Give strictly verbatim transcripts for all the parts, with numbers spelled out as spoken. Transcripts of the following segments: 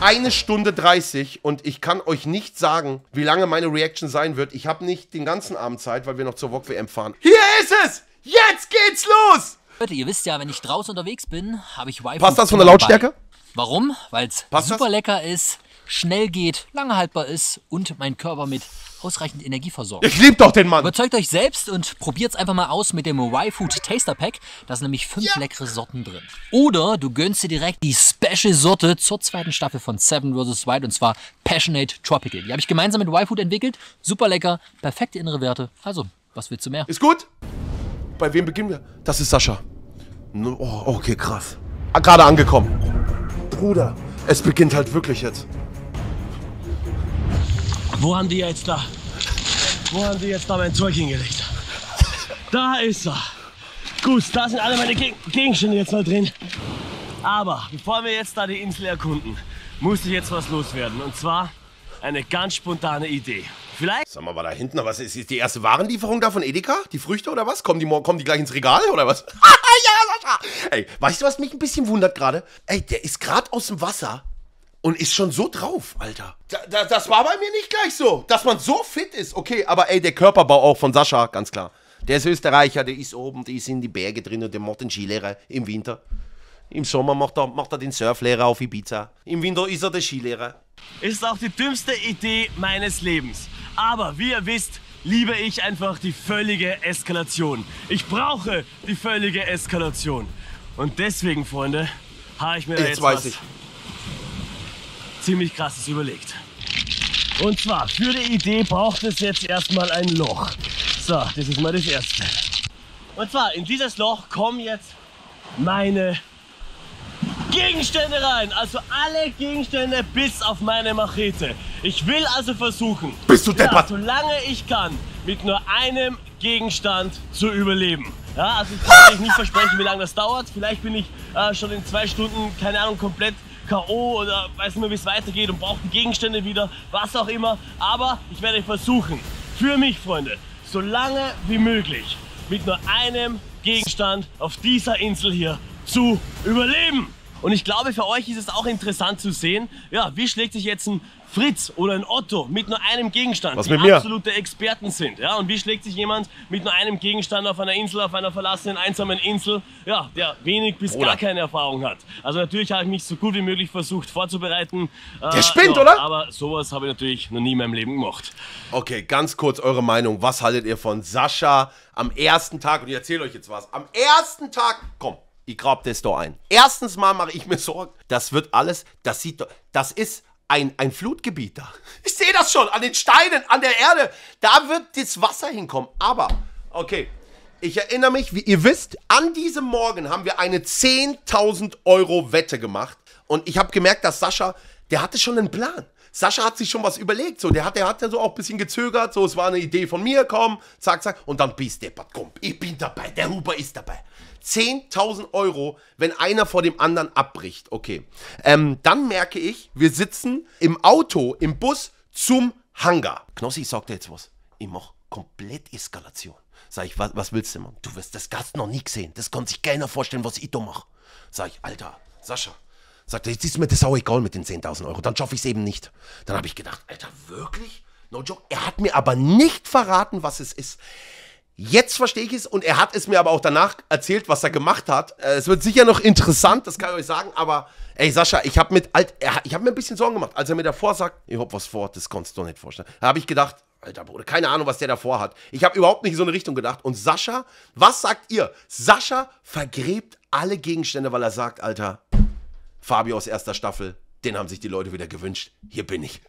eine Stunde dreißig und ich kann euch nicht sagen, wie lange meine Reaction sein wird. Ich habe nicht den ganzen Abend Zeit, weil wir noch zur W O C W M fahren. Hier ist es! Jetzt geht's los! Leute, ihr wisst ja, wenn ich draußen unterwegs bin, habe ich Y-Food. Passt das von der Lautstärke? Bei. Warum? Weil es super das? lecker ist, schnell geht, lange haltbar ist und mein Körper mit ausreichend Energie versorgt. Ich liebe doch den Mann! Überzeugt euch selbst und probiert es einfach mal aus mit dem Y-Food Taster Pack. Da sind nämlich fünf ja. leckere Sorten drin. Oder du gönnst dir direkt die Special-Sorte zur zweiten Staffel von Seven versus White und zwar Passionate Tropical. Die habe ich gemeinsam mit Y-Food entwickelt. Super lecker, perfekte innere Werte. Also, was willst du mehr? Ist gut! Bei wem beginnen wir? Das ist Sascha. Oh, okay, krass. Gerade angekommen. Bruder, es beginnt halt wirklich jetzt. Wo haben die jetzt da? Wo haben die jetzt da mein Zeug hingelegt? Da ist er. Gut, da sind alle meine Geg Gegenstände jetzt mal drin. Aber bevor wir jetzt da die Insel erkunden, muss ich jetzt was loswerden. Und zwar eine ganz spontane Idee. Vielleicht? Sag mal, war da hinten, aber was ist, ist die erste Warenlieferung da von Edeka? Die Früchte oder was? Kommen die, kommen die gleich ins Regal oder was? Ja, Sascha! Ey, weißt du, was mich ein bisschen wundert gerade? Ey, der ist gerade aus dem Wasser. Und ist schon so drauf, Alter. Da, da, das war bei mir nicht gleich so, dass man so fit ist. Okay, aber ey, der Körperbau auch von Sascha, ganz klar. Der ist Österreicher, der ist oben, der ist in die Berge drin und der macht den Skilehrer im Winter. Im Sommer macht er, macht er den Surflehrer auf Ibiza. Im Winter ist er der Skilehrer. Ist auch die dümmste Idee meines Lebens. Aber wie ihr wisst, liebe ich einfach die völlige Eskalation. Ich brauche die völlige Eskalation. Und deswegen, Freunde, habe ich mir jetzt, jetzt weiß was... Ich. ziemlich krasses überlegt. Und zwar, für die Idee braucht es jetzt erstmal ein Loch. So, das ist mal das erste. Und zwar, in dieses Loch kommen jetzt meine Gegenstände rein. Also alle Gegenstände bis auf meine Machete. Ich will also versuchen, Bist du deppert? Ja, solange ich kann, mit nur einem Gegenstand zu überleben. Ja, also ich kann euch nicht versprechen, wie lange das dauert. Vielleicht bin ich äh, schon in zwei Stunden, keine Ahnung, komplett K O oder weiß nicht mehr, wie es weitergeht und braucht die Gegenstände wieder, was auch immer. Aber ich werde versuchen, für mich, Freunde, so lange wie möglich mit nur einem Gegenstand auf dieser Insel hier zu überleben. Und ich glaube, für euch ist es auch interessant zu sehen, ja, wie schlägt sich jetzt ein Fritz oder ein Otto mit nur einem Gegenstand, was die mit mir? absolute Experten sind. Ja, und wie schlägt sich jemand mit nur einem Gegenstand auf einer Insel, auf einer verlassenen, einsamen Insel, ja, der wenig bis oder. gar keine Erfahrung hat. Also natürlich habe ich mich so gut wie möglich versucht vorzubereiten. Der äh, spinnt, ja, oder? Aber sowas habe ich natürlich noch nie in meinem Leben gemacht. Okay, ganz kurz eure Meinung. Was haltet ihr von Sascha am ersten Tag? Und ich erzähle euch jetzt was. Am ersten Tag, komm. Ich grab das da ein. Erstens mal mache ich mir Sorgen. Das wird alles, das sieht doch, das ist ein, ein Flutgebiet da. Ich sehe das schon, an den Steinen, an der Erde. Da wird das Wasser hinkommen. Aber, okay, ich erinnere mich, wie ihr wisst, an diesem Morgen haben wir eine zehntausend Euro Wette gemacht. Und ich habe gemerkt, dass Sascha, der hatte schon einen Plan. Sascha hat sich schon was überlegt, so, der hat, der hat ja so auch ein bisschen gezögert, so, es war eine Idee von mir, komm, zack, zack, und dann bist deppert, komm, ich bin dabei, der Huber ist dabei. zehntausend Euro, wenn einer vor dem anderen abbricht, okay. Ähm, dann merke ich, wir sitzen im Auto, im Bus zum Hangar. Knossi, ich sag dir jetzt was, ich mach komplett Eskalation. Sag ich, was, was willst du, Mann? Du wirst das Gast noch nie gesehen, das kann sich keiner vorstellen, was ich da mach. Sag ich, Alter, Sascha. Sagt er, jetzt ist mir das auch egal mit den zehntausend Euro, dann schaffe ich es eben nicht. Dann habe ich gedacht, Alter, wirklich? No joke. Er hat mir aber nicht verraten, was es ist. Jetzt verstehe ich es und er hat es mir aber auch danach erzählt, was er gemacht hat. Es wird sicher noch interessant, das kann ich euch sagen, aber ey Sascha, ich habe hab mir ein bisschen Sorgen gemacht, als er mir davor sagt, ich hab was vor, das kannst du doch nicht vorstellen. Da habe ich gedacht, Alter Bruder, keine Ahnung, was der davor hat. Ich habe überhaupt nicht in so eine Richtung gedacht. Und Sascha, was sagt ihr? Sascha vergräbt alle Gegenstände, weil er sagt, Alter... Fabio aus erster Staffel, den haben sich die Leute wieder gewünscht. Hier bin ich.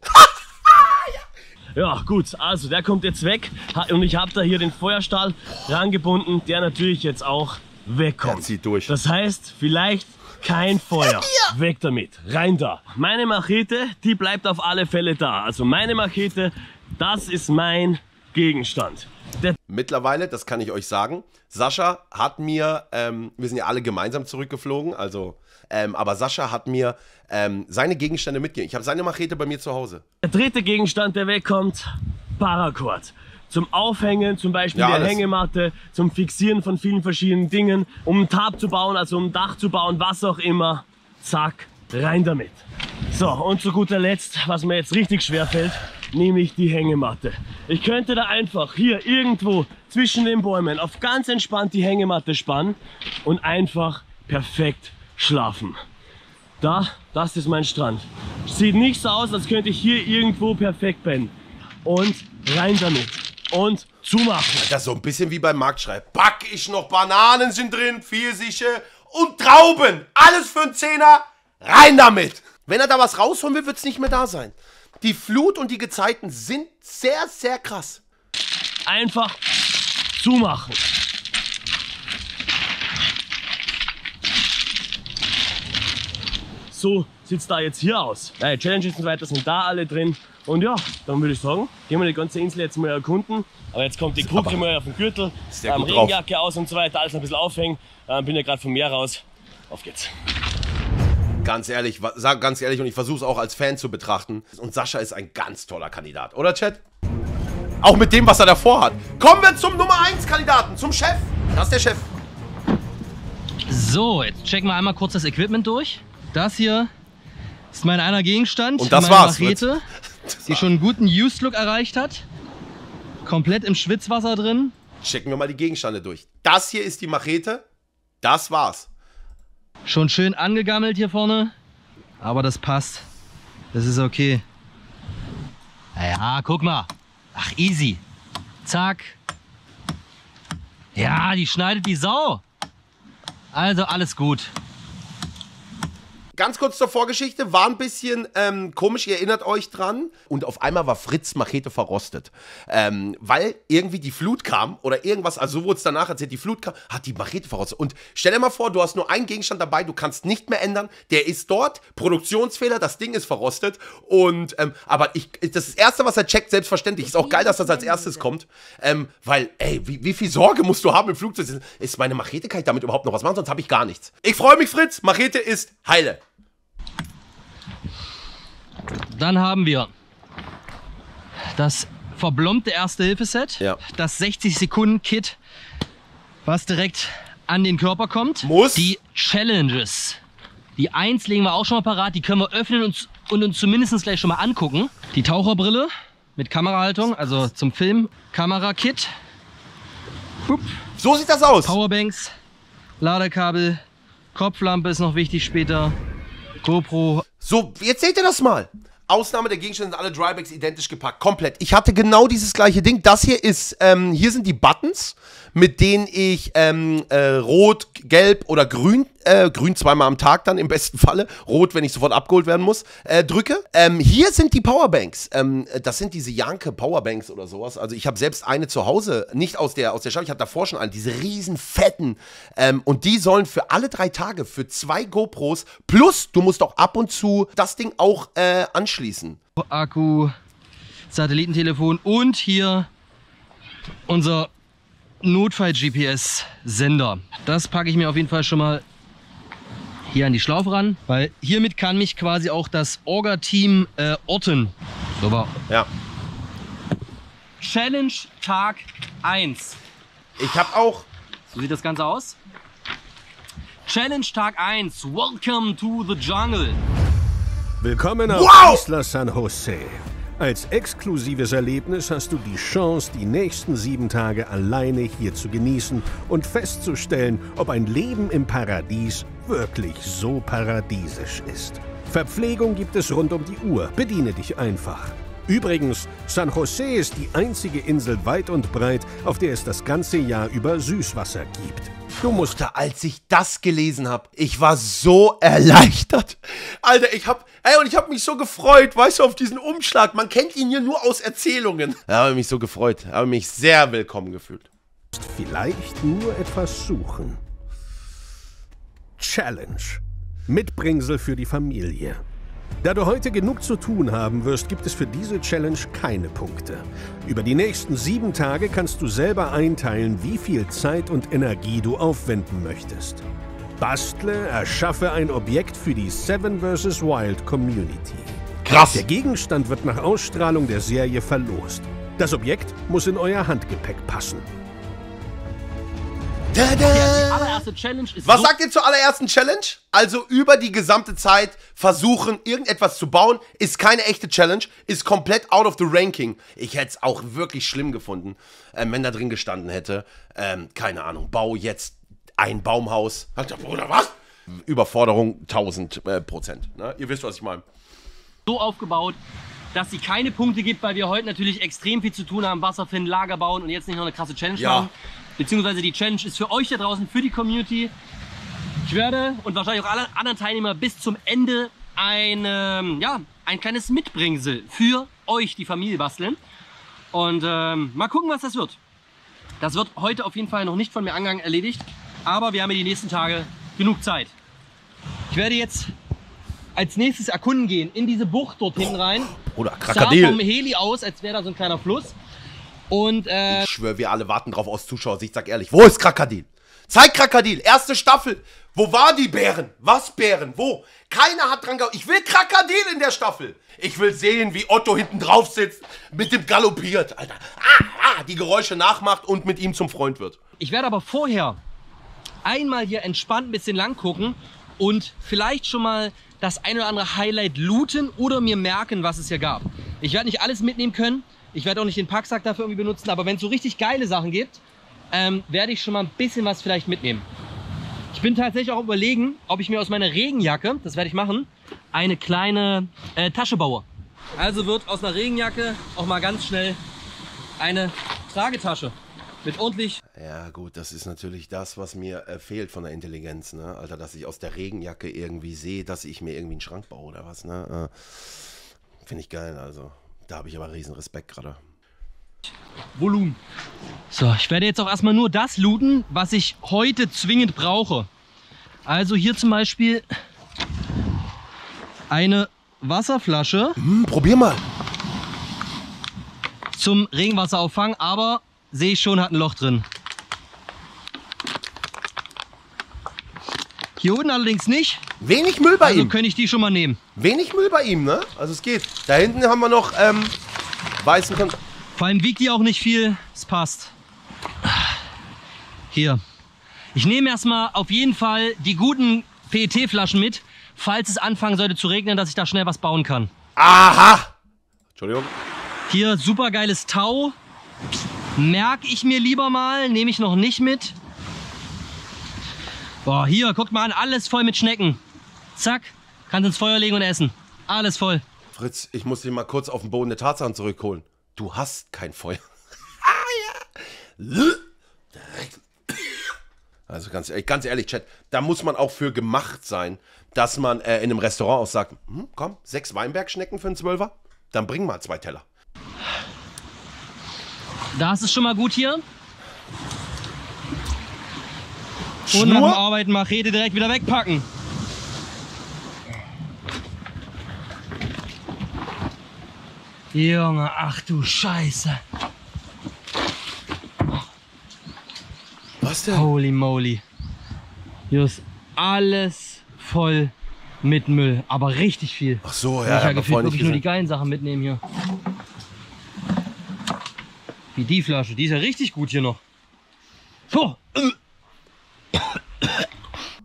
Ja gut, also der kommt jetzt weg und ich habe da hier den Feuerstahl rangebunden, der natürlich jetzt auch wegkommt. Der zieht durch. Das heißt, vielleicht kein Feuer. Ja. Weg damit, rein da. Meine Machete, die bleibt auf alle Fälle da. Also meine Machete, das ist mein Gegenstand. Der Mittlerweile, das kann ich euch sagen, Sascha hat mir, ähm, wir sind ja alle gemeinsam zurückgeflogen, also... Ähm, aber Sascha hat mir ähm, seine Gegenstände mitgegeben. Ich habe seine Machete bei mir zu Hause. Der dritte Gegenstand, der wegkommt, Paracord. Zum Aufhängen, zum Beispiel ja, der Hängematte, zum Fixieren von vielen verschiedenen Dingen, um ein Tarp zu bauen, also um ein Dach zu bauen, was auch immer. Zack, rein damit. So, und zu guter Letzt, was mir jetzt richtig schwer fällt, nehme ich die Hängematte. Ich könnte da einfach hier irgendwo zwischen den Bäumen auf ganz entspannt die Hängematte spannen und einfach perfekt schlafen. Da, das ist mein Strand. Sieht nicht so aus, als könnte ich hier irgendwo perfekt pennen. Und rein damit. Und zumachen. Das ist so ein bisschen wie beim Marktschrei. Pack ich noch Bananen sind drin, Pfirsiche und Trauben. Alles für einen Zehner. Rein damit. Wenn er da was rausholen will, wird es nicht mehr da sein. Die Flut und die Gezeiten sind sehr, sehr krass. Einfach zumachen. So sieht es da jetzt hier aus. Ja, die Challenges und so weiter sind da alle drin. Und ja, dann würde ich sagen, gehen wir die ganze Insel jetzt mal erkunden. Aber jetzt kommt die Krücke mal auf den Gürtel, ähm, Regenjacke drauf. Aus und so weiter, alles ein bisschen aufhängen. Ähm, bin ja gerade vom Meer raus. Auf geht's. Ganz ehrlich, sag ganz ehrlich, und ich versuche es auch als Fan zu betrachten. Und Sascha ist ein ganz toller Kandidat, oder Chat? Auch mit dem, was er davor hat. Kommen wir zum Nummer eins Kandidaten, zum Chef. Das ist der Chef. So, jetzt checken wir einmal kurz das Equipment durch. Das hier ist mein einer Gegenstand. Und das war's. Machete, die schon einen guten Used-Look erreicht hat. Komplett im Schwitzwasser drin. Checken wir mal die Gegenstände durch. Das hier ist die Machete. Das war's. Schon schön angegammelt hier vorne. Aber das passt. Das ist okay. Ja, guck mal. Ach, easy. Zack. Ja, die schneidet die Sau. Also alles gut. Ganz kurz zur Vorgeschichte, war ein bisschen ähm, komisch, ihr erinnert euch dran. Und auf einmal war Fritz Machete verrostet. Ähm, weil irgendwie die Flut kam oder irgendwas, also so wurde es danach erzählt, die Flut kam, hat die Machete verrostet. Und stell dir mal vor, du hast nur einen Gegenstand dabei, du kannst nicht mehr ändern, der ist dort, Produktionsfehler, das Ding ist verrostet. Und, ähm, aber ich, das ist das Erste, was er checkt, selbstverständlich. Ist auch geil, dass das als erstes kommt. Ähm, weil, ey, wie, wie viel Sorge musst du haben im Flugzeug? Ist meine Machete, kann ich damit überhaupt noch was machen? Sonst habe ich gar nichts. Ich freue mich, Fritz, Machete ist heile. Dann haben wir das verblombte Erste-Hilfe-Set, ja. Das sechzig-Sekunden-Kit, was direkt an den Körper kommt. Muss. Die Challenges. Die eins legen wir auch schon mal parat, die können wir öffnen und, und uns zumindest gleich schon mal angucken. Die Taucherbrille mit Kamerahaltung, also zum Film. Kamera-Kit. So sieht das aus. Powerbanks, Ladekabel, Kopflampe ist noch wichtig später. GoPro. So, jetzt seht ihr das mal. Ausnahme der Gegenstände sind alle Drybags identisch gepackt. Komplett. Ich hatte genau dieses gleiche Ding. Das hier ist, ähm, hier sind die Buttons, mit denen ich ähm, äh, rot, gelb oder grün, äh, grün zweimal am Tag dann im besten Falle, rot, wenn ich sofort abgeholt werden muss, äh, drücke. Ähm, hier sind die Powerbanks. Ähm, das sind diese Janke Powerbanks oder sowas. Also ich habe selbst eine zu Hause, nicht aus der, aus der Schale, ich habe davor schon eine, diese riesen fetten. Ähm, und die sollen für alle drei Tage, für zwei GoPros, plus du musst auch ab und zu das Ding auch äh, anschließen. Akku, Satellitentelefon und hier unser Notfall-G P S-Sender. Das packe ich mir auf jeden Fall schon mal hier an die Schlaufe ran, weil hiermit kann mich quasi auch das Orga-Team äh, orten. Super. Ja. Challenge Tag eins. Ich habe auch... So sieht das Ganze aus. Challenge Tag eins. Welcome to the jungle. Willkommen auf wow! Isla San José. Als exklusives Erlebnis hast du die Chance, die nächsten sieben Tage alleine hier zu genießen und festzustellen, ob ein Leben im Paradies wirklich so paradiesisch ist. Verpflegung gibt es rund um die Uhr. Bediene dich einfach. Übrigens, San José ist die einzige Insel weit und breit, auf der es das ganze Jahr über Süßwasser gibt. Du musst, als ich das gelesen habe, ich war so erleichtert. Alter, ich hab, ey, und ich habe mich so gefreut, weißt du, auf diesen Umschlag. Man kennt ihn hier nur aus Erzählungen. Ich habe mich so gefreut, habe mich sehr willkommen gefühlt. Vielleicht nur etwas suchen. Challenge. Mitbringsel für die Familie. Da du heute genug zu tun haben wirst, gibt es für diese Challenge keine Punkte. Über die nächsten sieben Tage kannst du selber einteilen, wie viel Zeit und Energie du aufwenden möchtest. Bastle, erschaffe ein Objekt für die Seven versus Wild Community. Krass! Der Gegenstand wird nach Ausstrahlung der Serie verlost. Das Objekt muss in euer Handgepäck passen. Tada! Ja, die allererste Challenge ist. Was so sagt ihr zur allerersten Challenge? Also über die gesamte Zeit versuchen, irgendetwas zu bauen, ist keine echte Challenge, ist komplett out of the ranking. Ich hätte es auch wirklich schlimm gefunden, ähm, wenn da drin gestanden hätte. Ähm, keine Ahnung, bau jetzt ein Baumhaus. Alter Bruder, was? Überforderung tausend Prozent. Ne? Ihr wisst, was ich meine. So aufgebaut, dass sie keine Punkte gibt, weil wir heute natürlich extrem viel zu tun haben. Wasser finden, Lager bauen und jetzt nicht noch eine krasse Challenge ja. machen. Beziehungsweise die Challenge ist für euch da draußen, für die Community. Ich werde und wahrscheinlich auch alle anderen Teilnehmer bis zum Ende ein, ähm, ja, ein kleines Mitbringsel für euch, die Familie, basteln. Und ähm, mal gucken, was das wird. Das wird heute auf jeden Fall noch nicht von mir angegangen erledigt. Aber wir haben ja die nächsten Tage genug Zeit. Ich werde jetzt als nächstes erkunden gehen, in diese Bucht dort hinten rein. Oder Krakadil. Sah vom Heli aus, als wäre da so ein kleiner Fluss. Und, äh, ich schwöre, wir alle warten drauf aus Zuschauersicht. Ich sag ehrlich, wo ist Krakadil? Zeig Krakadil, erste Staffel. Wo war die Bären? Was Bären? Wo? Keiner hat dran gehauen. Ich will Krakadil in der Staffel. Ich will sehen, wie Otto hinten drauf sitzt, mit dem galoppiert, Alter. Ah, ah, die Geräusche nachmacht und mit ihm zum Freund wird. Ich werde aber vorher einmal hier entspannt ein bisschen lang gucken und vielleicht schon mal das ein oder andere Highlight looten oder mir merken, was es hier gab. Ich werde nicht alles mitnehmen können. Ich werde auch nicht den Packsack dafür irgendwie benutzen, aber wenn es so richtig geile Sachen gibt, ähm, werde ich schon mal ein bisschen was vielleicht mitnehmen. Ich bin tatsächlich auch überlegen, ob ich mir aus meiner Regenjacke, das werde ich machen, eine kleine äh, Tasche baue. Also wird aus einer Regenjacke auch mal ganz schnell eine Tragetasche mit ordentlich... Ja gut, das ist natürlich das, was mir äh, fehlt von der Intelligenz, ne? Alter, dass ich aus der Regenjacke irgendwie sehe, dass ich mir irgendwie einen Schrank baue oder was, ne? Äh, finde ich geil, also... Da habe ich aber riesen Respekt gerade. Volumen. So, ich werde jetzt auch erstmal nur das looten, was ich heute zwingend brauche. Also hier zum Beispiel eine Wasserflasche. Hm, probier mal. Zum Regenwasserauffang, aber sehe ich schon, hat ein Loch drin. Hier unten allerdings nicht. Wenig Müll bei also ihm. Also könnte ich die schon mal nehmen. Wenig Müll bei ihm, ne? Also es geht. Da hinten haben wir noch ähm, weißen Kon Vor allem wiegt die auch nicht viel. Es passt. Hier. Ich nehme erstmal auf jeden Fall die guten P E T-Flaschen mit, falls es anfangen sollte zu regnen, dass ich da schnell was bauen kann. Aha! Entschuldigung. Hier super geiles Tau. Merke ich mir lieber mal. Nehme ich noch nicht mit. Boah, hier, guckt mal an, alles voll mit Schnecken. Zack, kannst ins Feuer legen und essen. Alles voll. Fritz, ich muss dich mal kurz auf den Boden der Tatsachen zurückholen. Du hast kein Feuer. Ah, ja. Also ganz ehrlich, ganz ehrlich, Chat, da muss man auch für gemacht sein, dass man äh, in einem Restaurant auch sagt, hm, komm, sechs Weinbergschnecken für einen Zwölfer, dann bring mal zwei Teller. Das ist schon mal gut hier. Schnur? Und nach dem Arbeiten Machete direkt wieder wegpacken. Junge, ach du Scheiße. Was denn? Holy moly. Hier ist alles voll mit Müll, aber richtig viel. Ach so, ja. Ich habe gefühlt wirklich nur die geilen Sachen mitnehmen hier. Wie die Flasche, die ist ja richtig gut hier noch. So.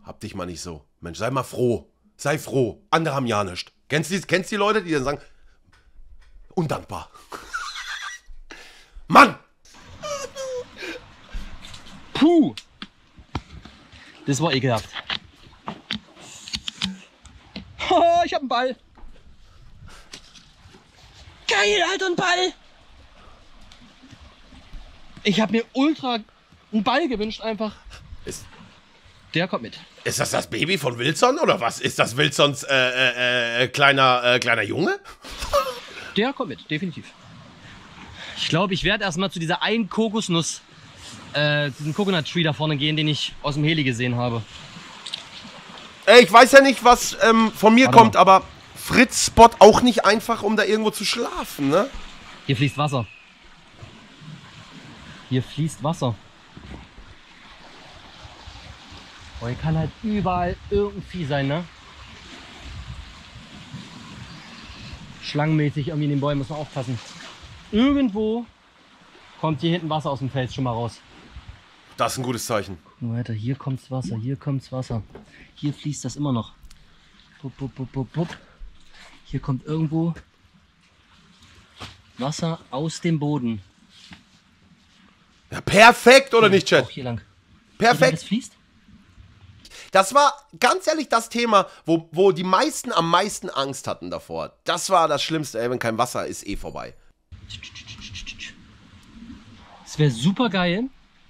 Hab dich mal nicht so. Mensch, sei mal froh. Sei froh. Andere haben ja nichts. Kennst du kennst die Leute, die dann sagen, undankbar. Mann! Puh! Das war ekelhaft. Oh, ich hab einen Ball. Geil, Alter, ein Ball! Ich hab mir ultra einen Ball gewünscht einfach. Ist, der kommt mit. Ist das das Baby von Wilson oder was? Ist das Wilsons äh, äh, kleiner, äh, kleiner Junge? Der kommt mit, definitiv. Ich glaube, ich werde erstmal zu dieser einen Kokosnuss, äh, zu diesem Coconut Tree da vorne gehen, den ich aus dem Heli gesehen habe. Ey, ich weiß ja nicht, was ähm, von mir Warte kommt, mal. aber Fritz Spot auch nicht einfach, um da irgendwo zu schlafen, ne? Hier fließt Wasser. Hier fließt Wasser. Oh, hier kann halt überall irgendein Vieh sein, ne? Schlangenmäßig irgendwie in den Bäumen muss man aufpassen. Irgendwo kommt hier hinten Wasser aus dem Fels schon mal raus. Das ist ein gutes Zeichen. Nur weiter, hier kommt's Wasser, hier kommt's Wasser. Hier fließt das immer noch. Bup, bup, bup, bup, bup. Hier kommt irgendwo Wasser aus dem Boden. Ja, perfekt, oder ja, nicht, Chat? Auch hier lang. Perfekt. Das fließt. Das war, ganz ehrlich, das Thema, wo, wo die meisten am meisten Angst hatten davor. Das war das Schlimmste, ey, wenn kein Wasser ist, eh vorbei. Es wäre super geil,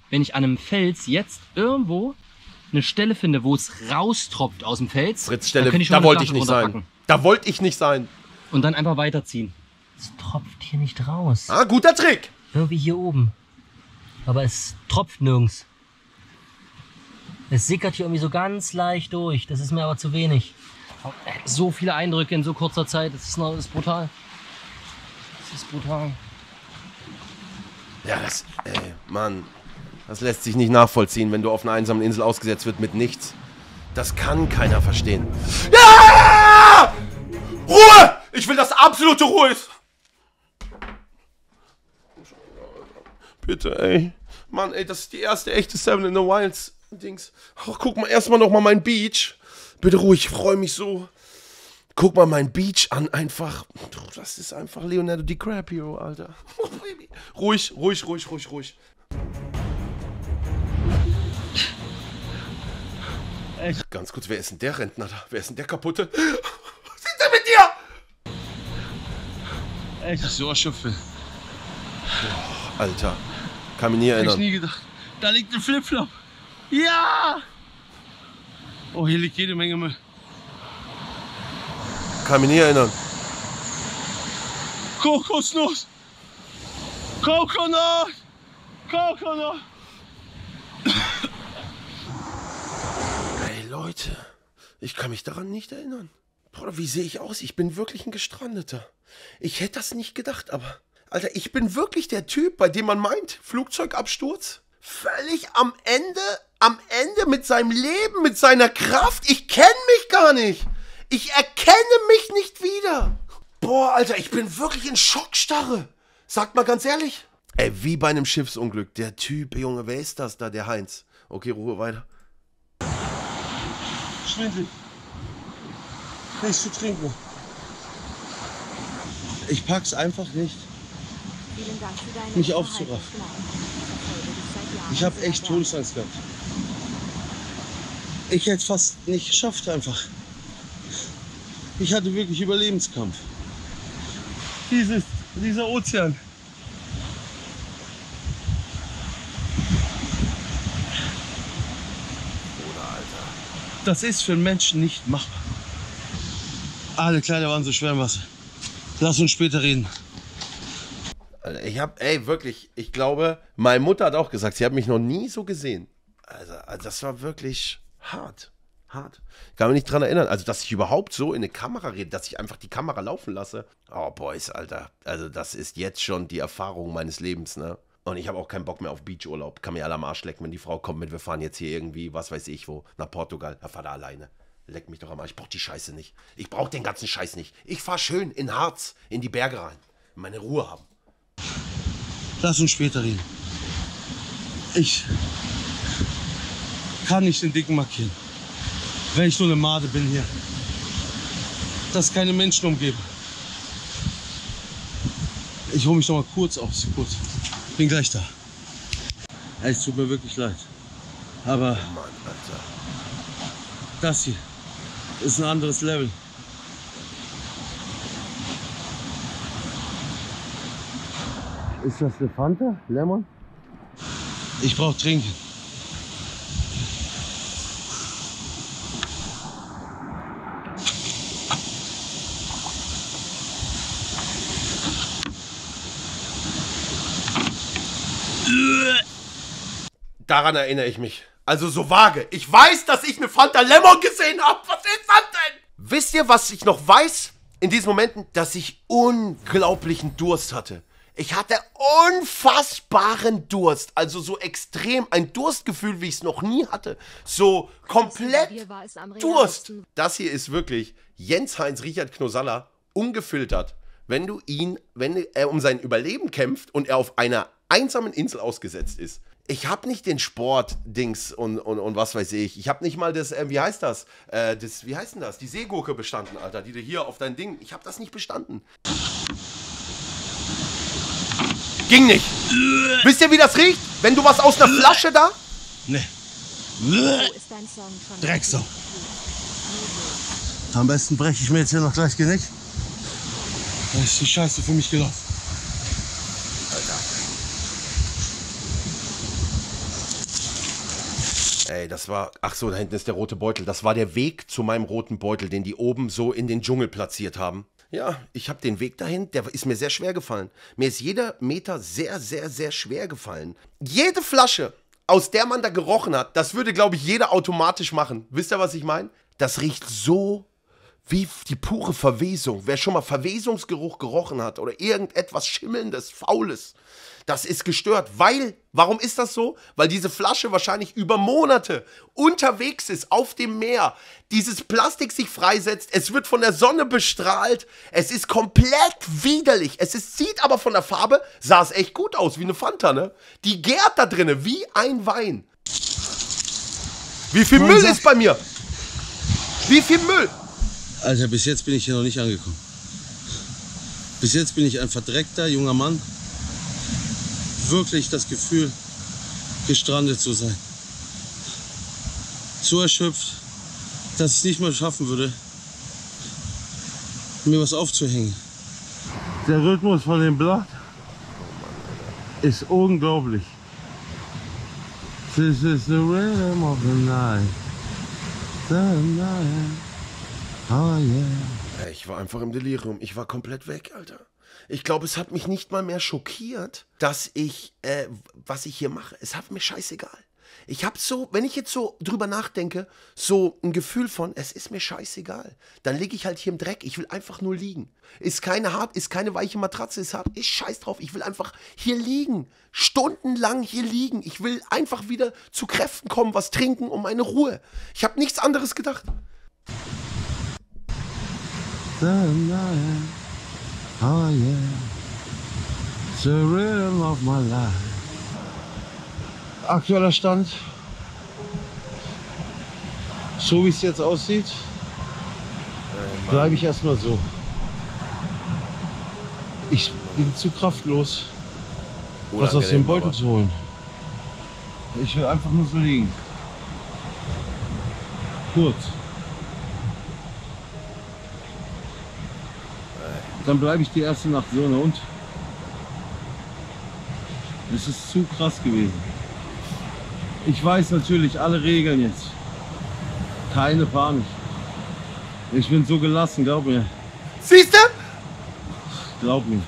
wenn ich an einem Fels jetzt irgendwo eine Stelle finde, wo es raustropft aus dem Fels. Fritz, Stelle, da wollte ich nicht sein. Da wollte ich nicht sein. Und dann einfach weiterziehen. Es tropft hier nicht raus. Ah, guter Trick. Irgendwie hier oben. Aber es tropft nirgends. Es sickert hier irgendwie so ganz leicht durch. Das ist mir aber zu wenig. So viele Eindrücke in so kurzer Zeit. Das ist, das ist brutal. Das ist brutal. Ja, das, ey, Mann. Das lässt sich nicht nachvollziehen, wenn du auf einer einsamen Insel ausgesetzt wird mit nichts. Das kann keiner verstehen. Ja! Ruhe! Ich will, dass absolute Ruhe ist. Bitte, ey. Mann, ey, das ist die erste echte Seven in the Wilds. Dings. Ach, guck mal, erstmal nochmal mein Beach. Bitte ruhig, ich freue mich so. Guck mal mein Beach an, einfach. Das ist einfach Leonardo DiCaprio, Alter. Ruhig, ruhig, ruhig, ruhig, ruhig. Echt? Ganz kurz, wer ist denn der Rentner da? Wer ist denn der Kaputte? Was ist denn mit dir? Echt? So Schöpfe. Oh, Alter. Kann mich nie erinnern. Hab ich nie gedacht. Da liegt ein Flipflop. Ja! Oh, hier liegt jede Menge Müll. Kann mich nie erinnern. Kokosnuss! Kokonat! Kokonat! Ey Leute, ich kann mich daran nicht erinnern. Bruder, wie sehe ich aus? Ich bin wirklich ein Gestrandeter. Ich hätte das nicht gedacht, aber... Alter, ich bin wirklich der Typ, bei dem man meint, Flugzeugabsturz? Völlig am Ende, am Ende mit seinem Leben, mit seiner Kraft. Ich kenne mich gar nicht. Ich erkenne mich nicht wieder. Boah, Alter, ich bin wirklich in Schockstarre. Sagt mal ganz ehrlich. Ey, wie bei einem Schiffsunglück. Der Typ, Junge, wer ist das da, der Heinz? Okay, Ruhe, weiter. Schwindel. Nichts zu trinken. Ich pack's einfach nicht. Vielen Dank für deine mich aufzuraffen. Ich habe echt Todesangst gehabt. Ich hätte es fast nicht geschafft einfach. Ich hatte wirklich Überlebenskampf. Dieses, dieser Ozean. Oder Alter. Das ist für einen Menschen nicht machbar. Alle Kleider waren so schwer im Wasser. Lass uns später reden. Ich hab, ey, wirklich, ich glaube, meine Mutter hat auch gesagt, sie hat mich noch nie so gesehen. Also, also das war wirklich hart, hart. Ich kann mich nicht dran erinnern, also, dass ich überhaupt so in eine Kamera rede, dass ich einfach die Kamera laufen lasse. Oh, Boys, Alter, also, das ist jetzt schon die Erfahrung meines Lebens, ne? Und ich habe auch keinen Bock mehr auf Beachurlaub. Kann mir alle am Arsch lecken, wenn die Frau kommt mit, wir fahren jetzt hier irgendwie, was weiß ich wo, nach Portugal. Da fahr da alleine. Leck mich doch am Arsch, ich brauch die Scheiße nicht. Ich brauch den ganzen Scheiß nicht. Ich fahr schön in Harz, in die Berge rein, meine Ruhe haben. Lass uns später reden. Ich kann nicht den Dicken markieren, wenn ich nur eine Made bin hier. Dass keine Menschen umgeben. Ich hole mich noch mal kurz aus. Kurz. Bin gleich da. Es tut mir wirklich leid. Aber Mann, Alter. Das hier ist ein anderes Level. Ist das eine Fanta? Lemon? Ich brauche Trinken. Daran erinnere ich mich. Also so vage. Ich weiß, dass ich eine Fanta Lemon gesehen habe. Was ist das denn? Wisst ihr, was ich noch weiß? In diesen Momenten, dass ich unglaublichen Durst hatte. Ich hatte unfassbaren Durst, also so extrem, ein Durstgefühl, wie ich es noch nie hatte. So komplett Durst. Das hier ist wirklich Jens-Heinz Richard Knosaller ungefiltert. Wenn du ihn, wenn er um sein Überleben kämpft und er auf einer einsamen Insel ausgesetzt ist, ich habe nicht den Sport-Dings und, und, und was weiß ich. Ich habe nicht mal das, äh, wie heißt das? Äh, das, wie heißt denn das? Die Seegurke bestanden, Alter, die du hier auf dein Ding. Ich habe das nicht bestanden. Ging nicht. Wisst ihr, wie das riecht? Wenn du was aus einer Flasche da? Nee. Drecksau. Am besten breche ich mir jetzt hier noch gleich Genick. Da ist die Scheiße für mich gelaufen. Ey, das war, ach so, da hinten ist der rote Beutel. Das war der Weg zu meinem roten Beutel, den die oben so in den Dschungel platziert haben. Ja, ich habe den Weg dahin, der ist mir sehr schwer gefallen. Mir ist jeder Meter sehr, sehr, sehr schwer gefallen. Jede Flasche, aus der man da gerochen hat, das würde, glaube ich, jeder automatisch machen. Wisst ihr, was ich meine? Das riecht so wie die pure Verwesung. Wer schon mal Verwesungsgeruch gerochen hat oder irgendetwas Schimmelndes, Faules, das ist gestört. Weil, warum ist das so? Weil diese Flasche wahrscheinlich über Monate unterwegs ist, auf dem Meer. Dieses Plastik sich freisetzt, es wird von der Sonne bestrahlt. Es ist komplett widerlich. Es ist, sieht aber von der Farbe, sah es echt gut aus, wie eine Fanta, ne? Die gärt da drinne wie ein Wein. Wie viel Müll ist bei mir? Wie viel Müll? Alter, bis jetzt bin ich hier noch nicht angekommen. Bis jetzt bin ich ein verdreckter junger Mann. Wirklich das Gefühl, gestrandet zu sein. So erschöpft, dass ich es nicht mal schaffen würde, mir was aufzuhängen. Der Rhythmus von dem Blatt ist unglaublich. This is the rhythm of the night. The night. Oh yeah. Ich war einfach im Delirium. Ich war komplett weg, Alter. Ich glaube, es hat mich nicht mal mehr schockiert, dass ich, äh, was ich hier mache. Es hat mir scheißegal. Ich habe so, wenn ich jetzt so drüber nachdenke, so ein Gefühl von, es ist mir scheißegal. Dann liege ich halt hier im Dreck. Ich will einfach nur liegen. Ist keine hart, ist keine weiche Matratze, ist hart. Ist scheiß drauf. Ich will einfach hier liegen. Stundenlang hier liegen. Ich will einfach wieder zu Kräften kommen, was trinken, um meine Ruhe. Ich habe nichts anderes gedacht. Oh yeah, the rhythm of my life. Aktueller Stand, so wie es jetzt aussieht, bleibe ich erstmal so. Ich bin zu kraftlos, was aus dem Beutel zu holen. Ich will einfach nur so liegen. Kurz. Dann bleibe ich die erste Nacht so, ne? Und es ist zu krass gewesen. Ich weiß natürlich alle Regeln jetzt. Keine Panik. Ich bin so gelassen, glaub mir. Siehst du? Glaub mir.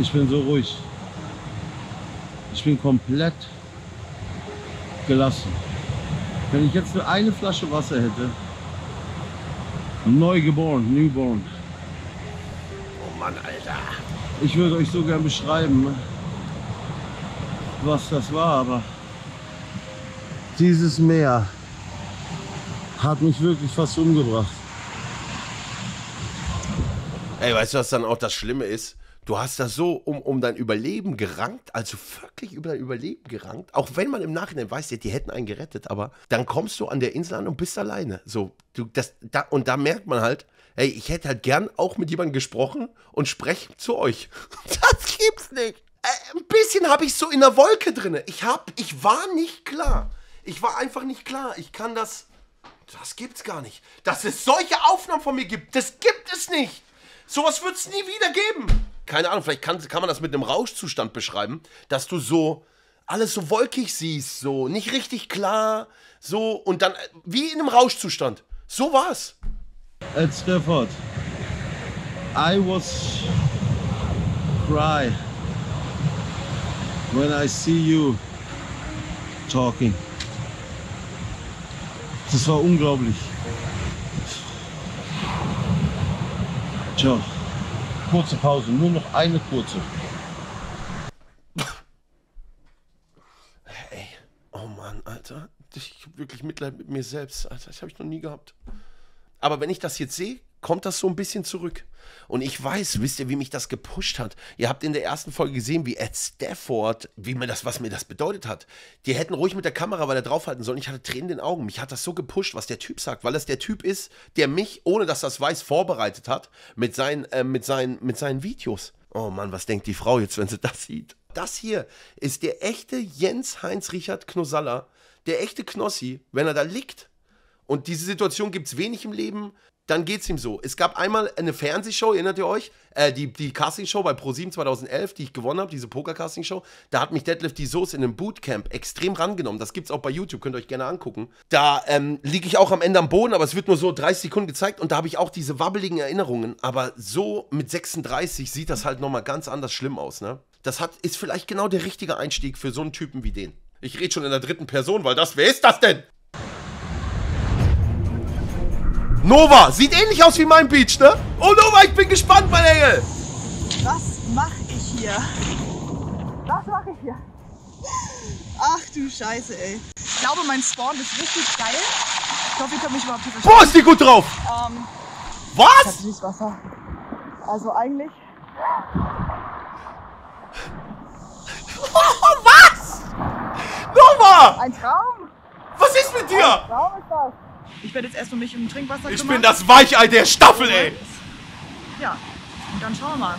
Ich bin so ruhig. Ich bin komplett gelassen. Wenn ich jetzt nur eine Flasche Wasser hätte. Neugeboren, newborn. Oh Mann, Alter. Ich würde euch so gern beschreiben, was das war, aber dieses Meer hat mich wirklich fast umgebracht. Ey, weißt du, was dann auch das Schlimme ist? Du hast da so um, um dein Überleben gerankt, also wirklich über dein Überleben gerankt. Auch wenn man im Nachhinein weiß, die, die hätten einen gerettet, aber dann kommst du an der Insel an und bist alleine. So, du, das, da, und da merkt man halt, hey, ich hätte halt gern auch mit jemandem gesprochen und spreche zu euch. Das gibt's nicht. Äh, ein bisschen habe ich so in der Wolke drin. Ich, hab, ich war nicht klar. Ich war einfach nicht klar. Ich kann das, das gibt's gar nicht. Dass es solche Aufnahmen von mir gibt, das gibt es nicht. Sowas wird es nie wieder geben. Keine Ahnung, vielleicht kann, kann man das mit einem Rauschzustand beschreiben, dass du so alles so wolkig siehst, so nicht richtig klar, so und dann wie in einem Rauschzustand. So war's. Ed Stafford, I was cry when I see you talking. Das war unglaublich. Ciao. Kurze Pause, nur noch eine kurze. Hey, oh Mann, Alter. Ich hab wirklich Mitleid mit mir selbst, Alter. Das habe ich noch nie gehabt. aber wenn ich das jetzt sehe, kommt das so ein bisschen zurück. Und ich weiß, wisst ihr, wie mich das gepusht hat? Ihr habt in der ersten Folge gesehen, wie Ed Stafford, wie mir das, was mir das bedeutet hat. Die hätten ruhig mit der Kamera weiter draufhalten sollen. Ich hatte Tränen in den Augen. Mich hat das so gepusht, was der Typ sagt, weil das der Typ ist, der mich, ohne dass das weiß, vorbereitet hat mit seinen, äh, mit seinen, mit seinen Videos. Oh Mann, was denkt die Frau jetzt, wenn sie das sieht? Das hier ist der echte Jens-Heinz-Richard Knossalla, der echte Knossi, wenn er da liegt. Und diese Situation gibt es wenig im Leben. Dann geht's ihm so. Es gab einmal eine Fernsehshow, erinnert ihr euch? Äh, die, die Castingshow bei ProSieben zweitausendelf, die ich gewonnen habe, diese Poker-Castingshow. Da hat mich Detlef D! Soost in einem Bootcamp extrem rangenommen. Das gibt's auch bei YouTube, könnt ihr euch gerne angucken. Da ähm, liege ich auch am Ende am Boden, aber es wird nur so dreißig Sekunden gezeigt. Und da habe ich auch diese wabbeligen Erinnerungen. Aber so mit sechsunddreißig sieht das halt nochmal ganz anders schlimm aus, ne? Das hat, ist vielleicht genau der richtige Einstieg für so einen Typen wie den. Ich rede schon in der dritten Person, weil das, wer ist das denn? Nova, sieht ähnlich aus wie mein Beach, ne? Oh Nova, ich bin gespannt, mein Engel! Was mach ich hier? Was mach ich hier? Ach du Scheiße, ey. Ich glaube, mein Spawn ist richtig geil. Ich hoffe, ich kann mich überhaupt nicht verstehen. Boah, ist die gut drauf! Ähm, Was? Ich hab Süßwasser. Also eigentlich... Oh, was? Nova! Ein Traum? Was ist mit dir? Ein Traum ist das. Ich werde jetzt erst um mich um Trinkwasser kümmern. Ich bin das Weichei der Staffel, ey! Ja, und dann schauen wir mal.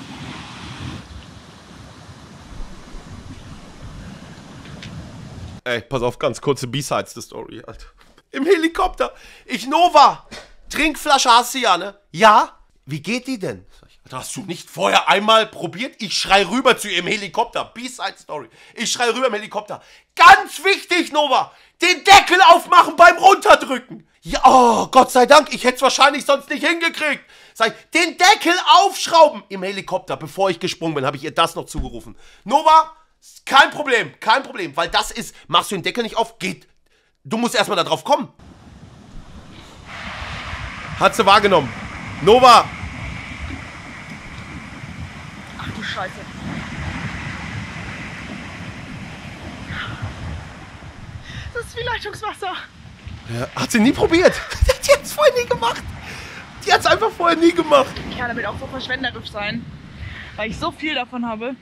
Ey, pass auf, ganz kurze B-Sides der Story, Alter. Im Helikopter! Ich, Nova! Trinkflasche hast du ja, ne? Ja? Wie geht die denn? Hast du nicht vorher einmal probiert? Ich schrei rüber zu ihrem Helikopter. B-Side-Story. Ich schrei rüber im Helikopter. Ganz wichtig, Nova. Den Deckel aufmachen beim Runterdrücken. Ja, oh, Gott sei Dank. Ich hätte es wahrscheinlich sonst nicht hingekriegt. Sag ich, den Deckel aufschrauben im Helikopter. Bevor ich gesprungen bin, habe ich ihr das noch zugerufen. Nova, kein Problem. Kein Problem. Weil das ist, machst du den Deckel nicht auf, geht. Du musst erstmal da drauf kommen. Hat sie wahrgenommen. Nova. Scheiße. Das ist wie Leitungswasser. Ja, hat sie nie probiert. Die hat es vorher nie gemacht. Die hat es einfach vorher nie gemacht. Ich kann damit auch so verschwenderisch sein, weil ich so viel davon habe.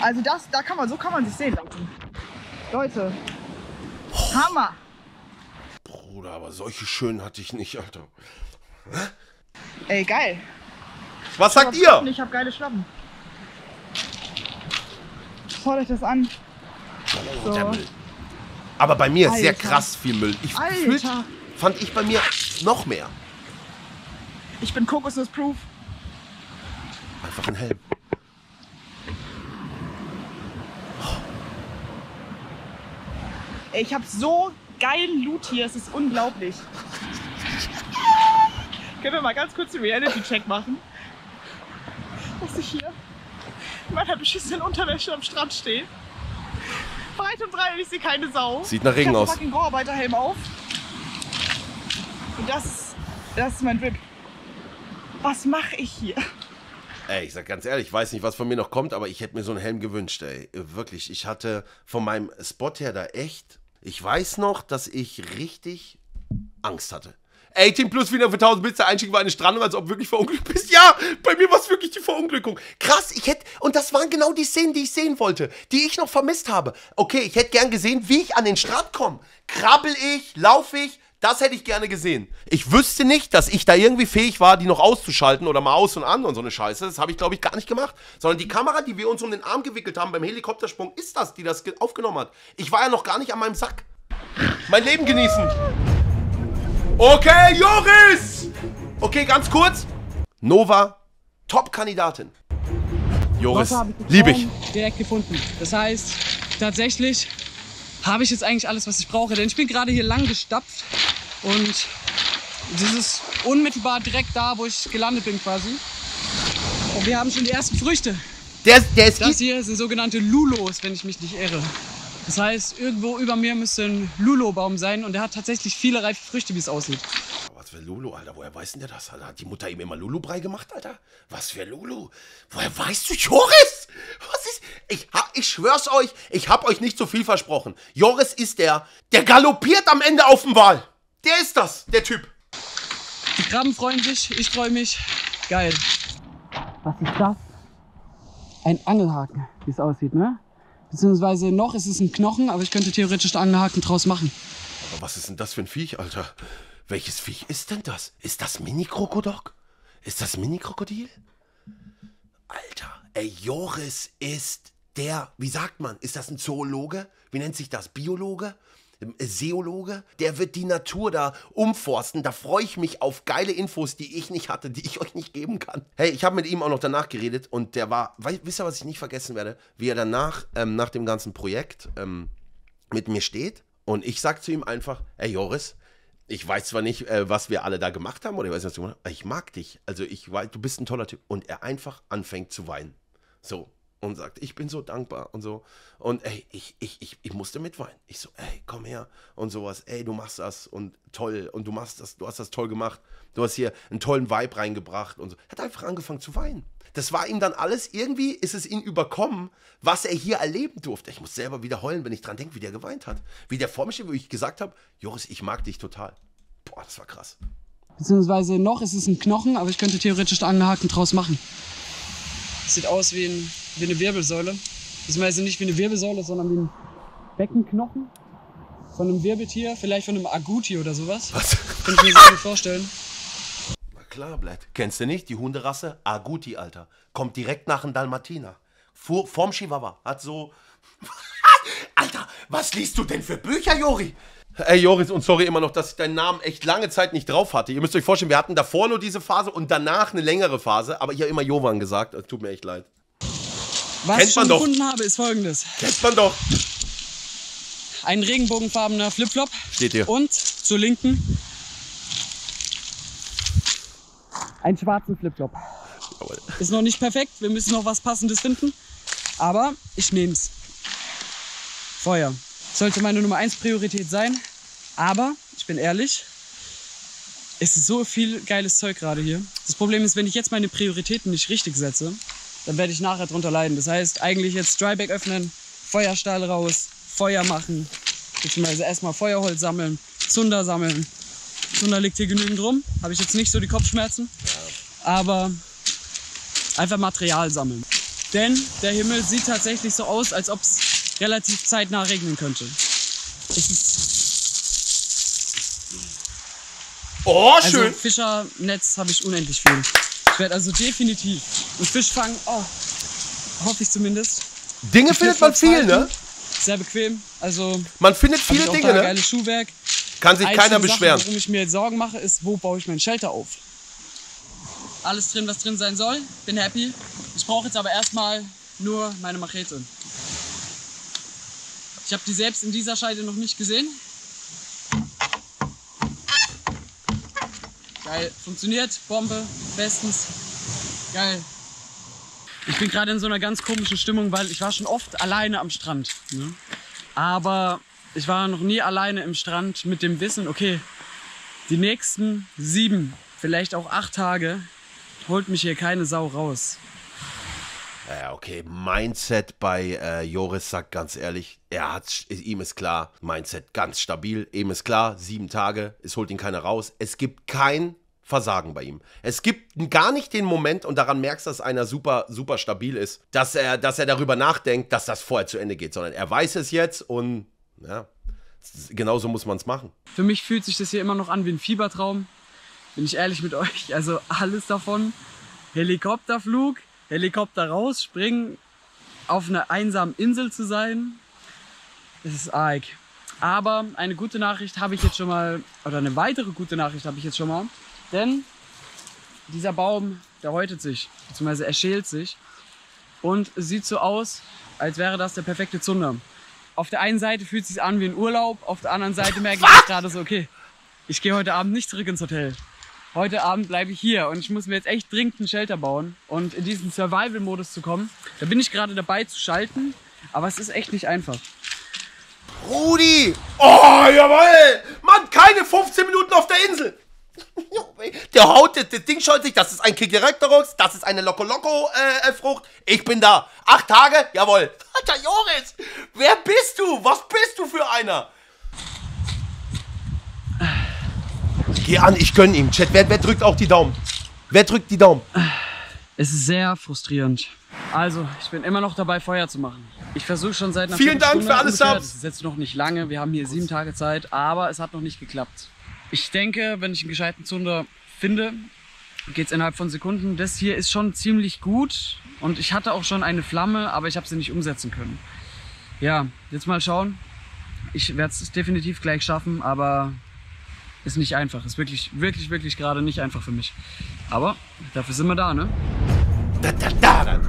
Also das, da kann man, so kann man sich sehen lassen. Leute, oh. Hammer. Bruder, aber solche schönen hatte ich nicht, Alter. Hä? Ey, geil. Was sagt ihr? Schlappen, ich hab geile Schlappen. Schaut euch das an. So. Der Müll. Aber bei mir ist sehr krass viel Müll. Ich fühlt, fand ich bei mir noch mehr. Ich bin Kokosnuss-proof. Einfach ein Helm. Ey, ich hab so geilen Loot hier, es ist unglaublich. Können wir mal ganz kurz einen Reality-Check machen? Dass ich hier in meiner beschissenen Unterwäsche am Strand stehe. Breit und breit, ich sehe keine Sau. Sieht nach Regen aus. Ich habe einen Bauarbeiterhelm auf. Und das, das ist mein Drip. Was mache ich hier? Ey, ich sag ganz ehrlich, ich weiß nicht, was von mir noch kommt, aber ich hätte mir so einen Helm gewünscht, ey. Wirklich, ich hatte von meinem Spot her da echt, ich weiß noch, dass ich richtig Angst hatte. achtzehn plus wieder für tausend Bits, der Einstieg war eine Strandung, als ob wirklich verunglückt bist. Ja, bei mir war es wirklich die Verunglückung. Krass, ich hätte, und das waren genau die Szenen, die ich sehen wollte, die ich noch vermisst habe. Okay, ich hätte gern gesehen, wie ich an den Strand komme. Krabbel ich, laufe ich, das hätte ich gerne gesehen. Ich wüsste nicht, dass ich da irgendwie fähig war, die noch auszuschalten oder mal aus und an und so eine Scheiße. Das habe ich, glaube ich, gar nicht gemacht. Sondern die Kamera, die wir uns um den Arm gewickelt haben beim Helikoptersprung, ist das, die das aufgenommen hat. Ich war ja noch gar nicht an meinem Sack. Mein Leben genießen. Okay, Joris! Okay, ganz kurz. Nova, Top-Kandidatin. Joris, liebe ich. Direkt gefunden. Das heißt, tatsächlich habe ich jetzt eigentlich alles, was ich brauche. Denn ich bin gerade hier lang gestapft. Und das ist unmittelbar direkt da, wo ich gelandet bin quasi. Und wir haben schon die ersten Früchte. Der, der ist das hier sind sogenannte Lulos, wenn ich mich nicht irre. Das heißt, irgendwo über mir müsste ein Lulo-Baum sein und der hat tatsächlich viele reife Früchte, wie es aussieht. Was für Lulu, Alter? Woher weiß denn der das? Alter? Hat die Mutter ihm immer Lulu-Brei gemacht, Alter? Was für Lulu? Woher weißt du, Joris? Was ist... Ich, ich schwör's euch, ich hab euch nicht so viel versprochen. Joris ist der, der galoppiert am Ende auf dem Wal. Der ist das, der Typ. Krabben freuen sich, ich freue mich. Geil. Was ist das? Ein Angelhaken, wie es aussieht, ne? Beziehungsweise noch ist es ein Knochen, aber ich könnte theoretisch einen Angelhaken draus machen. Aber was ist denn das für ein Viech, Alter? Welches Viech ist denn das? Ist das Mini-Krokodok? Ist das Mini-Krokodil? Alter, ey, Joris ist der, wie sagt man, ist das ein Zoologe? Wie nennt sich das? Biologe? Seologe? Der wird die Natur da umforsten. Da freue ich mich auf geile Infos, die ich nicht hatte, die ich euch nicht geben kann. Hey, ich habe mit ihm auch noch danach geredet und der war, weißt, wisst ihr, was ich nicht vergessen werde? Wie er danach, ähm, nach dem ganzen Projekt, ähm, mit mir steht und ich sage zu ihm einfach, ey Joris, ich weiß zwar nicht, äh, was wir alle da gemacht haben, oder ich weiß nicht, was du gemacht hast, aber ich mag dich. Also ich weiß, du bist ein toller Typ. Und er einfach anfängt zu weinen. So. Und sagt, ich bin so dankbar und so. Und ey, ich, ich, ich, ich musste mitweinen. Ich so, ey, komm her und sowas. Ey, du machst das und toll. Und du machst das, du hast das toll gemacht. Du hast hier einen tollen Vibe reingebracht und so. Hat einfach angefangen zu weinen. Das war ihm dann alles, irgendwie ist es ihn überkommen, was er hier erleben durfte. Ich muss selber wieder heulen, wenn ich dran denke, wie der geweint hat. Wie der vor mir steht, wo ich gesagt habe, Joris, ich mag dich total. Boah, das war krass. Beziehungsweise noch ist es ein Knochen, aber ich könnte theoretisch einen Angelhaken draus machen. Sieht aus wie ein... wie eine Wirbelsäule. Das heißt nicht wie eine Wirbelsäule, sondern wie ein Beckenknochen von einem Wirbeltier, vielleicht von einem Agouti oder sowas. Was? Kann ich mir so gut vorstellen. Na klar, Blatt. Kennst du nicht die Hunderasse? Agouti, Alter. Kommt direkt nach einem Dalmatiner. Vor, vorm Chihuahua. Hat so... Alter, was liest du denn für Bücher, Jori? Ey, Joris, und sorry immer noch, dass ich deinen Namen echt lange Zeit nicht drauf hatte. Ihr müsst euch vorstellen, wir hatten davor nur diese Phase und danach eine längere Phase. Aber ich habe immer Jovan gesagt. Das tut mir echt leid. Was ich schon gefunden habe, ist folgendes. Kennt man doch. Ein regenbogenfarbener Flipflop. Steht hier. Und zur linken einen schwarzen Flipflop. Ist noch nicht perfekt, wir müssen noch was Passendes finden. Aber ich nehm's. Feuer. Sollte meine Nummer eins Priorität sein. Aber, ich bin ehrlich, es ist so viel geiles Zeug gerade hier. Das Problem ist, wenn ich jetzt meine Prioritäten nicht richtig setze, dann werde ich nachher drunter leiden. Das heißt, eigentlich jetzt Dryback öffnen, Feuerstahl raus, Feuer machen, beziehungsweise erstmal Feuerholz sammeln, Zunder sammeln. Zunder liegt hier genügend rum, habe ich jetzt nicht so die Kopfschmerzen, aber einfach Material sammeln. Denn der Himmel sieht tatsächlich so aus, als ob es relativ zeitnah regnen könnte. Es ist oh, schön! Also Fischernetz habe ich unendlich viel. Ich werde also definitiv einen Fisch fangen, oh, hoffe ich zumindest. Dinge ich findet man viel, ne? Sehr bequem, also... Man findet viele Dinge, ne? Geiles Schuhwerk. Kann sich keiner beschweren. Sache, worum ich mir jetzt Sorgen mache, ist, wo baue ich mein Shelter auf? Alles drin, was drin sein soll. Bin happy. Ich brauche jetzt aber erstmal nur meine Machete. Ich habe die selbst in dieser Scheide noch nicht gesehen. Geil, funktioniert, Bombe, bestens, geil. Ich bin gerade in so einer ganz komischen Stimmung, weil ich war schon oft alleine am Strand. Ne? Aber ich war noch nie alleine im Strand mit dem Wissen, okay, die nächsten sieben, vielleicht auch acht Tage holt mich hier keine Sau raus. Ja, okay, Mindset bei äh, Joris sagt ganz ehrlich, er hat, ihm ist klar, Mindset ganz stabil, ihm ist klar, sieben Tage, es holt ihn keiner raus, es gibt kein Versagen bei ihm. Es gibt gar nicht den Moment, und daran merkst du, dass einer super, super stabil ist, dass er, dass er darüber nachdenkt, dass das vorher zu Ende geht, sondern er weiß es jetzt und ja, genauso muss man es machen. Für mich fühlt sich das hier immer noch an wie ein Fiebertraum, bin ich ehrlich mit euch, also alles davon, Helikopterflug, Helikopter raus, springen, auf einer einsamen Insel zu sein, das ist arg. Aber eine gute Nachricht habe ich jetzt schon mal, oder eine weitere gute Nachricht habe ich jetzt schon mal, denn dieser Baum, der häutet sich, beziehungsweise er schält sich und sieht so aus, als wäre das der perfekte Zunder. Auf der einen Seite fühlt es sich an wie ein Urlaub, auf der anderen Seite merke ich gerade so, okay, ich gehe heute Abend nicht zurück ins Hotel. Heute Abend bleibe ich hier und ich muss mir jetzt echt dringend einen Shelter bauen und in diesen Survival-Modus zu kommen. Da bin ich gerade dabei zu schalten, aber es ist echt nicht einfach. Rudi! Oh, jawohl! Mann, keine fünfzehn Minuten auf der Insel! Der haut, das Ding scheut sich, das ist ein Kikirektorux, das ist eine Loco-Loco-Frucht. Äh, ich bin da. Acht Tage? Jawohl. Alter, Joris, wer bist du? Was bist du für einer? Geh an, ich gönn ihm. Chat, wer, wer drückt auch die Daumen? Wer drückt die Daumen? Es ist sehr frustrierend. Also, ich bin immer noch dabei, Feuer zu machen. Ich versuche schon seit einer Vielen Dank für alles ab. Das ist jetzt noch nicht lange. Wir haben hier sieben Tage Zeit, aber es hat noch nicht geklappt. Ich denke, wenn ich einen gescheiten Zunder finde, geht es innerhalb von Sekunden. Das hier ist schon ziemlich gut. Und ich hatte auch schon eine Flamme, aber ich habe sie nicht umsetzen können. Ja, jetzt mal schauen. Ich werde es definitiv gleich schaffen, aber ist nicht einfach. Ist wirklich, wirklich, wirklich gerade nicht einfach für mich. Aber dafür sind wir da, ne? Da, da, da.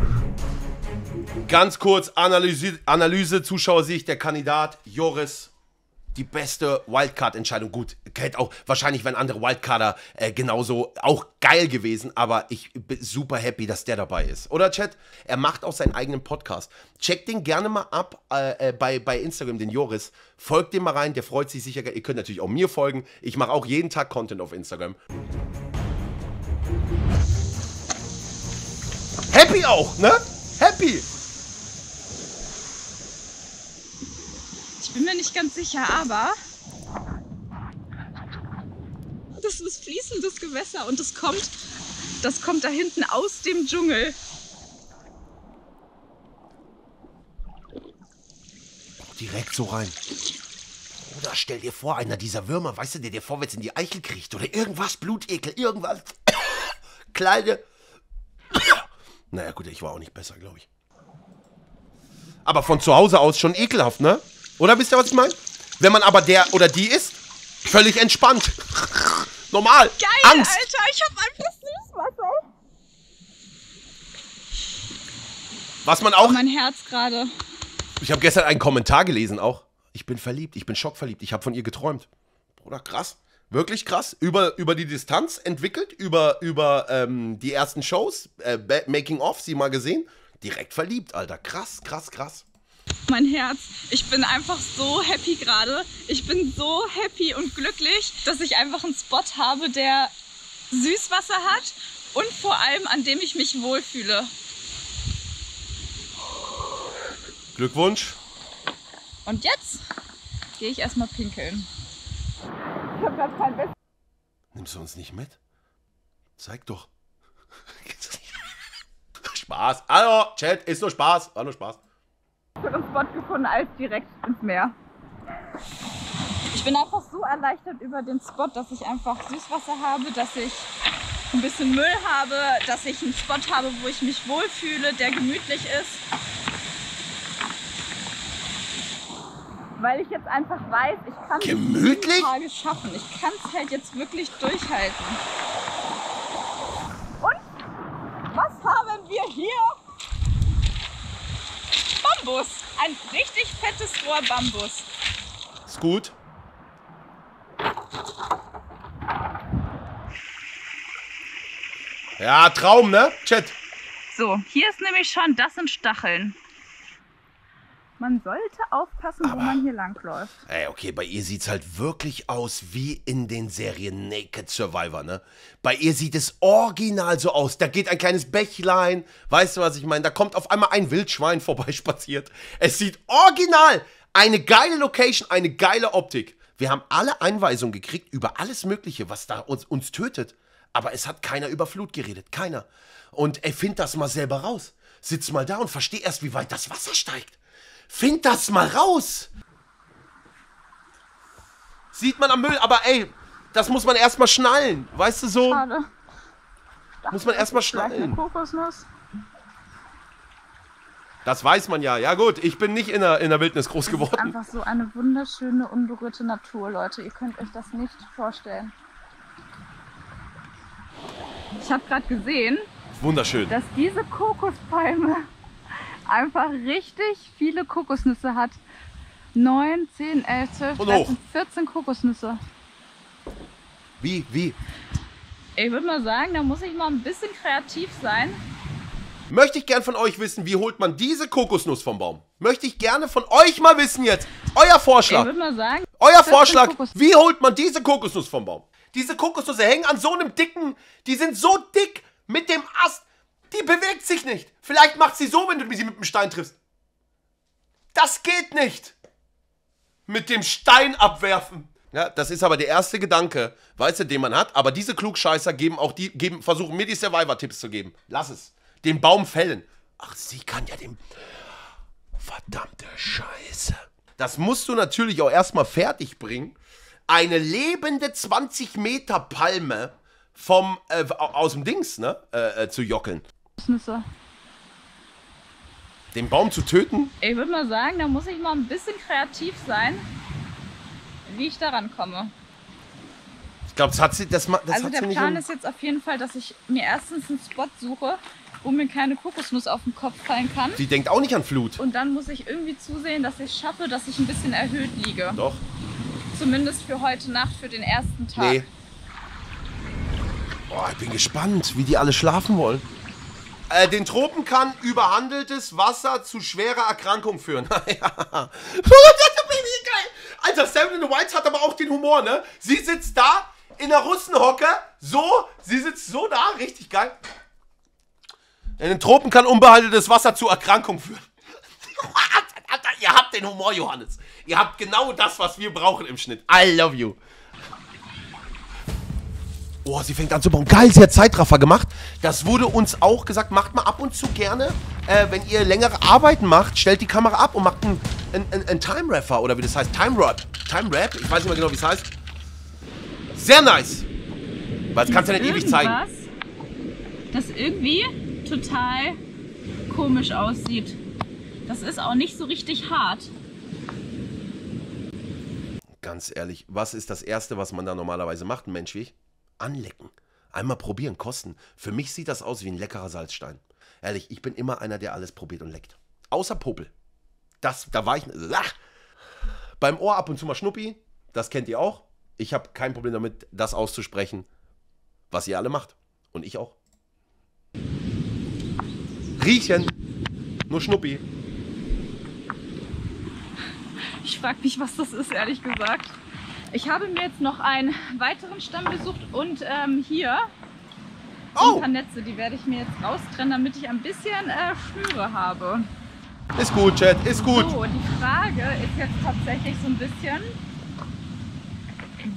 Ganz kurz, Analyse, Analyse, Zuschauersicht, der Kandidat Joris. Die beste Wildcard-Entscheidung. Gut, hätte auch, wahrscheinlich wären andere Wildcarder äh, genauso auch geil gewesen, aber ich bin super happy, dass der dabei ist. Oder, Chat? Er macht auch seinen eigenen Podcast. Checkt den gerne mal ab äh, bei, bei Instagram, den Joris. Folgt dem mal rein, der freut sich sicher. Ihr könnt natürlich auch mir folgen. Ich mache auch jeden Tag Content auf Instagram. Happy auch, ne? Happy! Ich bin mir nicht ganz sicher, aber das ist fließendes Gewässer und das kommt, das kommt da hinten aus dem Dschungel. Direkt so rein. Oder stell dir vor, einer dieser Würmer, weißt du, der dir vorwärts in die Eichel kriecht oder irgendwas, Blutekel, irgendwas. Kleine. Naja gut, ich war auch nicht besser, glaube ich. Aber von zu Hause aus schon ekelhaft, ne? Oder wisst ihr, was ich meine? Wenn man aber der oder die ist, völlig entspannt. Normal. Geil, Angst. Alter, ich hab einfach Süßwasser. Was man auch... Oh, mein Herz gerade. Ich habe gestern einen Kommentar gelesen auch. Ich bin verliebt, ich bin schockverliebt, ich habe von ihr geträumt. Bruder, krass. Wirklich krass. Über, über die Distanz entwickelt, über, über ähm, die ersten Shows, äh, Making-of, sie mal gesehen. Direkt verliebt, Alter. Krass, krass, krass. Mein Herz, ich bin einfach so happy gerade. Ich bin so happy und glücklich, dass ich einfach einen Spot habe, der Süßwasser hat und vor allem, an dem ich mich wohlfühle. Glückwunsch. Und jetzt gehe ich erstmal pinkeln. Ich hab grad kein Bett. Nimmst du uns nicht mit? Zeig doch. Spaß. Hallo, Chat, ist nur Spaß. War nur Spaß. Ich habe einen Spot gefunden als direkt ins Meer. Ich bin einfach so erleichtert über den Spot, dass ich einfach Süßwasser habe, dass ich ein bisschen Müll habe, dass ich einen Spot habe, wo ich mich wohlfühle, der gemütlich ist. Weil ich jetzt einfach weiß, ich kann gemütlich? Tage schaffen. Ich kann es halt jetzt wirklich durchhalten. Und was haben wir hier? Bambus. Ein richtig fettes Rohr Bambus. Ist gut. Ja, Traum, ne? Chat. So, hier ist nämlich schon, das sind Stacheln. Man sollte aufpassen, aber, wo man hier langläuft. Ey, okay, bei ihr sieht es halt wirklich aus wie in den Serien Naked Survivor, ne? Bei ihr sieht es original so aus. Da geht ein kleines Bächlein, weißt du, was ich meine? Da kommt auf einmal ein Wildschwein vorbeispaziert. Es sieht original. Eine geile Location, eine geile Optik. Wir haben alle Einweisungen gekriegt über alles Mögliche, was da uns, uns tötet. Aber es hat keiner über Flut geredet, keiner. Und ey, find das mal selber raus. Sitz mal da und versteh erst, wie weit das Wasser steigt. Find das mal raus! Sieht man am Müll, aber ey, das muss man erstmal schnallen. Weißt du so? Schade. Muss man erstmal schnallen. Kokosnuss. Das weiß man ja. Ja gut, ich bin nicht in der, in der Wildnis groß geworden. Das ist einfach so eine wunderschöne, unberührte Natur, Leute. Ihr könnt euch das nicht vorstellen. Ich habe gerade gesehen, wunderschön, dass diese Kokospalme einfach richtig viele Kokosnüsse hat. neun, zehn, elf, zwölf, dreizehn, vierzehn Kokosnüsse. Wie, wie? Ich würde mal sagen, da muss ich mal ein bisschen kreativ sein. Möchte ich gern von euch wissen, wie holt man diese Kokosnuss vom Baum? Möchte ich gerne von euch mal wissen jetzt. Euer Vorschlag. Ich würde mal sagen, euer Vorschlag, wie holt man diese Kokosnuss vom Baum? Diese Kokosnüsse hängen an so einem dicken, die sind so dick mit dem Ast. Die bewegt sich nicht. Vielleicht macht sie so, wenn du sie mit dem Stein triffst. Das geht nicht. Mit dem Stein abwerfen. Ja, das ist aber der erste Gedanke, weißt du, den man hat. Aber diese Klugscheißer geben auch die, geben, versuchen mir die Survivor-Tipps zu geben. Lass es. Den Baum fällen. Ach, sie kann ja den... Verdammte Scheiße. Das musst du natürlich auch erstmal fertig bringen. Eine lebende zwanzig Meter Palme vom, äh, aus dem Dings, ne, äh, äh, zu jockeln. Nüsse. Den Baum zu töten? Ich würde mal sagen, da muss ich mal ein bisschen kreativ sein, wie ich daran komme. Ich glaube, das hat sie das, das Also hat der sie Plan nicht ist jetzt auf jeden Fall, dass ich mir erstens einen Spot suche, wo mir keine Kokosnuss auf den Kopf fallen kann. Sie denkt auch nicht an Flut. Und dann muss ich irgendwie zusehen, dass ich es schaffe, dass ich ein bisschen erhöht liege. Doch. Zumindest für heute Nacht, für den ersten Tag. Nee. Boah, ich bin gespannt, wie die alle schlafen wollen. Äh, den Tropen kann überhandeltes Wasser zu schwerer Erkrankung führen. Ja. Alter, Seven and White hat aber auch den Humor, ne? Sie sitzt da in der Russenhocke, so, sie sitzt so da, richtig geil. In den Tropen kann unbehandeltes Wasser zu Erkrankung führen. Ihr habt den Humor, Johannes. Ihr habt genau das, was wir brauchen im Schnitt. I love you. Oh, sie fängt an zu bauen. Geil, sie hat Zeitraffer gemacht. Das wurde uns auch gesagt. Macht mal ab und zu gerne, äh, wenn ihr längere Arbeiten macht, stellt die Kamera ab und macht einen ein, ein Time-Raffer oder wie das heißt. Time-Rap. Time-Rap? Ich weiß nicht mehr genau, wie es heißt. Sehr nice. Weil das kannst du ja nicht ewig zeigen. Das irgendwie total komisch aussieht. Das ist auch nicht so richtig hart. Ganz ehrlich, was ist das Erste, was man da normalerweise macht, Mensch wie ich? Anlecken. Einmal probieren, kosten. Für mich sieht das aus wie ein leckerer Salzstein. Ehrlich, ich bin immer einer, der alles probiert und leckt. Außer Popel. Das, da war ich... Ach. Beim Ohr ab und zu mal Schnuppi. Das kennt ihr auch. Ich habe kein Problem damit, das auszusprechen, was ihr alle macht. Und ich auch. Riechen. Nur Schnuppi. Ich frage mich, was das ist, ehrlich gesagt. Ich habe mir jetzt noch einen weiteren Stamm gesucht und ähm, hier oh. ein paar Netze, die werde ich mir jetzt raustrennen, damit ich ein bisschen äh, Schnüre habe. Ist gut, Chat, ist gut. So, die Frage ist jetzt tatsächlich so ein bisschen,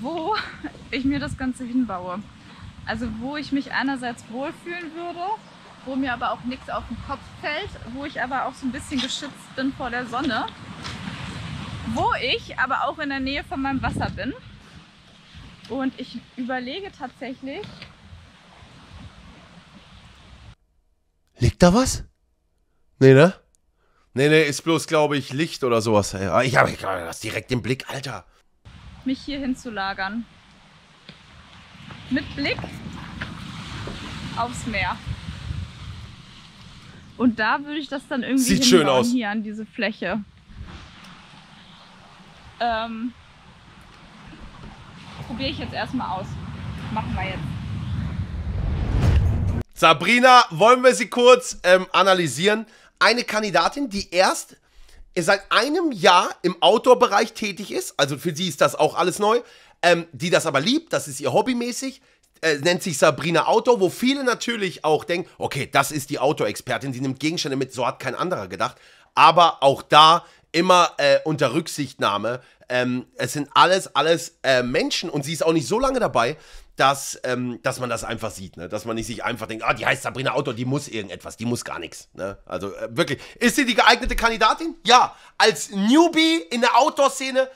wo ich mir das Ganze hinbaue. Also wo ich mich einerseits wohlfühlen würde, wo mir aber auch nichts auf den Kopf fällt, wo ich aber auch so ein bisschen geschützt bin vor der Sonne. Wo ich aber auch in der Nähe von meinem Wasser bin. Und ich überlege tatsächlich... Liegt da was? Nee, ne? Nee, nee, ist bloß, glaube ich, Licht oder sowas. Ich habe das direkt im Blick, Alter. Mich hier hinzulagern. Mit Blick aufs Meer. Und da würde ich das dann irgendwie sieht schön aus hier an diese Fläche. Ähm, probiere ich jetzt erstmal aus. Machen wir jetzt. Sabrina, wollen wir sie kurz ähm, analysieren? Eine Kandidatin, die erst seit einem Jahr im Outdoor-Bereich tätig ist, also für sie ist das auch alles neu, ähm, die das aber liebt, das ist ihr hobbymäßig, äh, nennt sich Sabrina Outdoor, wo viele natürlich auch denken, okay, das ist die Outdoor-Expertin, die nimmt Gegenstände mit, so hat kein anderer gedacht, aber auch da immer äh, unter Rücksichtnahme. Ähm, es sind alles, alles äh, Menschen und sie ist auch nicht so lange dabei, dass, ähm, dass man das einfach sieht, ne? Dass man nicht sich einfach denkt, ah, die heißt Sabrina Outdoor, die muss irgendetwas, die muss gar nichts, ne? Also äh, wirklich. Ist sie die geeignete Kandidatin? Ja. Als Newbie in der Outdoor-Szene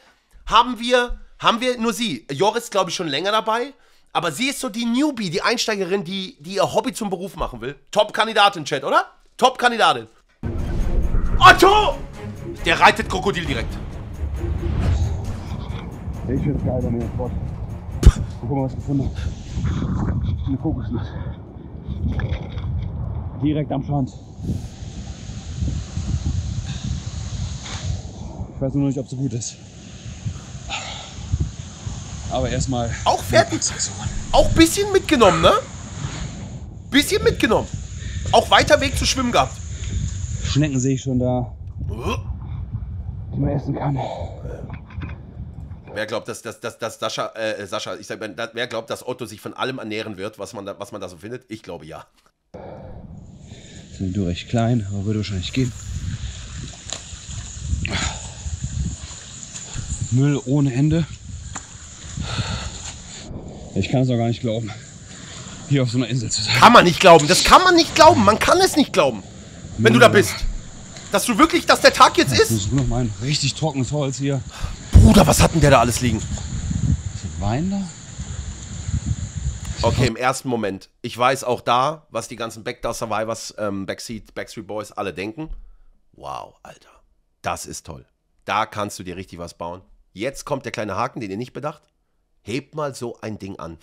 haben wir, haben wir nur sie. Joris, glaube ich, schon länger dabei, aber sie ist so die Newbie, die Einsteigerin, die, die ihr Hobby zum Beruf machen will. Top-Kandidatin, Chat, oder? Top-Kandidatin. Otto! Der reitet Krokodil direkt. Ich find's geil, wenn ihr Spot. Guck mal, was ich gefunden habe. Eine Kokosnuss. Direkt am Strand. Ich weiß nur nicht, ob sie gut ist. Aber erstmal. Auch fertig. Auch ein bisschen mitgenommen, ne? Bisschen mitgenommen. Auch weiter Weg zu schwimmen gehabt. Schnecken sehe ich schon da. Die man essen kann. Wer glaubt, dass, dass, dass, dass Sascha, äh, Sascha, ich sag, wer glaubt, dass Otto sich von allem ernähren wird, was man da, was man da so findet? Ich glaube ja. Sind du recht klein, aber würde wahrscheinlich gehen. Müll ohne Ende. Ich kann es auch gar nicht glauben, hier auf so einer Insel zu sein. Kann man nicht glauben, das kann man nicht glauben, man kann es nicht glauben, wenn ja, du da bist. Dass du wirklich, dass der Tag jetzt, jetzt ist. Ich muss noch mal ein richtig trockenes Holz hier. Bruder, was hat denn der da alles liegen? Ist das Wein da? Okay, im ersten Moment. Ich weiß auch da, was die ganzen Backdoor Survivors, ähm, Backseat, Backstreet Boys alle denken. Wow, Alter. Das ist toll. Da kannst du dir richtig was bauen. Jetzt kommt der kleine Haken, den ihr nicht bedacht. Hebt mal so ein Ding an.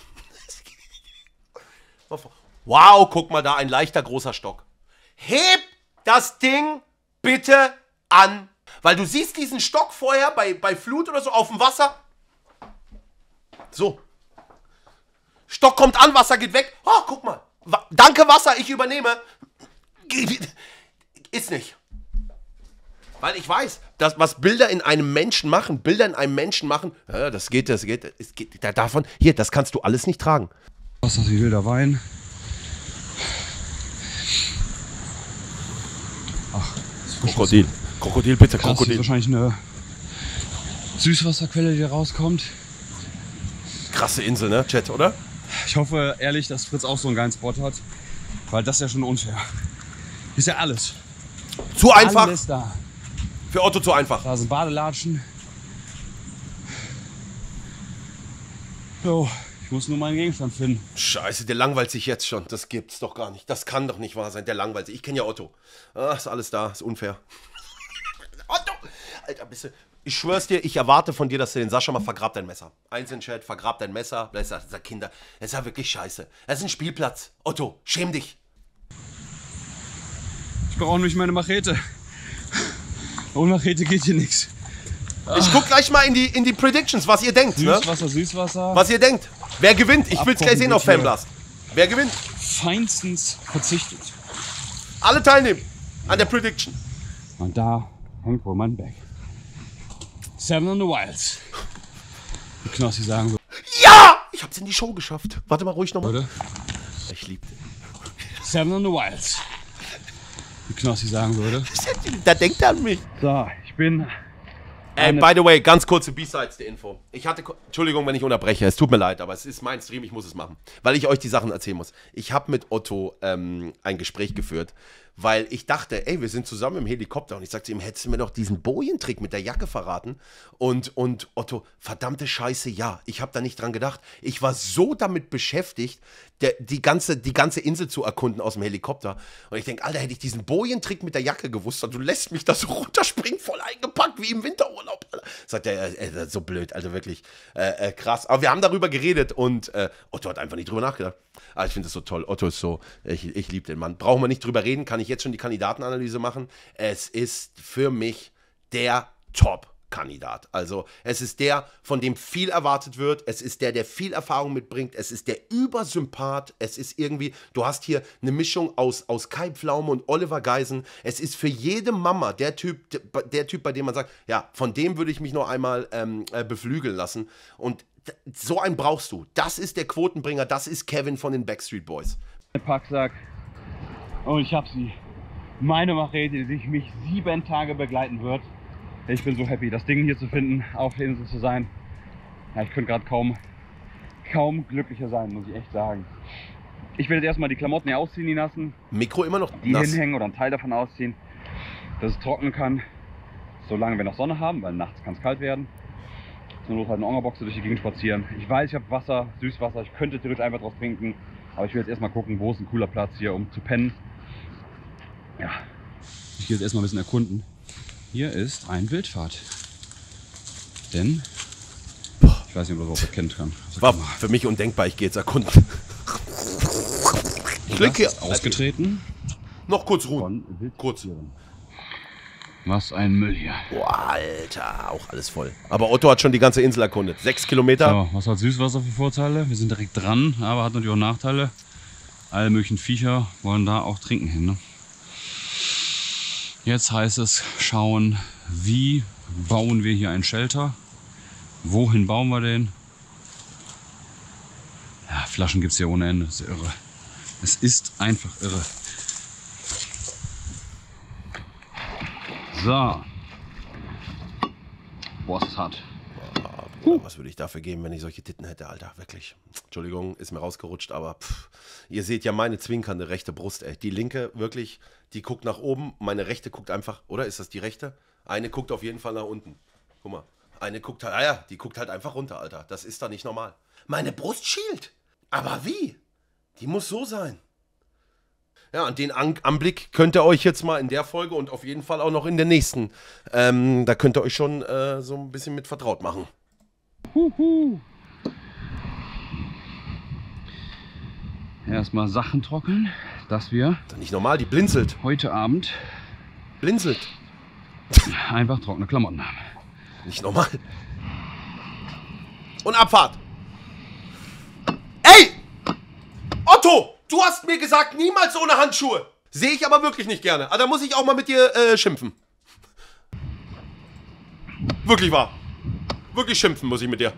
Wow, guck mal da, ein leichter, großer Stock. Heb das Ding bitte an. Weil du siehst diesen Stock vorher bei, bei Flut oder so auf dem Wasser. So. Stock kommt an, Wasser geht weg. Oh, guck mal. Wa- Danke Wasser, ich übernehme. Ist nicht. Weil ich weiß, dass, was Bilder in einem Menschen machen, Bilder in einem Menschen machen, ja, das geht, das geht, das geht da, davon. Hier, das kannst du alles nicht tragen. Was ist das wie wilder Wein? Ach, das ist Krokodil. Krokodil, bitte, krass, Krokodil. Das ist wahrscheinlich eine Süßwasserquelle, die rauskommt. Krasse Insel, ne, Chat, oder? Ich hoffe ehrlich, dass Fritz auch so einen geilen Spot hat, weil das ist ja schon unfair. Ist ja alles. Zu einfach. Alles da. Für Otto zu einfach. Da sind Badelatschen. Jo, ich muss nur meinen Gegenstand finden. Scheiße, der langweilt sich jetzt schon. Das gibt's doch gar nicht. Das kann doch nicht wahr sein. Der langweilt sich. Ich kenne ja Otto. Ach, ist alles da. Ist unfair. Otto! Alter, bist du... Ich schwör's dir, ich erwarte von dir, dass du den Sascha mal vergrabt dein Messer. Eins in Chat, vergrabt dein Messer. Das ist ja Kinder. Das ist ja wirklich scheiße. Das ist ein Spielplatz. Otto, schäm dich. Ich brauche nämlich meine Machete. Ohne Machete geht hier nichts. Ich guck gleich mal in die, in die Predictions, was ihr denkt. Süßwasser, ne? Süßwasser. Was ihr denkt. Wer gewinnt? Ich will's gleich sehen auf Fanblast. Wer gewinnt? Feinstens verzichtet. Alle teilnehmen an der Prediction. Und da hängt wohl mein Bag. Seven vs. White. Die Knossi sagen so. Ja! Ich hab's in die Show geschafft. Warte mal ruhig nochmal. Ich lieb dich. Seven vs. White. Die Knossi sagen würde. Da denkt er an mich. So, ich bin... Ey, by the way, ganz kurze B-Sides der Info. Ich hatte... Entschuldigung, wenn ich unterbreche. Es tut mir leid, aber es ist mein Stream. Ich muss es machen. Weil ich euch die Sachen erzählen muss. Ich habe mit Otto ähm, ein Gespräch geführt. Weil ich dachte, ey, wir sind zusammen im Helikopter. Und ich sagte ihm, hättest du mir doch diesen Bojentrick mit der Jacke verraten? Und, und Otto, verdammte Scheiße, ja. Ich habe da nicht dran gedacht. Ich war so damit beschäftigt, der, die, ganze, die ganze Insel zu erkunden aus dem Helikopter. Und ich denke, Alter, hätte ich diesen Bojentrick mit der Jacke gewusst. Und du lässt mich da so runterspringen, voll eingepackt, wie im Winterurlaub. Sagt er, äh, so blöd, also wirklich äh, äh, krass. Aber wir haben darüber geredet und äh, Otto hat einfach nicht drüber nachgedacht. Aber ich finde das so toll. Otto ist so, ich, ich liebe den Mann. Brauchen wir nicht drüber reden, kann ich jetzt schon die Kandidatenanalyse machen. Es ist für mich der Top-Kandidat. Also es ist der, von dem viel erwartet wird. Es ist der, der viel Erfahrung mitbringt. Es ist der Übersympath. Es ist irgendwie, du hast hier eine Mischung aus, aus Kai Pflaume und Oliver Geisen. Es ist für jede Mama der Typ, der Typ, bei dem man sagt, ja, von dem würde ich mich noch einmal ähm, beflügeln lassen. Und so einen brauchst du. Das ist der Quotenbringer. Das ist Kevin von den Backstreet Boys. Packsack. Und ich hab sie. Meine Machete, die mich sieben Tage begleiten wird. Ich bin so happy, das Ding hier zu finden, auf der Insel zu sein. Ja, ich könnte gerade kaum, kaum glücklicher sein, muss ich echt sagen. Ich werde jetzt erstmal die Klamotten hier ausziehen lassen. Mikro immer noch die nass. Hinhängen oder einen Teil davon ausziehen, dass es trocknen kann. Solange wir noch Sonne haben, weil nachts kann es kalt werden. Zur Not halt eine Ongerboxe durch die Gegend spazieren. Ich weiß, ich habe Wasser, Süßwasser, ich könnte theoretisch einfach draus trinken. Aber ich will jetzt erstmal gucken, wo ist ein cooler Platz hier, um zu pennen. Ja. Ich gehe jetzt erstmal ein bisschen erkunden. Hier ist ein Wildpfad. Denn, ich weiß nicht, ob man das erkennen kann. War für mich undenkbar, ich gehe jetzt erkunden. Klick hier. Ausgetreten. Noch kurz ruhen. Kurz. Was ein Müll hier. Boah, Alter, auch alles voll. Aber Otto hat schon die ganze Insel erkundet. Sechs Kilometer. So, was hat Süßwasser für Vorteile? Wir sind direkt dran, aber hat natürlich auch Nachteile. Alle möglichen Viecher wollen da auch trinken hin, ne? Jetzt heißt es schauen, wie bauen wir hier einen Shelter? Wohin bauen wir den? Ja, Flaschen gibt es hier ohne Ende, das ist irre. Es ist einfach irre. So. Boah, ist hart. Hm. Was würde ich dafür geben, wenn ich solche Titten hätte, Alter? Wirklich. Entschuldigung, ist mir rausgerutscht, aber pff, ihr seht ja meine zwinkernde rechte Brust, ey. Die linke, wirklich, die guckt nach oben, meine rechte guckt einfach, oder? Ist das die rechte? Eine guckt auf jeden Fall nach unten. Guck mal. Eine guckt halt, ah ja, die guckt halt einfach runter, Alter. Das ist da nicht normal. Meine Brust schielt. Aber wie? Die muss so sein. Ja, und den An Anblick könnt ihr euch jetzt mal in der Folge und auf jeden Fall auch noch in der nächsten, ähm, da könnt ihr euch schon äh, so ein bisschen mit vertraut machen. Huhu. Erstmal Sachen trocknen, dass wir... Das ist nicht normal, die blinzelt. Heute Abend... Blinzelt. Einfach trockene Klamotten haben. Nicht normal. Und Abfahrt. Ey! Otto! Du hast mir gesagt, niemals ohne Handschuhe. Sehe ich aber wirklich nicht gerne. Aber da muss ich auch mal mit dir äh, schimpfen. Wirklich wahr. Wirklich schimpfen muss ich mit dir.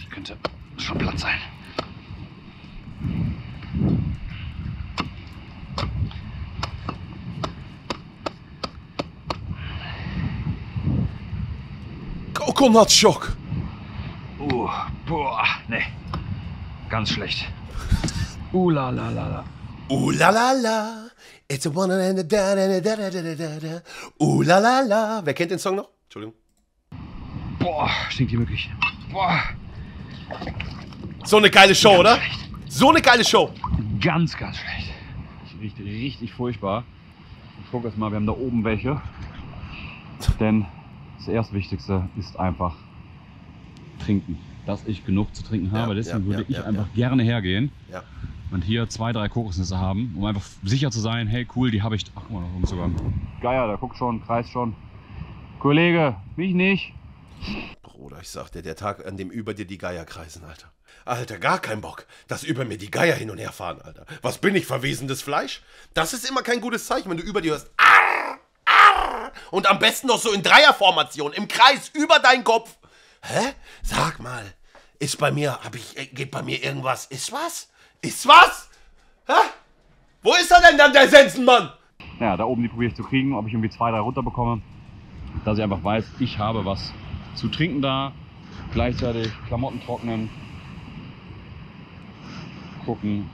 Die könnte schon platt sein. Kokonatschock. Oh, boah, nee. Ganz schlecht. Uh, la, la, la, la. Uh, la, la, la. It's a one and a da, da, da, da, da, da, da. Uh, la, la, la. Wer kennt den Song noch? Entschuldigung. Boah, stinkt hier wirklich. Boah. So eine geile Show, ganz oder? Schlecht. So eine geile Show. Ganz, ganz schlecht. Riecht richtig furchtbar. Ich guck jetzt mal, wir haben da oben welche. Denn das Erstwichtigste ist einfach trinken. Dass ich genug zu trinken habe, ja, deswegen ja, würde ja, ich ja, einfach ja. gerne hergehen. Ja. Und hier zwei, drei Kokosnüsse haben, um einfach sicher zu sein, hey cool, die habe ich. Ach guck mal, noch sogar. Geier, da guckt schon, kreist schon. Kollege, mich nicht. Bruder, ich sag dir, der Tag, an dem über dir die Geier kreisen, Alter. Alter, gar kein Bock, dass über mir die Geier hin und her fahren, Alter. Was bin ich, verwesendes Fleisch? Das ist immer kein gutes Zeichen, wenn du über dir hörst. Arr, arr, und am besten noch so in Dreierformation, im Kreis, über deinen Kopf. Hä? Sag mal, ist bei mir, hab ich, geht bei mir irgendwas? Ist was? Ist was? Hä? Wo ist er denn dann, der Sensenmann? Ja, da oben, die probiere ich zu kriegen, ob ich irgendwie zwei, drei runterbekomme. Dass ich einfach weiß, ich habe was zu trinken da. Gleichzeitig Klamotten trocknen. Gucken.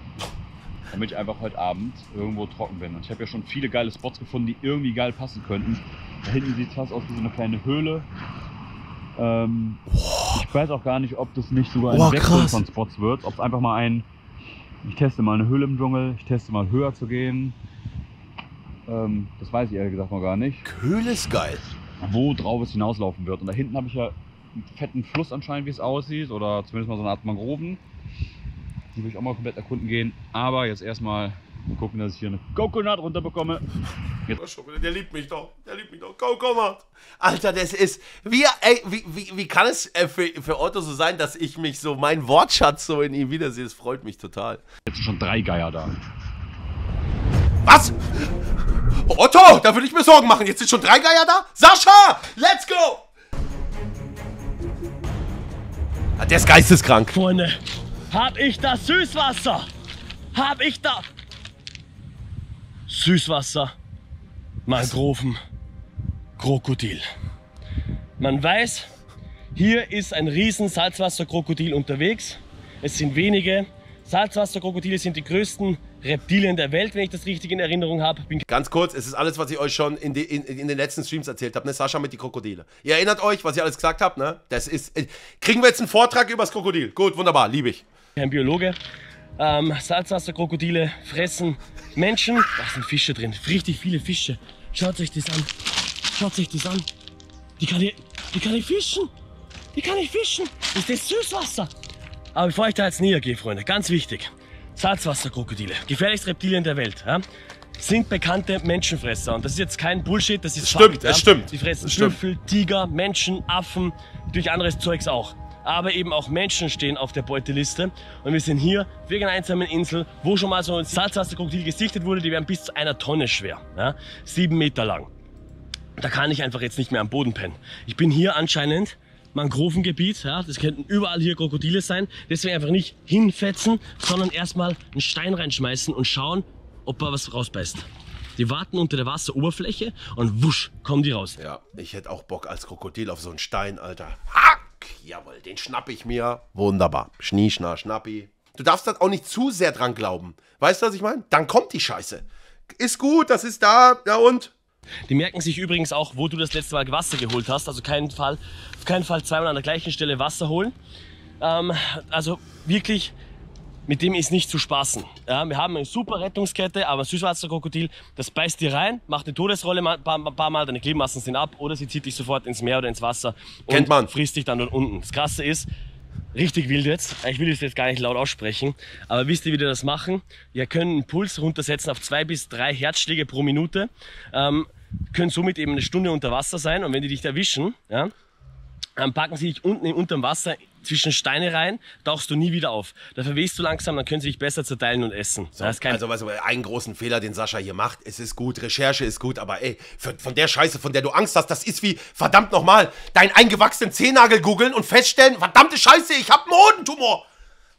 Damit ich einfach heute Abend irgendwo trocken bin. Und ich habe ja schon viele geile Spots gefunden, die irgendwie geil passen könnten. Da hinten sieht es fast aus wie so eine kleine Höhle. Ähm, oh. Ich weiß auch gar nicht, ob das nicht sogar ein oh, Wechsel von Spots wird. Ob es einfach mal ein... Ich teste mal eine Höhle im Dschungel, ich teste mal höher zu gehen. Ähm, das weiß ich ehrlich gesagt noch gar nicht. Höhle ist geil. Wo drauf es hinauslaufen wird. Und da hinten habe ich ja einen fetten Fluss anscheinend, wie es aussieht. Oder zumindest mal so eine Art Mangroven. Die will ich auch mal komplett erkunden gehen. Aber jetzt erstmal gucken, dass ich hier eine Coconut runterbekomme. Jetzt. Der liebt mich doch. Der liebt mich doch. Coconut. Alter, das ist... Wie, ey, wie, wie, wie kann es für, für Otto so sein, dass ich mich so, mein Wortschatz so in ihm wiedersehe? Das freut mich total. Jetzt sind schon drei Geier da. Was? Otto, da würde ich mir Sorgen machen. Jetzt sind schon drei Geier da? Sascha, let's go! Ah, der ist geisteskrank. Freunde, hab ich da Süßwasser? Hab ich da... Süßwasser, Mangroven, Krokodil. Man weiß, hier ist ein riesen Salzwasserkrokodil unterwegs. Es sind wenige. Salzwasserkrokodile sind die größten Reptilien der Welt, wenn ich das richtig in Erinnerung habe. Bin Ganz kurz, es ist alles, was ich euch schon in, die, in, in den letzten Streams erzählt habe, ne? Sascha mit die Krokodile. Ihr erinnert euch, was ich alles gesagt habe, ne? Das ist... Äh, kriegen wir jetzt einen Vortrag über das Krokodil? Gut, wunderbar, liebe ich. Ein Biologe. Ähm, Salzwasserkrokodile fressen Menschen. Da sind Fische drin, richtig viele Fische. Schaut euch das an. Schaut euch das an. Die kann ich, die kann ich fischen. Die kann ich fischen. Ist das Süßwasser? Aber bevor ich da jetzt näher gehe, Freunde, ganz wichtig. Salzwasserkrokodile, gefährlichste Reptilien der Welt, ja, sind bekannte Menschenfresser. Und das ist jetzt kein Bullshit, das ist stimmt, es stimmt. Die fressen Schnüffel, Tiger, Menschen, Affen, durch anderes Zeugs auch. Aber eben auch Menschen stehen auf der Beuteliste. Und wir sind hier wegen einer einsamen Insel, wo schon mal so ein Salzwasserkrokodil gesichtet wurde. Die wären bis zu einer Tonne schwer, ja? Sieben Meter lang. Da kann ich einfach jetzt nicht mehr am Boden pennen. Ich bin hier anscheinend Mangrovengebiet, ja? Das könnten überall hier Krokodile sein. Deswegen einfach nicht hinfetzen, sondern erstmal einen Stein reinschmeißen und schauen, ob er was rausbeißt. Die warten unter der Wasseroberfläche und wusch, kommen die raus. Ja, ich hätte auch Bock als Krokodil auf so einen Stein, Alter. Ha! Jawohl, den schnapp ich mir. Wunderbar. Schnie, schna, schnappi. Du darfst dann auch nicht zu sehr dran glauben. Weißt du, was ich meine? Dann kommt die Scheiße. Ist gut, das ist da. Ja und? Die merken sich übrigens auch, wo du das letzte Mal Wasser geholt hast. Also keinen Fall, auf keinen Fall zweimal an der gleichen Stelle Wasser holen. Ähm, also wirklich, mit dem ist nicht zu spaßen. Ja, wir haben eine super Rettungskette, aber Süßwasserkrokodil, das beißt dir rein, macht eine Todesrolle ein paar, paar Mal, deine Gliedmaßen sind ab oder sie zieht dich sofort ins Meer oder ins Wasser und Kennt man. frisst dich dann dort unten. Das Krasse ist, richtig wild jetzt, ich will das jetzt gar nicht laut aussprechen, aber wisst ihr, wie wir das machen? Wir können den Puls runtersetzen auf zwei bis drei Herzschläge pro Minute, ähm, können somit eben eine Stunde unter Wasser sein und wenn die dich erwischen, ja, dann packen sie dich unten unterm Wasser zwischen Steine rein, tauchst du nie wieder auf. Da verwehst du langsam, dann können sie dich besser zerteilen und essen. So, das ist kein also, also einen großen Fehler, den Sascha hier macht, es ist gut, Recherche ist gut, aber ey, für, von der Scheiße, von der du Angst hast, das ist wie, verdammt nochmal, deinen eingewachsenen Zehennagel googeln und feststellen, verdammte Scheiße, ich hab einen Hodentumor.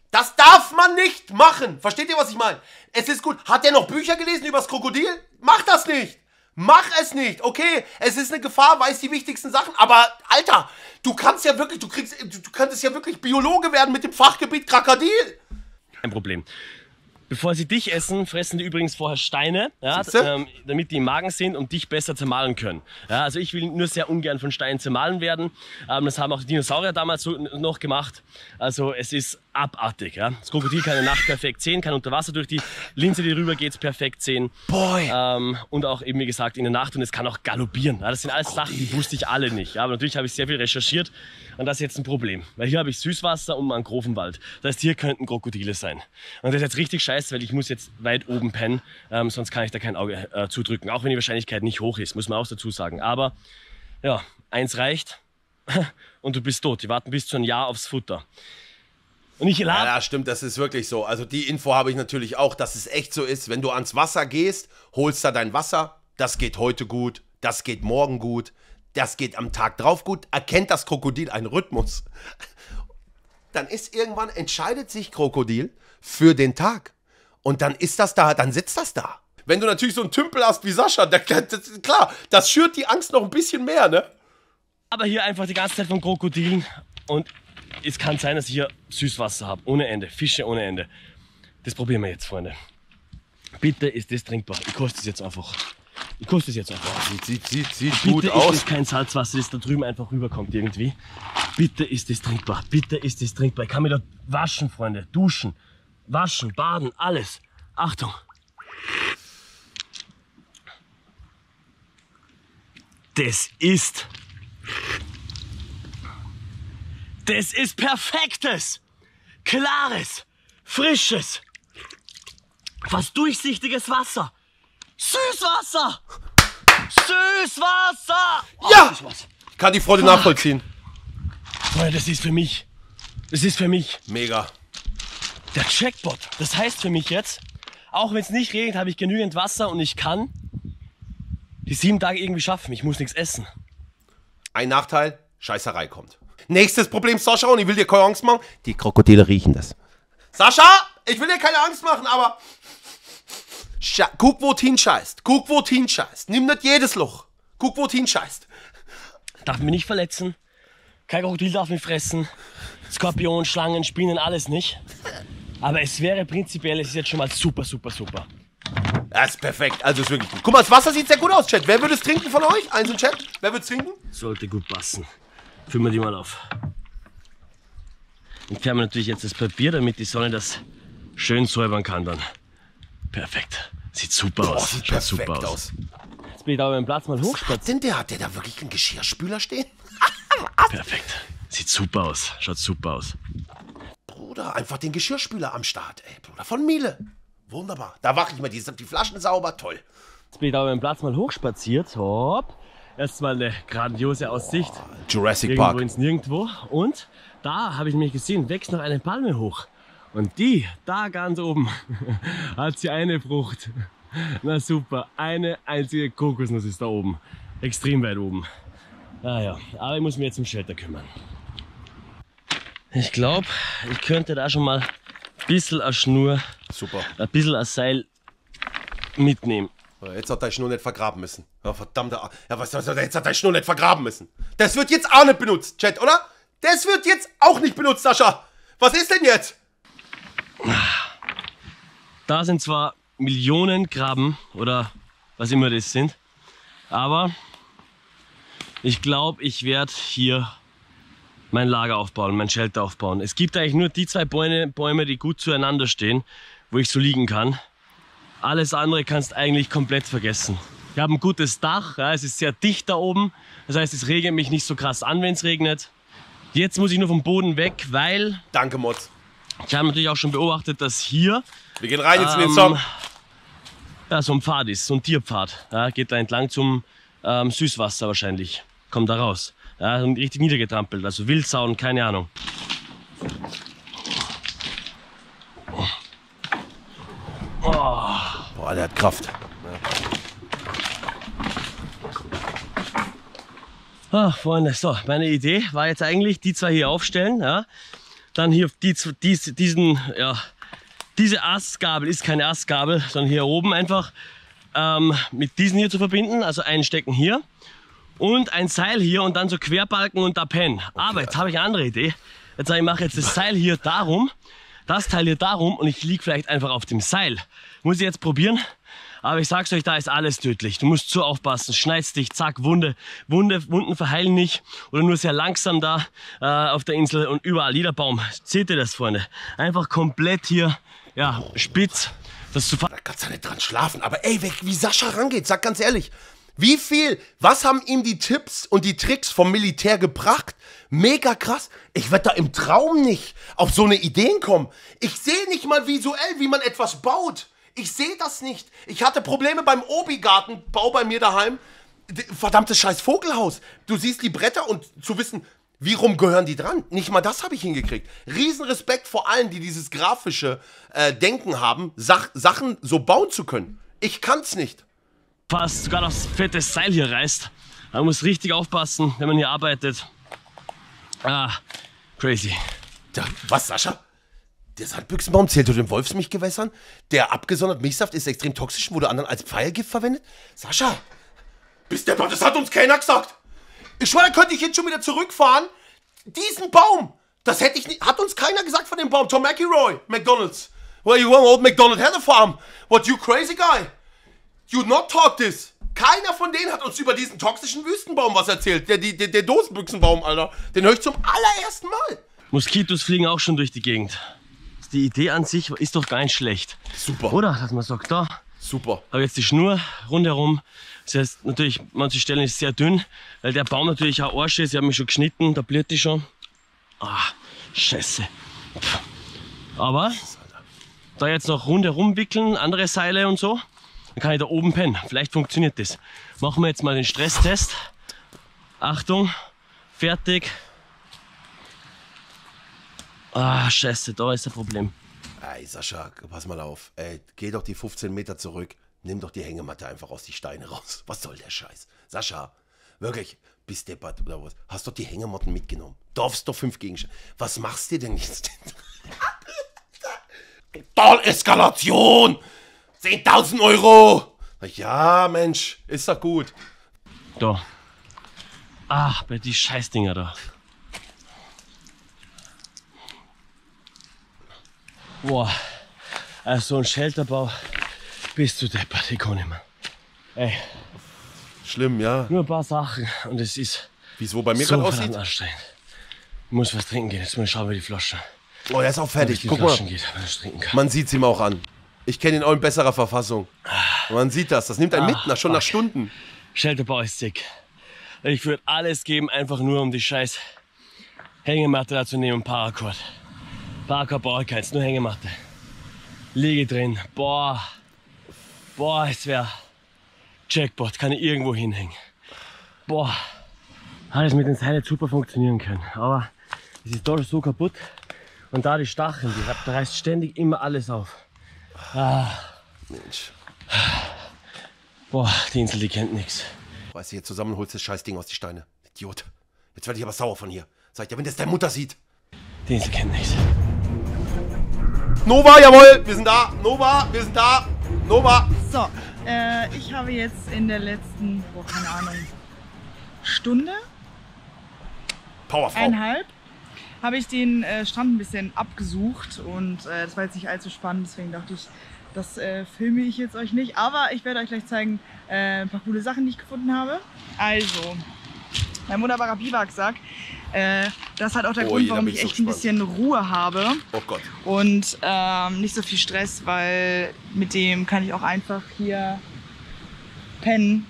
Das darf man nicht machen. Versteht ihr, was ich meine? Es ist gut. Hat der noch Bücher gelesen übers Krokodil? Mach das nicht. Mach es nicht, okay, es ist eine Gefahr, weiß die wichtigsten Sachen, aber Alter, du kannst ja wirklich, du kriegst, du, du könntest ja wirklich Biologe werden mit dem Fachgebiet Krokodil. Kein Problem. Bevor sie dich essen, fressen die übrigens vorher Steine, ja, ähm, damit die im Magen sind und dich besser zermahlen können. Ja, also ich will nur sehr ungern von Steinen zermahlen werden. Ähm, das haben auch die Dinosaurier damals so noch gemacht. Also es ist abartig. Ja. Das Krokodil kann in der Nacht perfekt sehen, kann unter Wasser durch die Linse, die rüber geht, perfekt sehen. Boy. Ähm, und auch eben wie gesagt in der Nacht und es kann auch galoppieren. Ja, das sind alles Sachen, die wusste ich alle nicht. Ja, aber natürlich habe ich sehr viel recherchiert und das ist jetzt ein Problem. Weil hier habe ich Süßwasser und Mangrovenwald. Das heißt, hier könnten Krokodile sein. Und das ist jetzt richtig scheiße, weil ich muss jetzt weit oben pennen, ähm, sonst kann ich da kein Auge äh, zudrücken. Auch wenn die Wahrscheinlichkeit nicht hoch ist, muss man auch dazu sagen. Aber ja, eins reicht und du bist tot. Die warten bis zu ein Jahr aufs Futter. Und ich lade. Ja, stimmt, das ist wirklich so. Also die Info habe ich natürlich auch, dass es echt so ist. Wenn du ans Wasser gehst, holst da dein Wasser. Das geht heute gut, das geht morgen gut, das geht am Tag drauf gut. Erkennt das Krokodil einen Rhythmus. Dann ist irgendwann, entscheidet sich Krokodil für den Tag. Und dann ist das da, dann sitzt das da. Wenn du natürlich so einen Tümpel hast wie Sascha, dann, das, klar, das schürt die Angst noch ein bisschen mehr, ne? Aber hier einfach die ganze Zeit von Krokodilen. Und es kann sein, dass ich hier Süßwasser habe, ohne Ende, Fische ohne Ende. Das probieren wir jetzt, Freunde. Bitte ist das trinkbar. Ich koste es jetzt einfach. Ich koste es jetzt einfach. Sieht, sieht, sieht, sieht Bitte gut ist aus. Das kein Salzwasser, das da drüben einfach rüberkommt irgendwie. Bitte ist das trinkbar. Bitte ist das trinkbar. Ich kann mich da waschen, Freunde, duschen. Waschen, baden, alles. Achtung. Das ist... Das ist perfektes, klares, frisches, fast durchsichtiges Wasser. Süßwasser! Süßwasser! Oh, ja! Ich kann die Freude Fuck. nachvollziehen. Freunde, das ist für mich. Das ist für mich. Mega. Der Jackpot, das heißt für mich jetzt, auch wenn es nicht regnet, habe ich genügend Wasser und ich kann die sieben Tage irgendwie schaffen. Ich muss nichts essen. Ein Nachteil, Scheißerei kommt. Nächstes Problem, Sascha, und ich will dir keine Angst machen, die Krokodile riechen das. Sascha, ich will dir keine Angst machen, aber Scha guck, wo du hinscheißt. Guck, wo du hinscheißt. Nimm nicht jedes Loch. Guck, wo du hinscheißt. Darf mich nicht verletzen. Kein Krokodil darf mich fressen. Skorpion, Schlangen, Spinnen, alles nicht. Aber es wäre prinzipiell, es ist jetzt schon mal super, super, super. Das ist perfekt, also ist wirklich gut. Guck mal, das Wasser sieht sehr gut aus, Chat. Wer würde es trinken von euch? Eins im Chat. Wer würde es trinken? Sollte gut passen. Füllen wir die mal auf. Entfernen wir natürlich jetzt das Papier, damit die Sonne das schön säubern kann dann. Perfekt. Sieht super Boah, aus. Sieht perfekt super aus. aus. Jetzt bin ich da beim Platz mal hochspazieren. Der hat der da wirklich einen Geschirrspüler stehen? Perfekt. Sieht super aus. Schaut super aus. Bruder, einfach den Geschirrspüler am Start, ey, Bruder. Von Miele. Wunderbar. Da wache ich mal. Die, die Flaschen sauber. Toll. Jetzt bin ich da beim Platz mal hochspaziert. Hopp. Erstmal eine grandiose Aussicht. Oh, Jurassic Irgendwo Park. Ins Nirgendwo. Und da habe ich mich gesehen, wächst noch eine Palme hoch. Und die, da ganz oben, hat sie eine Frucht. Na super, eine einzige Kokosnuss ist da oben. Extrem weit oben. Naja, aber ich muss mich jetzt um Shelter kümmern. Ich glaube, ich könnte da schon mal ein bisschen eine Schnur, super. ein bisschen ein Seil mitnehmen. Jetzt hat er die Schnur nicht vergraben müssen. Ja, verdammte Ar ja, was, was, jetzt hat er die Schnur nicht vergraben müssen. Das wird jetzt auch nicht benutzt, Chat, oder? Das wird jetzt auch nicht benutzt, Sascha. Was ist denn jetzt? Da sind zwar Millionen Krabben oder was immer das sind, aber ich glaube, ich werde hier mein Lager aufbauen, mein Shelter aufbauen. Es gibt eigentlich nur die zwei Bäume, Bäume, die gut zueinander stehen, wo ich so liegen kann. Alles andere kannst eigentlich komplett vergessen. Ich habe ein gutes Dach, ja, es ist sehr dicht da oben, das heißt, es regnet mich nicht so krass an, wenn es regnet. Jetzt muss ich nur vom Boden weg, weil... Danke, Mods. Ich habe natürlich auch schon beobachtet, dass hier... Wir gehen rein jetzt ähm, in den Song. Ja, so ein Pfad ist, so ein Tierpfad. Ja, geht da entlang zum ähm, Süßwasser wahrscheinlich. Kommt da raus. Ja, richtig niedergetrampelt, also Wildsauen, keine Ahnung. Oh. Oh. Boah, der hat Kraft. Ah, Freunde, so, meine Idee war jetzt eigentlich, die zwei hier aufstellen, ja. Dann hier die, die, diesen, ja, diese Astgabel ist keine Astgabel, sondern hier oben einfach ähm, mit diesen hier zu verbinden, also einstecken hier und ein Seil hier und dann so Querbalken und da pennen. Okay. Aber jetzt habe ich eine andere Idee. Jetzt sage ich, ich mache jetzt das Seil hier darum, das Teil hier darum und ich liege vielleicht einfach auf dem Seil. Muss ich jetzt probieren. Aber ich sag's euch, da ist alles tödlich. Du musst zu aufpassen, schneidst dich, zack, Wunde. Wunde, Wunden verheilen nicht oder nur sehr langsam da äh, auf der Insel und überall, jeder Baum. Seht ihr das, Freunde? Einfach komplett hier, ja, oh, spitz. Dass du da kannst du nicht dran schlafen, aber ey, wie Sascha rangeht, sag ganz ehrlich, wie viel, was haben ihm die Tipps und die Tricks vom Militär gebracht? Mega krass. Ich werde da im Traum nicht auf so eine Ideen kommen. Ich sehe nicht mal visuell, wie man etwas baut. Ich sehe das nicht. Ich hatte Probleme beim Obi-Gartenbau bei mir daheim. Verdammtes scheiß Vogelhaus. Du siehst die Bretter und zu wissen, wie rum gehören die dran? Nicht mal das habe ich hingekriegt. Riesenrespekt vor allen, die dieses grafische äh, Denken haben, Sach Sachen so bauen zu können. Ich kann's nicht. Passt, sogar das fette Seil hier reißt. Man muss richtig aufpassen, wenn man hier arbeitet. Ah, crazy. Ja, was, Sascha? Der Sandbüchsenbaum zählt zu den Wolfsmilchgewässern. Der abgesonderte Milchsaft ist extrem toxisch, wurde anderen als Pfeilgift verwendet. Sascha, bis der Bart, das hat uns keiner gesagt. Ich schwöre, könnte ich jetzt schon wieder zurückfahren. Diesen Baum, das hätte ich nicht, hat uns keiner gesagt von dem Baum. Tom McElroy, McDonald's. Well, you want old McDonald had a farm. What, you crazy guy? You not talk this. Keiner von denen hat uns über diesen toxischen Wüstenbaum was erzählt. Der, der, der Dosenbüchsenbaum, Alter. Den höre ich zum allerersten Mal. Moskitos fliegen auch schon durch die Gegend. Die Idee an sich ist doch gar nicht schlecht. Super. Oder? Dass man sagt, da super. Habe jetzt die Schnur rundherum. Das heißt, natürlich, manche Stellen ist sehr dünn, weil der Baum natürlich auch Arsch ist. Ich habe mich schon geschnitten, da blüht die schon. Ah, scheiße. Aber da jetzt noch rundherum wickeln, andere Seile und so, dann kann ich da oben pennen. Vielleicht funktioniert das. Machen wir jetzt mal den Stresstest. Achtung, fertig. Ah, scheiße, da ist das Problem. Ey, Sascha, pass mal auf. Ey, geh doch die fünfzehn Meter zurück. Nimm doch die Hängematte einfach aus die Steine raus. Was soll der Scheiß? Sascha, wirklich, bist deppert oder was? Hast doch die Hängematten mitgenommen. Darfst doch fünf Gegenstände. Was machst du denn jetzt? Toll, Eskalation! zehntausend Euro! Ja, Mensch, ist doch gut. Da. Ah, bei die Scheißdinger da. Boah, also so ein Shelterbau, bist du deppert, ich kann nicht mehr. Ey. Schlimm, ja. Nur ein paar Sachen und es ist wie es wo bei mir so gerade aussieht. Anstrengend. Ich muss was trinken gehen, jetzt muss ich schauen, wie die Flasche. Oh, er ist auch fertig, guck mal. Geht, man sieht es ihm auch an. Ich kenne ihn auch in besserer Verfassung. Man sieht das, das nimmt einen ah, mit, nach, schon fuck. Nach Stunden. Shelterbau ist sick. Ich würde alles geben, einfach nur um die scheiß Hängematte da zu nehmen und Paracord. Parker brauche ich keins, nur Hängematte. Liege drin. Boah. Boah, es wäre Jackpot. Kann ich irgendwo hinhängen. Boah. Hat es mit den Seilen super funktionieren können. Aber es ist doch so kaputt. Und da die Stacheln, die reißt ständig immer alles auf. Ah. Mensch. Boah, die Insel, die kennt nichts. Weißt du, jetzt zusammenholst das Scheißding aus die Steine. Idiot. Jetzt werde ich aber sauer von hier. Sag ich dir, wenn das deine Mutter sieht. Die Insel kennt nichts. Nova, jawohl, wir sind da. Nova, wir sind da. Nova. So, äh, ich habe jetzt in der letzten, oh, keine Ahnung, Stunde, Powerfrau. Eineinhalb, habe ich den äh, Strand ein bisschen abgesucht und äh, das war jetzt nicht allzu spannend, deswegen dachte ich, das äh, filme ich jetzt euch nicht. Aber ich werde euch gleich zeigen, äh, ein paar coole Sachen, die ich gefunden habe. Also, mein wunderbarer Biwaksack. Äh, das hat auch der oh Grund, je, warum ich echt so ein bisschen Ruhe habe. Oh Gott. Und ähm, nicht so viel Stress, weil mit dem kann ich auch einfach hier pennen.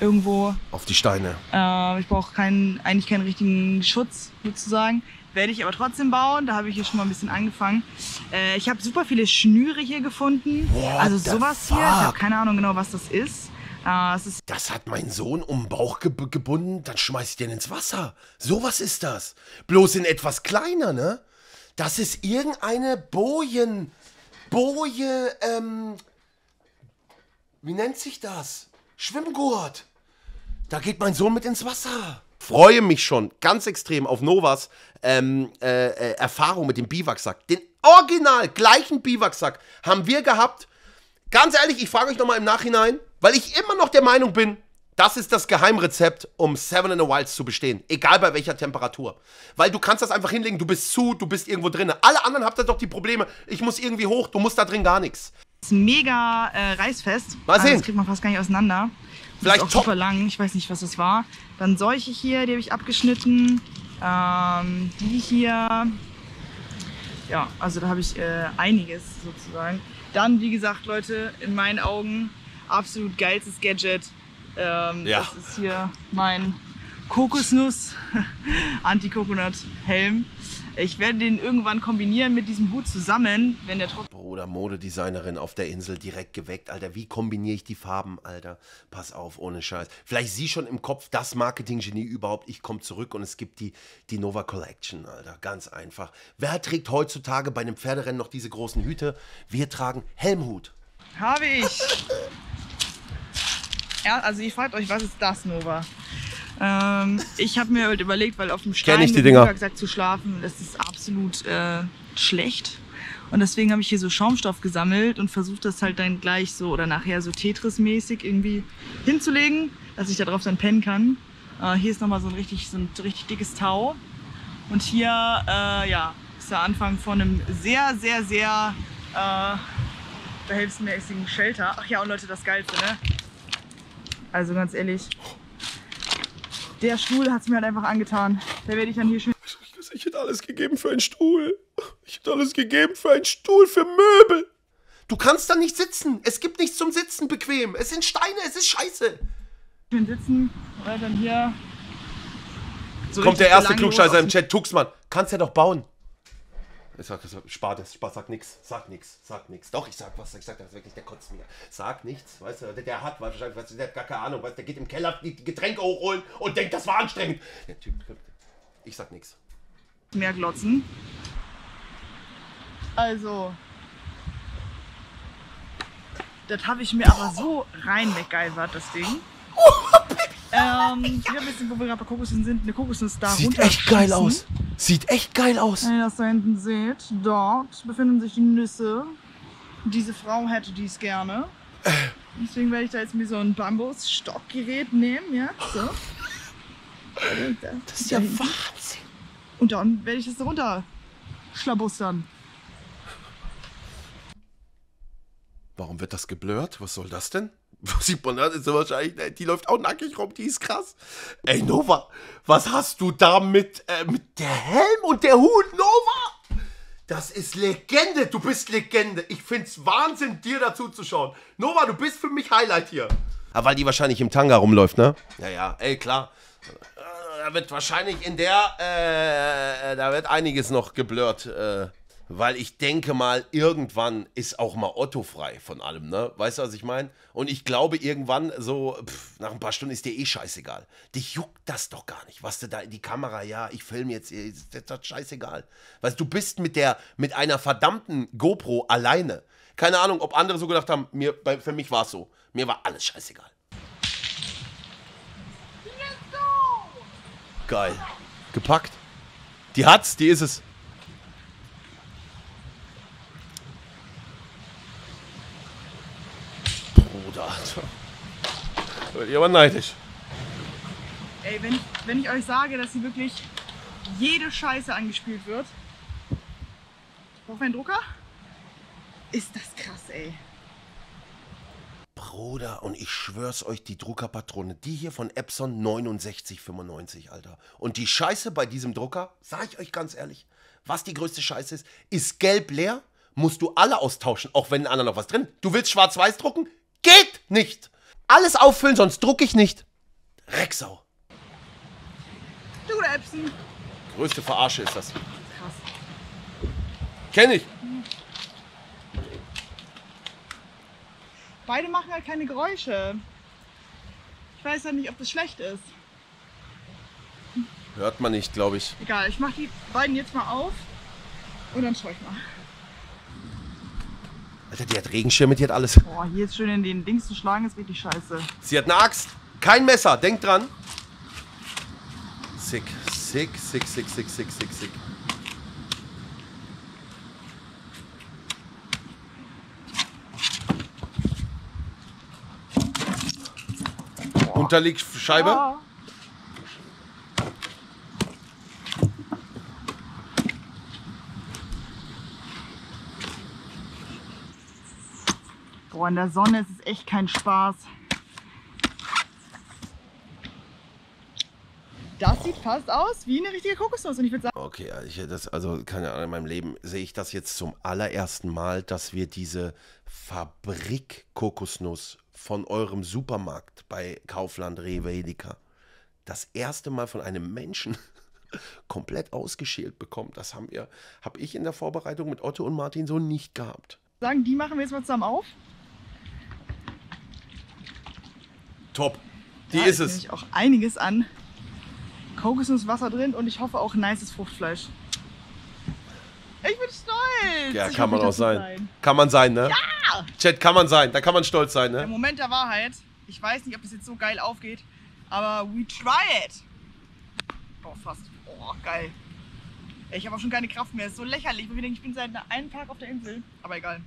Irgendwo. Auf die Steine. Äh, ich brauche keinen, eigentlich keinen richtigen Schutz sozusagen. Werde ich aber trotzdem bauen. Da habe ich hier schon mal ein bisschen angefangen. Äh, ich habe super viele Schnüre hier gefunden. What also sowas fuck? hier. Ich habe keine Ahnung genau, was das ist. Äh, es ist das hat mein Sohn um den Bauch ge gebunden. Dann schmeiß ich den ins Wasser. Sowas ist das. Bloß in etwas kleiner, ne? Das ist irgendeine Bojen... Boje... Ähm... Wie nennt sich das? Schwimmgurt. Da geht mein Sohn mit ins Wasser. Freue mich schon ganz extrem auf Novas ähm, äh, Erfahrung mit dem Biwaksack. Den original gleichen Biwaksack haben wir gehabt. Ganz ehrlich, ich frage euch nochmal im Nachhinein, weil ich immer noch der Meinung bin, das ist das Geheimrezept, um Seven vs. Wilds zu bestehen. Egal bei welcher Temperatur. Weil du kannst das einfach hinlegen, du bist zu, du bist irgendwo drin. Alle anderen habt da doch die Probleme. Ich muss irgendwie hoch, du musst da drin gar nichts. Mega äh, reißfest. Mal sehen. Also, das kriegt man fast gar nicht auseinander. Vielleicht ist auch super lang. Ich weiß nicht, was das war. Dann solche hier, die habe ich abgeschnitten. Ähm, die hier. Ja, also da habe ich äh, einiges sozusagen. Dann, wie gesagt, Leute, in meinen Augen absolut geilstes Gadget. Ähm, ja. Das ist hier mein Kokosnuss Anti-Coconut-Helm. Ich werde den irgendwann kombinieren mit diesem Hut zusammen, wenn der trocken... Bruder, Modedesignerin auf der Insel direkt geweckt, Alter. Wie kombiniere ich die Farben, Alter? Pass auf, ohne Scheiß. Vielleicht sie schon im Kopf, das Marketinggenie überhaupt. Ich komme zurück und es gibt die, die Nova Collection, Alter. Ganz einfach. Wer trägt heutzutage bei einem Pferderennen noch diese großen Hüte? Wir tragen Helmhut. Habe ich. Ja, also ihr fragt euch, was ist das, Nova? Ähm, ich habe mir halt überlegt, weil auf dem Stein ich die Dinger. gesagt, zu schlafen, das ist absolut äh, schlecht. Und deswegen habe ich hier so Schaumstoff gesammelt und versucht das halt dann gleich so oder nachher so Tetris-mäßig irgendwie hinzulegen, dass ich da drauf dann pennen kann. Äh, hier ist nochmal so ein richtig, so ein richtig dickes Tau. Und hier äh, ja, ist der Anfang von einem sehr, sehr, sehr äh, behelfsmäßigen Shelter. Ach ja, und Leute, das Geilste, ne? Also ganz ehrlich... Der Stuhl hat es mir halt einfach angetan. Da werde ich dann hier schön... Ich hätte alles gegeben für einen Stuhl. Ich hätte alles gegeben für einen Stuhl, für Möbel. Du kannst da nicht sitzen. Es gibt nichts zum Sitzen bequem. Es sind Steine, es ist scheiße. Schön sitzen und dann hier... So kommt der erste Klugscheißer im Chat. Tuxmann, kannst ja doch bauen. Ich sag, spar das, spar, sag nix, sag nix, sag nix. Doch, ich sag was, ich sag das wirklich, der kotzt mir. Sag nichts, weißt du, der, der hat wahrscheinlich, weißt du, der hat gar keine Ahnung, weißt du, der geht im Keller die Getränke hochholen und denkt, das war anstrengend. Der Typ, ich sag nix. Mehr glotzen. Also, das habe ich mir aber so rein weggeilbert, das Ding. Ähm, ich habe jetzt wo wir gerade bei Kokosnüssen sind, eine Kokosnuss da runter. Sieht echt geil aus. Sieht echt geil aus. Wenn ihr das da hinten seht, dort befinden sich die Nüsse. Diese Frau hätte dies gerne. Deswegen werde ich da jetzt mir so ein Bambus-Stockgerät nehmen, ja? So. Das ist ja Wahnsinn. Und dann werde ich das da runter schlabustern. Warum wird das geblurrt? Was soll das denn? Sieht man das? Ist so wahrscheinlich, die läuft auch nackig rum, die ist krass. Ey, Nova, was hast du da mit, äh, mit der Helm und der Hut, Nova? Das ist Legende, du bist Legende. Ich find's Wahnsinn, dir dazu zu schauen. Nova, du bist für mich Highlight hier. Ja, weil die wahrscheinlich im Tanga rumläuft, ne? Ja, ja, ey, klar. Da wird wahrscheinlich in der, äh, da wird einiges noch geblurrt, äh. Weil ich denke mal, irgendwann ist auch mal Otto frei von allem, ne? Weißt du, was ich meine? Und ich glaube, irgendwann so, pff, nach ein paar Stunden ist dir eh scheißegal. Dich juckt das doch gar nicht. Was du da in die Kamera, ja, ich filme jetzt, ist das scheißegal. Weißt du, du bist mit der, mit einer verdammten GoPro alleine. Keine Ahnung, ob andere so gedacht haben, mir, bei, für mich war es so. Mir war alles scheißegal. Geil. Gepackt. Die hat's, die ist es. Da wird ihr aber neidisch. Ey, wenn, wenn ich euch sage, dass sie wirklich jede Scheiße angespielt wird. Ich brauche meinen Drucker. Ist das krass, ey. Bruder, und ich schwör's euch, die Druckerpatrone, die hier von Epson neunundsechzig fünfundneunzig, Alter. Und die Scheiße bei diesem Drucker, sag ich euch ganz ehrlich, was die größte Scheiße ist, ist gelb leer, musst du alle austauschen, auch wenn in anderen noch was drin. Du willst schwarz-weiß drucken? Geht nicht! Alles auffüllen, sonst drucke ich nicht. Rexau. Du, der Epson. Größte Verarsche ist das. Krass. Kenn ich. Beide machen halt keine Geräusche. Ich weiß ja nicht, ob das schlecht ist. Hört man nicht, glaube ich. Egal, ich mache die beiden jetzt mal auf und dann schaue ich mal. Alter, die hat Regenschirme, die hat alles. Boah, hier jetzt schön in den Dings zu schlagen, ist richtig scheiße. Sie hat eine Axt, kein Messer, denk dran. Sick, sick, sick, sick, sick, sick, sick, sick. Unterliegscheibe. Ja. Boah, in der Sonne ist es echt kein Spaß. Das sieht fast aus wie eine richtige Kokosnuss und ich würde sagen... Okay, ich, das, also keine Ahnung, in meinem Leben sehe ich das jetzt zum allerersten Mal, dass wir diese Fabrik-Kokosnuss von eurem Supermarkt bei Kaufland, Rewe, Edeka das erste Mal von einem Menschen komplett ausgeschält bekommt. Das haben wir, habe ich in der Vorbereitung mit Otto und Martin so nicht gehabt. Sagen, die machen wir jetzt mal zusammen auf. Top, die da ist es. Da ist auch einiges an Kokosnusswasser drin und ich hoffe auch nices Fruchtfleisch. Ich bin stolz. Ja, ich kann man auch sein. sein. Kann man sein, ne? Ja! Chat, kann man sein. Da kann man stolz sein, ne? Der Moment der Wahrheit. Ich weiß nicht, ob es jetzt so geil aufgeht, aber we try it. Oh, fast. Oh, geil. Ich habe auch schon keine Kraft mehr. Es ist so lächerlich. Ich denke, ich bin seit einem Tag auf der Insel. Aber egal.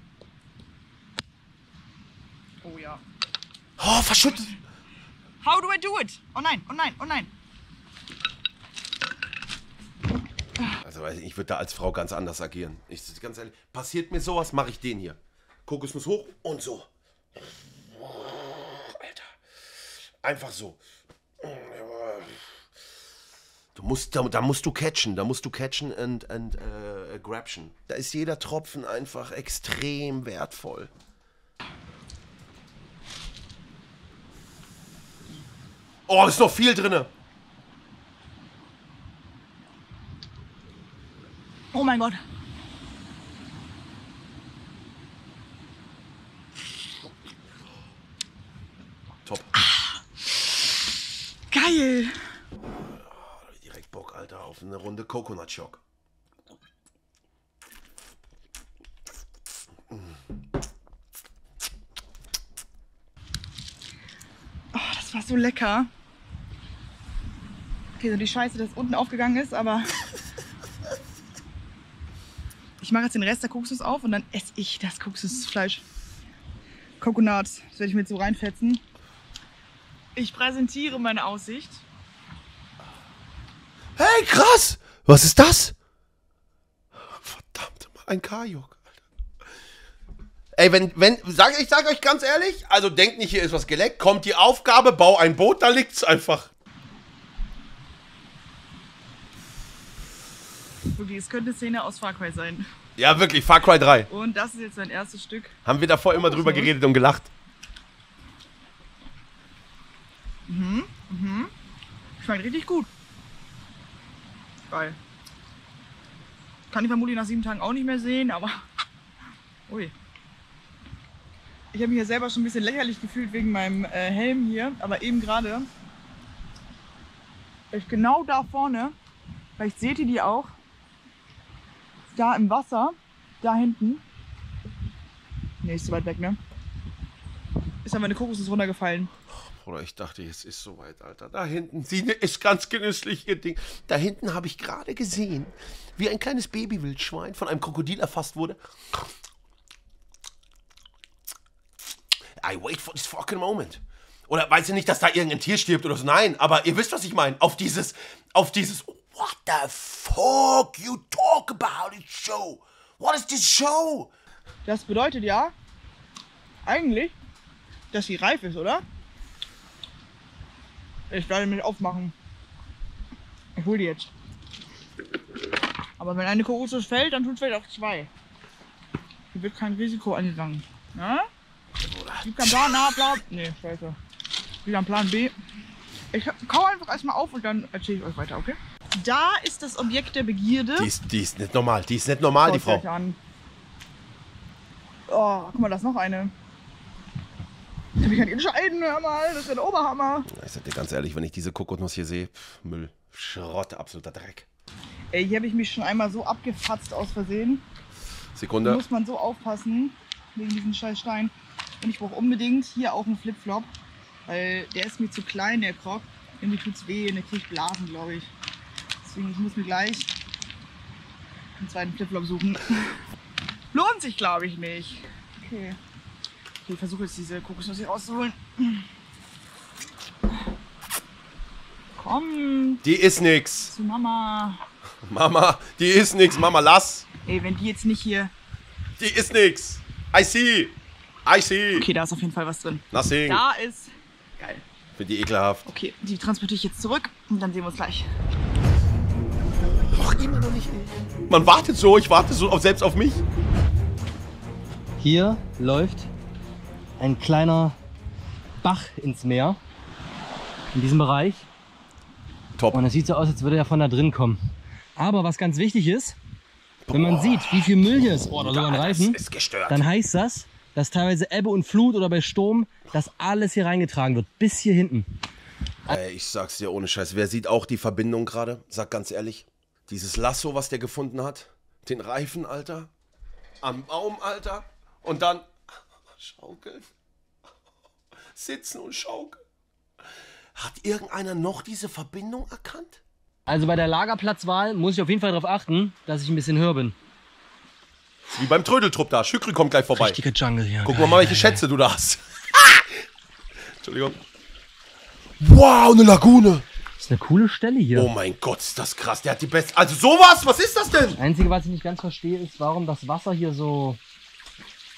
Oh ja. Oh, verschüttet. How do I do it? Oh nein, oh nein, oh nein. Also ich würde da als Frau ganz anders agieren. Ich, ganz ehrlich, passiert mir sowas, mache ich den hier. Kokosnuss hoch und so. Alter. Einfach so. Du musst, da, da musst du catchen, da musst du catchen and, and uh, grabschen. Da ist jeder Tropfen einfach extrem wertvoll. Oh, da ist noch viel drin. Oh mein Gott. Top. Ah, geil. Direkt Bock, Alter, auf eine Runde Coconut Shock. Oh, das war so lecker. Okay, so die Scheiße, dass unten aufgegangen ist, aber... Ich mache jetzt den Rest der Kokosnuss auf und dann esse ich das Kokosnussfleisch. Coconut, das werde ich mir jetzt so reinfetzen. Ich präsentiere meine Aussicht. Hey, krass! Was ist das? Verdammt, ein Kajok. Ey, wenn, wenn, sag, ich sage euch ganz ehrlich, also denkt nicht, hier ist was geleckt. Kommt die Aufgabe, bau ein Boot, da liegt's einfach. Wirklich, es könnte eine Szene aus Far Cry sein. Ja, wirklich, Far Cry drei. Und das ist jetzt mein erstes Stück. Haben wir davor immer drüber geredet und gelacht. Mhm, mhm. Schmeckt richtig gut. Geil. Kann ich vermutlich nach sieben Tagen auch nicht mehr sehen, aber... Ui. Ich habe mich ja selber schon ein bisschen lächerlich gefühlt wegen meinem äh, Helm hier, aber eben gerade... Ich genau da vorne, vielleicht seht ihr die auch, da im Wasser, da hinten. Ne, ist zu weit weg, ne? Ist aber eine Kokosnuss runtergefallen. Bruder, ich dachte, jetzt ist so weit, Alter. Da hinten, sie ist ganz genüsslich, ihr Ding. Da hinten habe ich gerade gesehen, wie ein kleines Babywildschwein von einem Krokodil erfasst wurde. I wait for this fucking moment. Oder weißt du nicht, dass da irgendein Tier stirbt oder so? Nein, aber ihr wisst, was ich meine. Auf dieses, auf dieses... What the fuck you talk about this show? What is this show? Das bedeutet ja eigentlich, dass sie reif ist, oder? Ich werde mich aufmachen. Ich hol die jetzt. Aber wenn eine Kokosnuss fällt, dann tut vielleicht auch zwei. Hier wird kein Risiko eingegangen. Ne? Es gibt keinen Plan A, Plan B. Nee, scheiße. Wieder ein Plan B. Ich kau einfach erstmal auf und dann erzähle ich euch weiter, okay? Da ist das Objekt der Begierde. Die ist, die ist nicht normal, die ist nicht normal, die Frau. An. Oh, guck mal, da ist noch eine. Ich kann mich nicht entscheiden, hör mal, das ist der Oberhammer. Ich sag dir ganz ehrlich, wenn ich diese Kokosnuss hier sehe, pff, Müll, Schrott, absoluter Dreck. Ey, hier habe ich mich schon einmal so abgefatzt aus Versehen. Sekunde. Da muss man so aufpassen, wegen diesem scheiß Stein. Und ich brauche unbedingt hier auch einen Flipflop, weil der ist mir zu klein, der Krog. Irgendwie tut's weh und der kriegt Blasen, glaube ich. Deswegen, ich muss mir gleich einen zweiten Flipflop suchen. Lohnt sich, glaube ich, nicht. Okay. Okay, ich versuche jetzt diese Kokosnuss hier rauszuholen. Komm. Die ist nix. Zu Mama. Mama, die ist nix. Mama, lass. Ey, wenn die jetzt nicht hier... Die ist nix. I see. I see. Okay, da ist auf jeden Fall was drin. Nothing. Da ist... Geil. Finde die ekelhaft. Okay, die transportiere ich jetzt zurück und dann sehen wir uns gleich. Doch, immer noch nicht. Man wartet so, ich warte so auf, selbst auf mich. Hier läuft ein kleiner Bach ins Meer, in diesem Bereich. Top. Und es sieht so aus, als würde er von da drin kommen. Aber was ganz wichtig ist, wenn man oh. sieht, wie viel Müll hier ist, oh, oder sogar ein Reifen, ist gestört. Dann heißt das, dass teilweise Ebbe und Flut oder bei Sturm, dass alles hier reingetragen wird, bis hier hinten. Ey, ich sag's dir ohne Scheiß, wer sieht auch die Verbindung gerade? Sag ganz ehrlich, dieses Lasso, was der gefunden hat, den Reifen, Alter, am Baum, Alter, und dann... Schaukeln. Sitzen und schaukeln. Hat irgendeiner noch diese Verbindung erkannt? Also bei der Lagerplatzwahl muss ich auf jeden Fall darauf achten, dass ich ein bisschen höher bin. Wie beim Trödeltrupp da. Schükri kommt gleich vorbei. Richtiger Jungle hier. Gucken wir mal, welche Schätze du da hast. Entschuldigung. Wow, eine Lagune. Das ist eine coole Stelle hier. Oh mein Gott, ist das krass. Der hat die beste... Also sowas, was ist das denn? Das Einzige, was ich nicht ganz verstehe, ist, warum das Wasser hier so...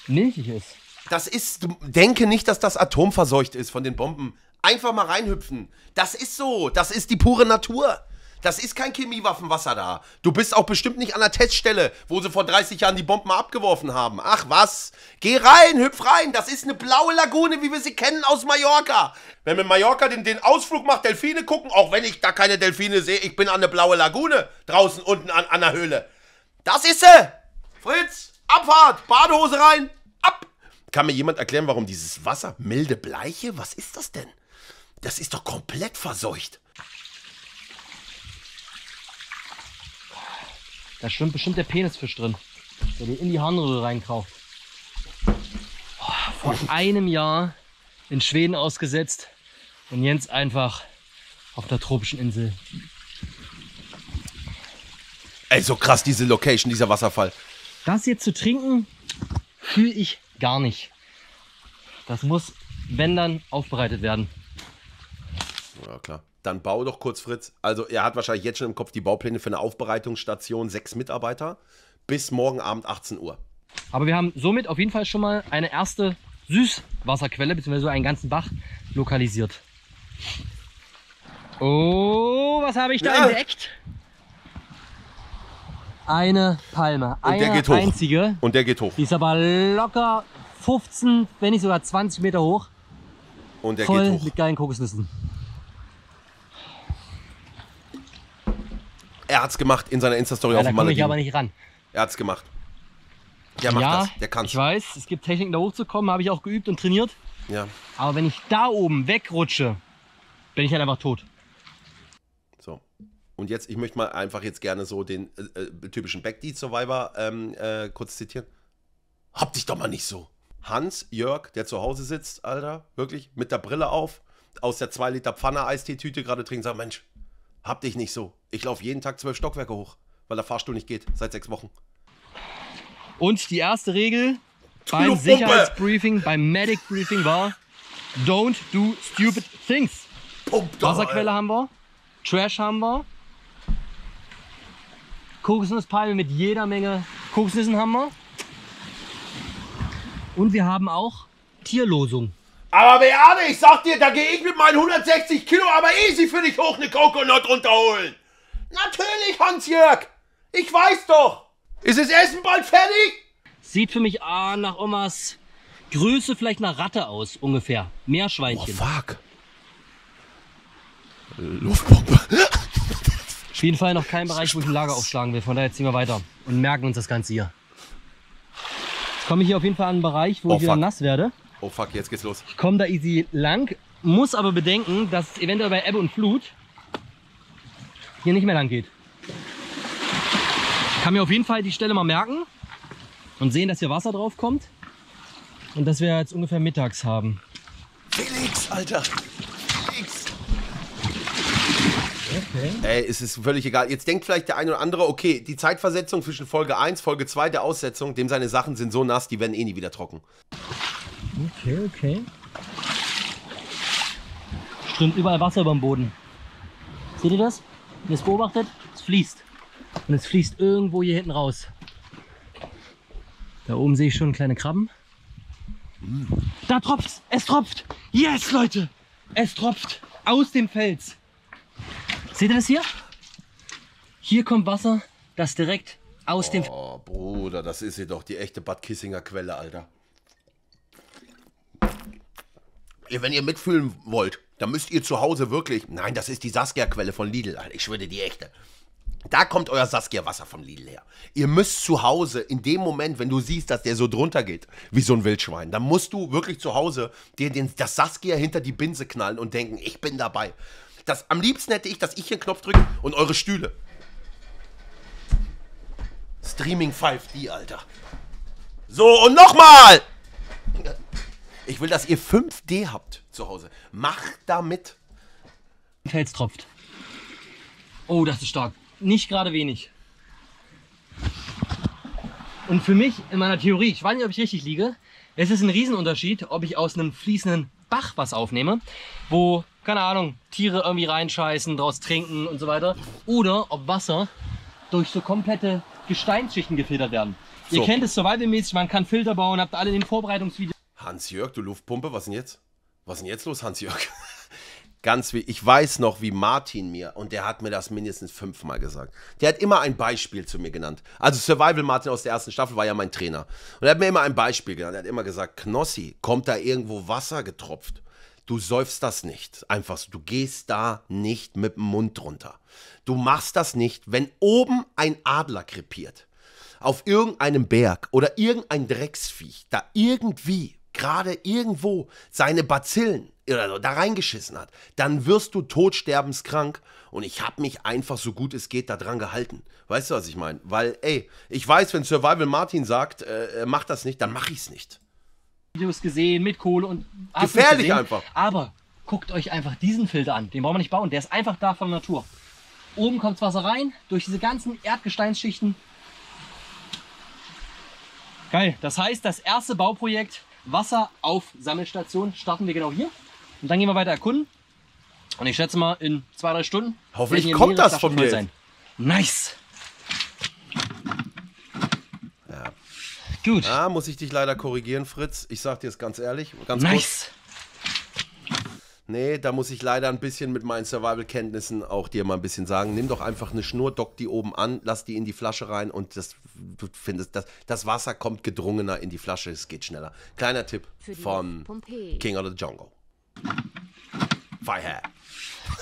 milchig ist. Das ist, denke nicht, dass das atomverseucht ist von den Bomben. Einfach mal reinhüpfen. Das ist so. Das ist die pure Natur. Das ist kein Chemiewaffenwasser da. Du bist auch bestimmt nicht an der Teststelle, wo sie vor dreißig Jahren die Bomben abgeworfen haben. Ach was. Geh rein, hüpf rein. Das ist eine blaue Lagune, wie wir sie kennen aus Mallorca. Wenn man in Mallorca den, den Ausflug macht, Delfine gucken, auch wenn ich da keine Delfine sehe, ich bin an der blauen Lagune draußen unten an, an der Höhle. Das ist sie. Fritz, Abfahrt, Badehose rein. Ab! Kann mir jemand erklären, warum dieses Wasser milde Bleiche? Was ist das denn? Das ist doch komplett verseucht. Da schwimmt bestimmt der Penisfisch drin, der dir in die Harnröhre reinkauft. Vor einem Jahr in Schweden ausgesetzt und jetzt einfach auf der tropischen Insel. Ey, so krass diese Location, dieser Wasserfall. Das jetzt zu trinken... fühle ich gar nicht. Das muss, wenn dann, aufbereitet werden. Ja klar. Dann bau doch kurz, Fritz. Also er hat wahrscheinlich jetzt schon im Kopf die Baupläne für eine Aufbereitungsstation, sechs Mitarbeiter, bis morgen Abend achtzehn Uhr. Aber wir haben somit auf jeden Fall schon mal eine erste Süßwasserquelle, beziehungsweise einen ganzen Bach lokalisiert. Oh, was habe ich da ja. entdeckt? Eine Palme, und eine der geht einzige. Hoch. Und der geht hoch. Die ist aber locker fünfzehn, wenn nicht sogar zwanzig Meter hoch. Und der voll geht hoch. Mit geilen Kokosnüssen. Er hat's gemacht in seiner Insta-Story ja, auf dem Malediven. Da komme ich aber nicht ran. Er hat's gemacht. Der macht ja, das, der kann's. Ich weiß, es gibt Techniken da hochzukommen, habe ich auch geübt und trainiert. Ja. Aber wenn ich da oben wegrutsche, bin ich halt einfach tot. So. Und jetzt, ich möchte mal einfach jetzt gerne so den äh, typischen Backdeat-Survivor ähm, äh, kurz zitieren. Hab dich doch mal nicht so. Hans, Jörg, der zu Hause sitzt, Alter, wirklich, mit der Brille auf, aus der zwei Liter Pfanne-Eistee-Tüte gerade trinkt, sagt, Mensch, hab dich nicht so. Ich laufe jeden Tag zwölf Stockwerke hoch, weil der Fahrstuhl nicht geht, seit sechs Wochen. Und die erste Regel beim Sicherheitsbriefing, beim Medic-Briefing war, don't do stupid things. Pump doch, Wasserquelle Alter. Haben wir, Trash haben wir. Kokosnusspalme mit jeder Menge Kokosnüssen haben wir. Und wir haben auch Tierlosung. Aber Beate, ich sag dir, da gehe ich mit meinen hundertsechzig Kilo aber easy für dich hoch eine Coconut runterholen. Natürlich, Hans-Jörg. Ich weiß doch. Ist das Essen bald fertig? Sieht für mich ah, nach Omas Größe vielleicht nach Ratte aus, ungefähr. Meerschweinchen. Oh, fuck. Luftpumpe. Auf jeden Fall noch kein Bereich, wo ich ein Lager aufschlagen will. Von daher ziehen wir weiter und merken uns das Ganze hier. Jetzt komme ich hier auf jeden Fall an einen Bereich, wo oh, ich wieder fuck. nass werde. Oh fuck, jetzt geht's los. Ich komme da easy lang, muss aber bedenken, dass es eventuell bei Ebbe und Flut hier nicht mehr lang geht. Ich kann mir auf jeden Fall die Stelle mal merken und sehen, dass hier Wasser drauf kommt und dass wir jetzt ungefähr mittags haben. Felix, Alter! Felix! Okay. Ey, es ist völlig egal. Jetzt denkt vielleicht der eine oder andere, okay, die Zeitversetzung zwischen Folge eins, Folge zwei der Aussetzung, dem seine Sachen sind so nass, die werden eh nie wieder trocken. Okay, okay. Strömt überall Wasser über den Boden. Seht ihr das? Wenn ihr es beobachtet, es fließt. Und es fließt irgendwo hier hinten raus. Da oben sehe ich schon kleine Krabben. Mm. Da tropft's! Es tropft! Yes, Leute! Es tropft aus dem Fels. Seht ihr das hier? Hier kommt Wasser, das direkt aus oh, dem... Oh, Bruder, das ist jedoch die echte Bad Kissinger Quelle, Alter. Wenn ihr mitfühlen wollt, dann müsst ihr zu Hause wirklich... Nein, das ist die Saskia-Quelle von Lidl, Alter. Ich schwöre, die echte. Da kommt euer Saskia-Wasser vom Lidl her. Ihr müsst zu Hause, in dem Moment, wenn du siehst, dass der so drunter geht, wie so ein Wildschwein, dann musst du wirklich zu Hause dir den, das Saskia hinter die Binse knallen und denken, ich bin dabei. Das, am liebsten hätte ich, dass ich hier einen Knopf drücke und eure Stühle. Streaming fünf D, Alter. So, und nochmal! Ich will, dass ihr fünf D habt zu Hause. Macht damit. Fels tropft. Oh, das ist stark. Nicht gerade wenig. Und für mich, in meiner Theorie, ich weiß nicht, ob ich richtig liege, es ist ein Riesenunterschied, ob ich aus einem fließenden Bach was aufnehme, wo... Keine Ahnung, Tiere irgendwie reinscheißen, draus trinken und so weiter. Oder ob Wasser durch so komplette Gesteinsschichten gefiltert werden. So. Ihr kennt es survivalmäßig, man kann Filter bauen, habt alle in den Vorbereitungsvideos. Hans-Jörg, du Luftpumpe, was denn jetzt? Was denn jetzt los, Hans-Jörg? Ganz wie, ich weiß noch, wie Martin mir, und der hat mir das mindestens fünfmal gesagt. Der hat immer ein Beispiel zu mir genannt. Also Survival Martin aus der ersten Staffel war ja mein Trainer. Und er hat mir immer ein Beispiel genannt. Er hat immer gesagt, Knossi, kommt da irgendwo Wasser getropft? Du säufst das nicht. Einfach so. Du gehst da nicht mit dem Mund runter. Du machst das nicht, wenn oben ein Adler krepiert. Auf irgendeinem Berg oder irgendein Drecksviech, da irgendwie, gerade irgendwo, seine Bazillen oder so, da reingeschissen hat. Dann wirst du todsterbenskrank. Und ich habe mich einfach so gut es geht da dran gehalten. Weißt du, was ich meine? Weil, ey, ich weiß, wenn Survival Martin sagt, äh, mach das nicht, dann mach ich's nicht. Videos gesehen mit Kohle und gefährlich einfach. Aber guckt euch einfach diesen Filter an, den brauchen wir nicht bauen, der ist einfach da von Natur. Oben kommt Wasser rein, durch diese ganzen Erdgesteinsschichten. Geil, das heißt, das erste Bauprojekt Wasser auf Sammelstation starten wir genau hier. Und dann gehen wir weiter erkunden. Und ich schätze mal in zwei, drei Stunden. Hoffentlich kommt das von mir. Sein. Nice! Gut. Ah, muss ich dich leider korrigieren, Fritz. Ich sag dir es ganz ehrlich. Ganz nice. Kurz. Nee, da muss ich leider ein bisschen mit meinen Survival-Kenntnissen auch dir mal ein bisschen sagen. Nimm doch einfach eine Schnur, dock die oben an, lass die in die Flasche rein und das, du findest, das, das Wasser kommt gedrungener in die Flasche. Es geht schneller. Kleiner Tipp von King of the Jungle. Fire.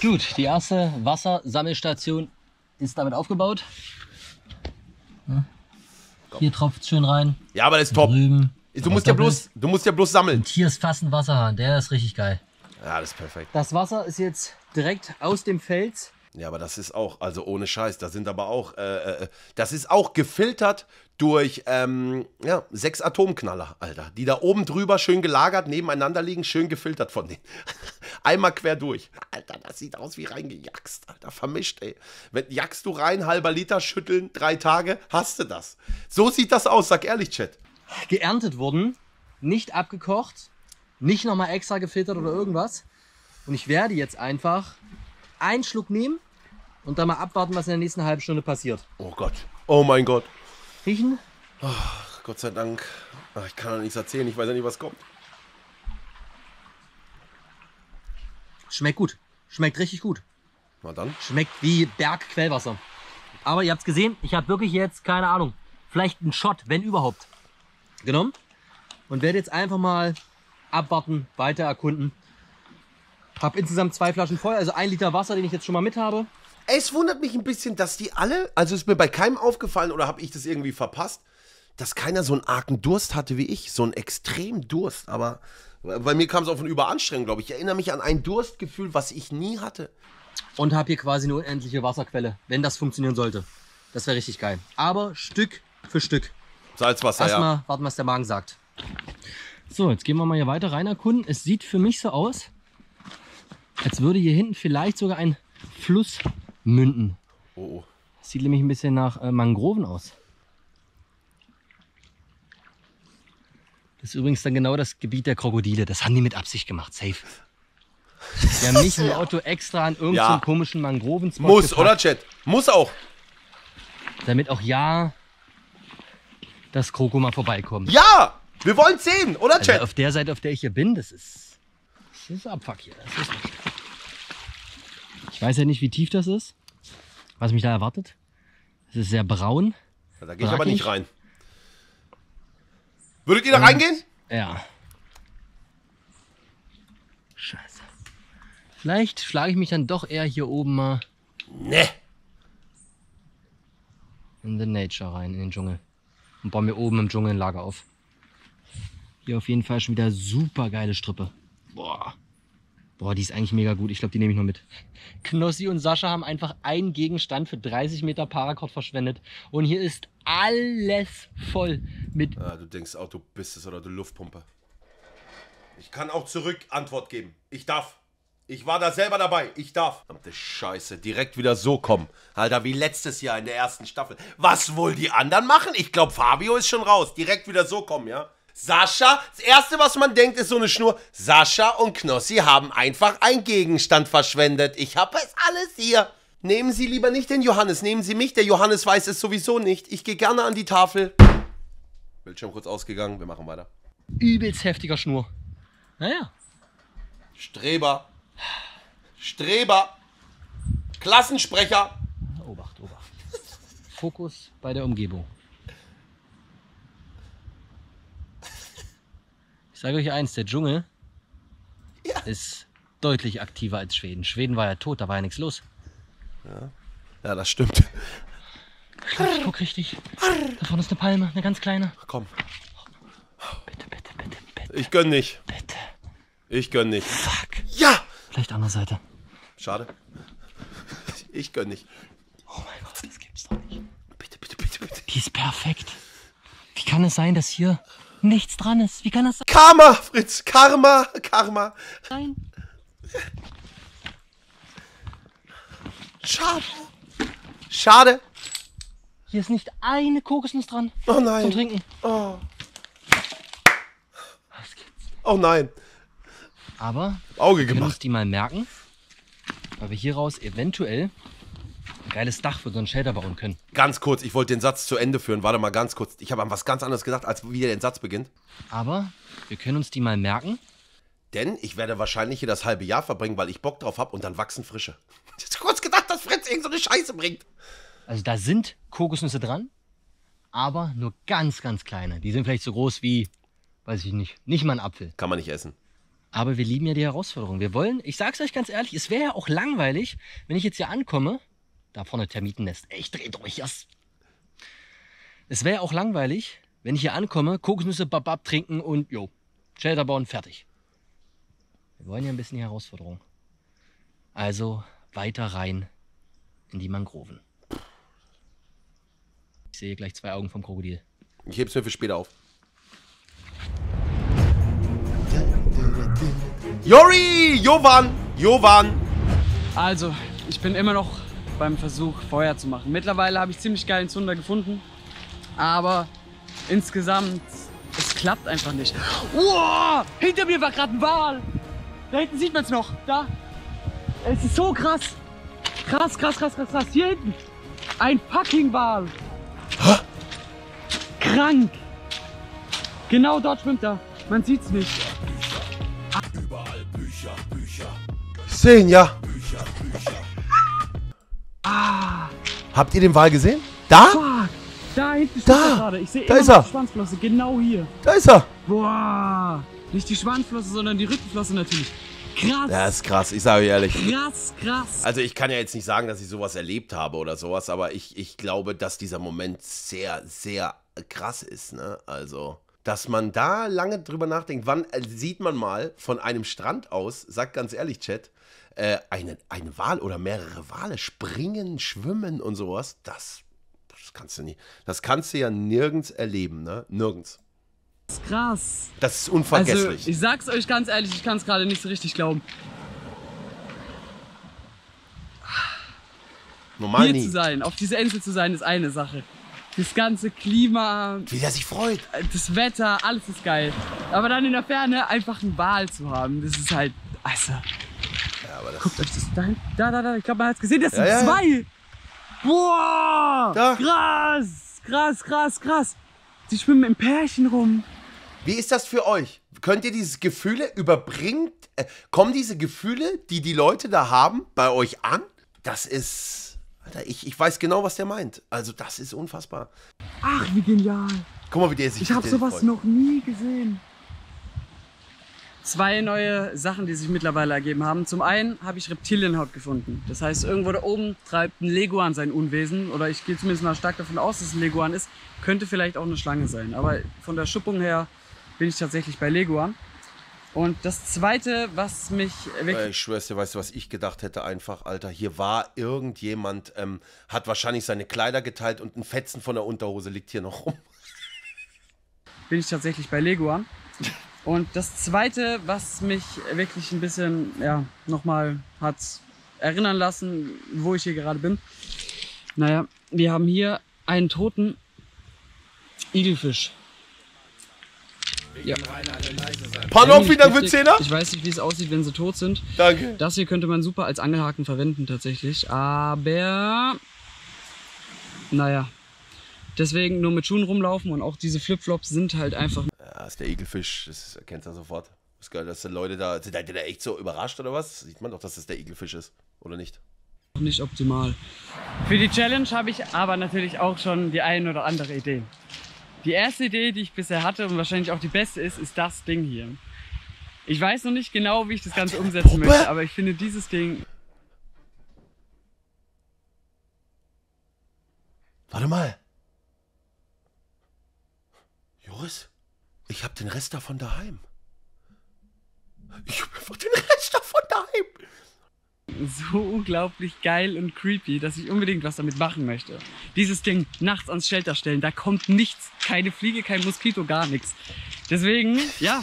Gut, die erste Wassersammelstation ist damit aufgebaut. Hm? Hier tropft es schön rein. Ja, aber das ist top. Drüben. Du musst, ja bloß, du musst ja bloß sammeln. Und hier ist fast ein Wasserhahn. Der ist richtig geil. Ja, das ist perfekt. Das Wasser ist jetzt direkt aus dem Fels. Ja, aber das ist auch, also ohne Scheiß, das sind aber auch, äh, äh, das ist auch gefiltert durch ähm, ja, sechs Atomknaller, Alter. Die da oben drüber schön gelagert, nebeneinander liegen, schön gefiltert von denen. Einmal quer durch. Alter, das sieht aus wie reingejackst, Alter, vermischt, ey. Wenn jackst du rein, halber Liter schütteln, drei Tage, hast du das. So sieht das aus, sag ehrlich, Chat. Geerntet wurden, nicht abgekocht, nicht nochmal extra gefiltert oder irgendwas. Und ich werde jetzt einfach einen Schluck nehmen und dann mal abwarten, was in der nächsten halben Stunde passiert. Oh Gott. Oh mein Gott. Riechen? Oh, Gott sei Dank. Ach, ich kann doch nichts erzählen. Ich weiß ja nicht, was kommt. Schmeckt gut. Schmeckt richtig gut. Na dann. Schmeckt wie Bergquellwasser. Aber ihr habt es gesehen, ich habe wirklich jetzt, keine Ahnung, vielleicht einen Shot, wenn überhaupt, genommen. Und werde jetzt einfach mal abwarten, weiter erkunden. Habe insgesamt zwei Flaschen voll, also ein Liter Wasser, den ich jetzt schon mal mit habe. Es wundert mich ein bisschen, dass die alle, also ist mir bei keinem aufgefallen oder habe ich das irgendwie verpasst, dass keiner so einen argen Durst hatte wie ich, so einen extremen Durst. Aber bei mir kam es auf eine Überanstrengung, glaube ich. Ich erinnere mich an ein Durstgefühl, was ich nie hatte. Und habe hier quasi eine unendliche Wasserquelle, wenn das funktionieren sollte. Das wäre richtig geil. Aber Stück für Stück. Salzwasser, erstmal, ja. Erstmal warten, was der Magen sagt. So, jetzt gehen wir mal hier weiter rein erkunden. Es sieht für mich so aus, als würde hier hinten vielleicht sogar ein Fluss münden. Oh, oh. Das sieht nämlich ein bisschen nach äh, Mangroven aus. Das ist übrigens dann genau das Gebiet der Krokodile. Das haben die mit Absicht gemacht, safe. Wir haben nicht mit dem Auto extra an irgendeinem ja. komischen Mangroven-Spot Muss, gepackt, oder Chat? Muss auch. Damit auch ja das Kroko mal vorbeikommt. Ja! Wir wollen sehen, oder Chat? Also auf der Seite, auf der ich hier bin, das ist... Das ist Abfuck hier. Das ist nicht. Ich weiß ja nicht, wie tief das ist, was mich da erwartet. Es ist sehr braun. Ja, da gehe ich aber nicht rein. Würdet ihr da Und, reingehen? Ja. Scheiße. Vielleicht schlage ich mich dann doch eher hier oben mal nee. in the nature rein, in den Dschungel. Und baue mir oben im Dschungel ein Lager auf. Hier auf jeden Fall schon wieder super geile Strippe. Boah. Boah, die ist eigentlich mega gut. Ich glaube, die nehme ich noch mit. Knossi und Sascha haben einfach einen Gegenstand für dreißig Meter Paracord verschwendet. Und hier ist alles voll mit... Ah, du denkst auch, du bist es oder du Luftpumpe. Ich kann auch zurück Antwort geben. Ich darf. Ich war da selber dabei. Ich darf. Verdammte Scheiße. Direkt wieder so kommen. Alter, wie letztes Jahr in der ersten Staffel. Was wohl die anderen machen? Ich glaube, Fabio ist schon raus. Direkt wieder so kommen, ja? Sascha, das Erste, was man denkt, ist so eine Schnur. Sascha und Knossi haben einfach einen Gegenstand verschwendet. Ich habe es alles hier. Nehmen Sie lieber nicht den Johannes, nehmen Sie mich. Der Johannes weiß es sowieso nicht. Ich gehe gerne an die Tafel. Bildschirm kurz ausgegangen, wir machen weiter. Übelst heftiger Schnur. Naja. Streber. Streber. Klassensprecher. Obacht, Obacht. Fokus bei der Umgebung. Ich sage euch eins, der Dschungel ja. ist deutlich aktiver als Schweden. Schweden war ja tot, da war ja nichts los. Ja, ja das stimmt. Ich glaub, ich guck richtig. Da vorne ist eine Palme, eine ganz kleine. Ach, komm. Bitte, bitte, bitte, bitte. Ich gönn nicht. Bitte. Ich gönn nicht. Fuck. Ja! Vielleicht andere Seite. Schade. Ich gönn nicht. Oh mein Gott, das gibt's doch nicht. Bitte, bitte, bitte, bitte. Die ist perfekt. Wie kann es sein, dass hier... nichts dran ist. Wie kann das sein? Karma, Fritz. Karma, Karma. Nein. Schade. Schade. Hier ist nicht eine Kokosnuss dran. Oh nein. Zum Trinken. Oh. Was gibt's? Oh nein. Aber Auge gemacht. Wir können uns die mal merken, weil wir hieraus eventuell ein geiles Dach für so einen Shelter bauen können. Ganz kurz, ich wollte den Satz zu Ende führen. Warte mal ganz kurz. Ich habe an was ganz anderes gedacht, als wie der Satz beginnt. Aber wir können uns die mal merken. Denn ich werde wahrscheinlich hier das halbe Jahr verbringen, weil ich Bock drauf habe und dann wachsen Frische. Ich hätte kurz gedacht, dass Fritz irgend so eine Scheiße bringt. Also da sind Kokosnüsse dran, aber nur ganz, ganz kleine. Die sind vielleicht so groß wie, weiß ich nicht, nicht mal ein Apfel. Kann man nicht essen. Aber wir lieben ja die Herausforderung. Wir wollen, ich sag's euch ganz ehrlich, es wäre ja auch langweilig, wenn ich jetzt hier ankomme. Da vorne Termitennest. Ey, ich dreh durch. Yes. Es wäre auch langweilig, wenn ich hier ankomme, Kokosnüsse babab trinken und jo, Shelter bauen, fertig. Wir wollen ja ein bisschen die Herausforderung. Also weiter rein in die Mangroven. Ich sehe gleich zwei Augen vom Krokodil. Ich heb's mir für später auf. Jori! Jovan! Jovan! Also, ich bin immer noch beim Versuch, Feuer zu machen. Mittlerweile habe ich ziemlich geilen Zunder gefunden, aber insgesamt, es klappt einfach nicht. Wow, hinter mir war gerade ein Wal. Da hinten sieht man es noch. Da. Es ist so krass. Krass, krass, krass, krass, krass. Hier hinten. Ein fucking Wal. Krank. Genau dort schwimmt er. Man sieht's nicht. Überall Bücher, Bücher. Sehen, ja. Bücher, Bücher. Ah. Habt ihr den Wal gesehen? Da? Fuck. Da hinten steht er gerade. Ich sehe immer noch die Schwanzflosse. Genau hier. Da ist er. Boah. Nicht die Schwanzflosse, sondern die Rückenflosse natürlich. Krass. Das ist krass, ich sage euch ehrlich. Krass, krass. Also ich kann ja jetzt nicht sagen, dass ich sowas erlebt habe oder sowas, aber ich, ich glaube, dass dieser Moment sehr, sehr krass ist, ne? Also, dass man da lange drüber nachdenkt. Wann sieht man mal von einem Strand aus, sagt ganz ehrlich, Chat, äh, einen, einen Wal oder mehrere Wale springen, schwimmen und sowas, das, das kannst du nicht. Das kannst du ja nirgends erleben, ne? Nirgends. Das ist krass. Das ist unvergesslich. Also, ich sag's euch ganz ehrlich, ich kann's gerade nicht so richtig glauben. Normal Hier nie. zu sein, auf dieser Insel zu sein, ist eine Sache. Das ganze Klima... Wie der sich freut. Das Wetter, alles ist geil. Aber dann in der Ferne einfach einen Wal zu haben, das ist halt... Also... Ja, aber das... Guckt euch das an. Da, da, da, ich glaube, man hat's gesehen, das ja, sind ja, zwei. Ja. Boah! Da. Krass, krass, krass, krass. Die schwimmen im Pärchen rum. Wie ist das für euch? Könnt ihr diese Gefühle überbringt? Äh, kommen diese Gefühle, die die Leute da haben, bei euch an? Das ist... Alter, ich, ich weiß genau, was der meint. Also das ist unfassbar. Ach, wie genial. Guck mal, wie der sich... Ich habe sowas noch nie gesehen. Zwei neue Sachen, die sich mittlerweile ergeben haben. Zum einen habe ich Reptilienhaut gefunden. Das heißt, irgendwo da oben treibt ein Leguan sein Unwesen. Oder ich gehe zumindest mal stark davon aus, dass es ein Leguan ist. Könnte vielleicht auch eine Schlange sein. Aber von der Schuppung her bin ich tatsächlich bei Leguan. Und das Zweite, was mich... Ich schwör's dir, weißt du, was ich gedacht hätte einfach, Alter. Hier war irgendjemand, ähm, hat wahrscheinlich seine Kleider geteilt und ein Fetzen von der Unterhose liegt hier noch rum. Bin ich tatsächlich bei Leguan. Und das Zweite, was mich wirklich ein bisschen, ja, nochmal hat erinnern lassen, wo ich hier gerade bin. Naja, wir haben hier einen toten Igelfisch. Ja. Pardon, vielen Dank für Zehner. Ich weiß nicht, wie es aussieht, wenn sie tot sind. Danke. Das hier könnte man super als Angelhaken verwenden, tatsächlich. Aber, naja, deswegen nur mit Schuhen rumlaufen und auch diese Flipflops sind halt einfach... Ja, ist der Igelfisch, das erkennt er sofort. Ist geil, dass die Leute da, sind da echt so überrascht oder was? Sieht man doch, dass das der Igelfisch ist, oder nicht? Nicht optimal. Für die Challenge habe ich aber natürlich auch schon die ein oder andere Idee. Die erste Idee, die ich bisher hatte und wahrscheinlich auch die beste ist, ist das Ding hier. Ich weiß noch nicht genau, wie ich das Ganze umsetzen möchte, aber ich finde dieses Ding... Warte mal. Joris? Ich hab den Rest davon daheim. Ich hab einfach den Rest davon daheim. So unglaublich geil und creepy, dass ich unbedingt was damit machen möchte. Dieses Ding nachts ans Shelter stellen, da kommt nichts. Keine Fliege, kein Moskito, gar nichts. Deswegen, ja,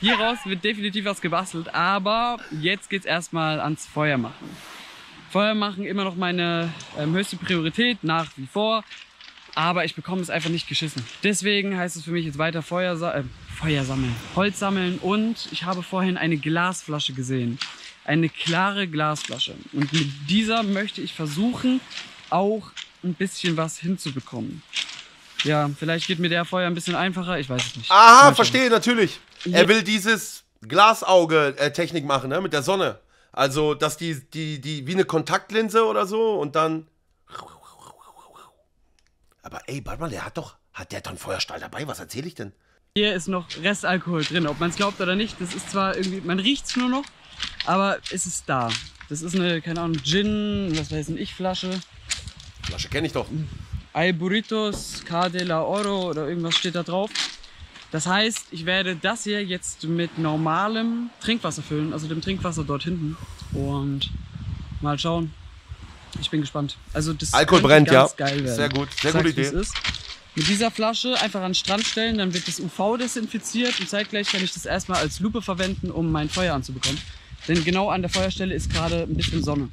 hieraus wird definitiv was gebastelt. Aber jetzt geht's erstmal ans Feuer machen. Feuer machen immer noch meine ähm, höchste Priorität nach wie vor. Aber ich bekomme es einfach nicht geschissen. Deswegen heißt es für mich jetzt weiter Feuer, äh, Feuer sammeln, Holz sammeln. Und ich habe vorhin eine Glasflasche gesehen. Eine klare Glasflasche. Und mit dieser möchte ich versuchen, auch ein bisschen was hinzubekommen. Ja, vielleicht geht mir der Feuer ein bisschen einfacher. Ich weiß es nicht. Aha, verstehe, natürlich. Er will dieses Glasauge-Technik machen, ne? Mit der Sonne. Also, dass die, die, die, wie eine Kontaktlinse oder so und dann... Aber ey, warte mal, der hat doch, hat der doch einen Feuerstahl dabei? Was erzähle ich denn? Hier ist noch Restalkohol drin, ob man es glaubt oder nicht. Das ist zwar irgendwie, man riecht es nur noch, aber es ist da. Das ist eine, keine Ahnung, Gin, was weiß ich, Flasche. Flasche kenne ich doch. Ay Burritos, K de la Oro oder irgendwas steht da drauf. Das heißt, ich werde das hier jetzt mit normalem Trinkwasser füllen, also dem Trinkwasser dort hinten. Und mal schauen. Ich bin gespannt. Also das Alkohol brennt, ganz ja. Geil werden. Sehr gut, sehr gute Idee. Ist. Mit dieser Flasche einfach an den Strand stellen, dann wird das U V desinfiziert und zeitgleich kann ich das erstmal als Lupe verwenden, um mein Feuer anzubekommen. Denn genau an der Feuerstelle ist gerade ein bisschen Sonne.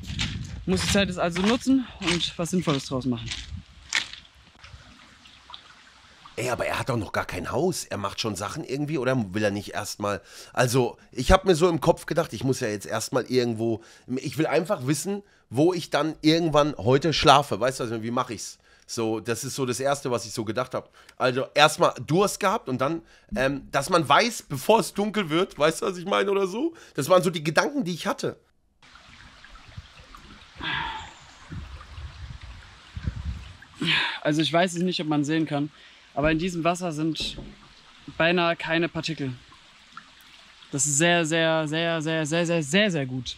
Muss die Zeit jetzt also nutzen und was Sinnvolles draus machen. Ey, aber er hat doch noch gar kein Haus. Er macht schon Sachen irgendwie, oder will er nicht erstmal... Also, ich habe mir so im Kopf gedacht, ich muss ja jetzt erstmal irgendwo... Ich will einfach wissen, wo ich dann irgendwann heute schlafe. Weißt du, also, wie mache ich's? So, das ist so das Erste, was ich so gedacht habe. Also, erstmal Durst gehabt und dann, ähm, dass man weiß, bevor es dunkel wird. Weißt du, was ich meine, oder so? Das waren so die Gedanken, die ich hatte. Also, ich weiß es nicht, ob man sehen kann. Aber in diesem Wasser sind beinahe keine Partikel. Das ist sehr, sehr, sehr, sehr, sehr, sehr, sehr, sehr gut.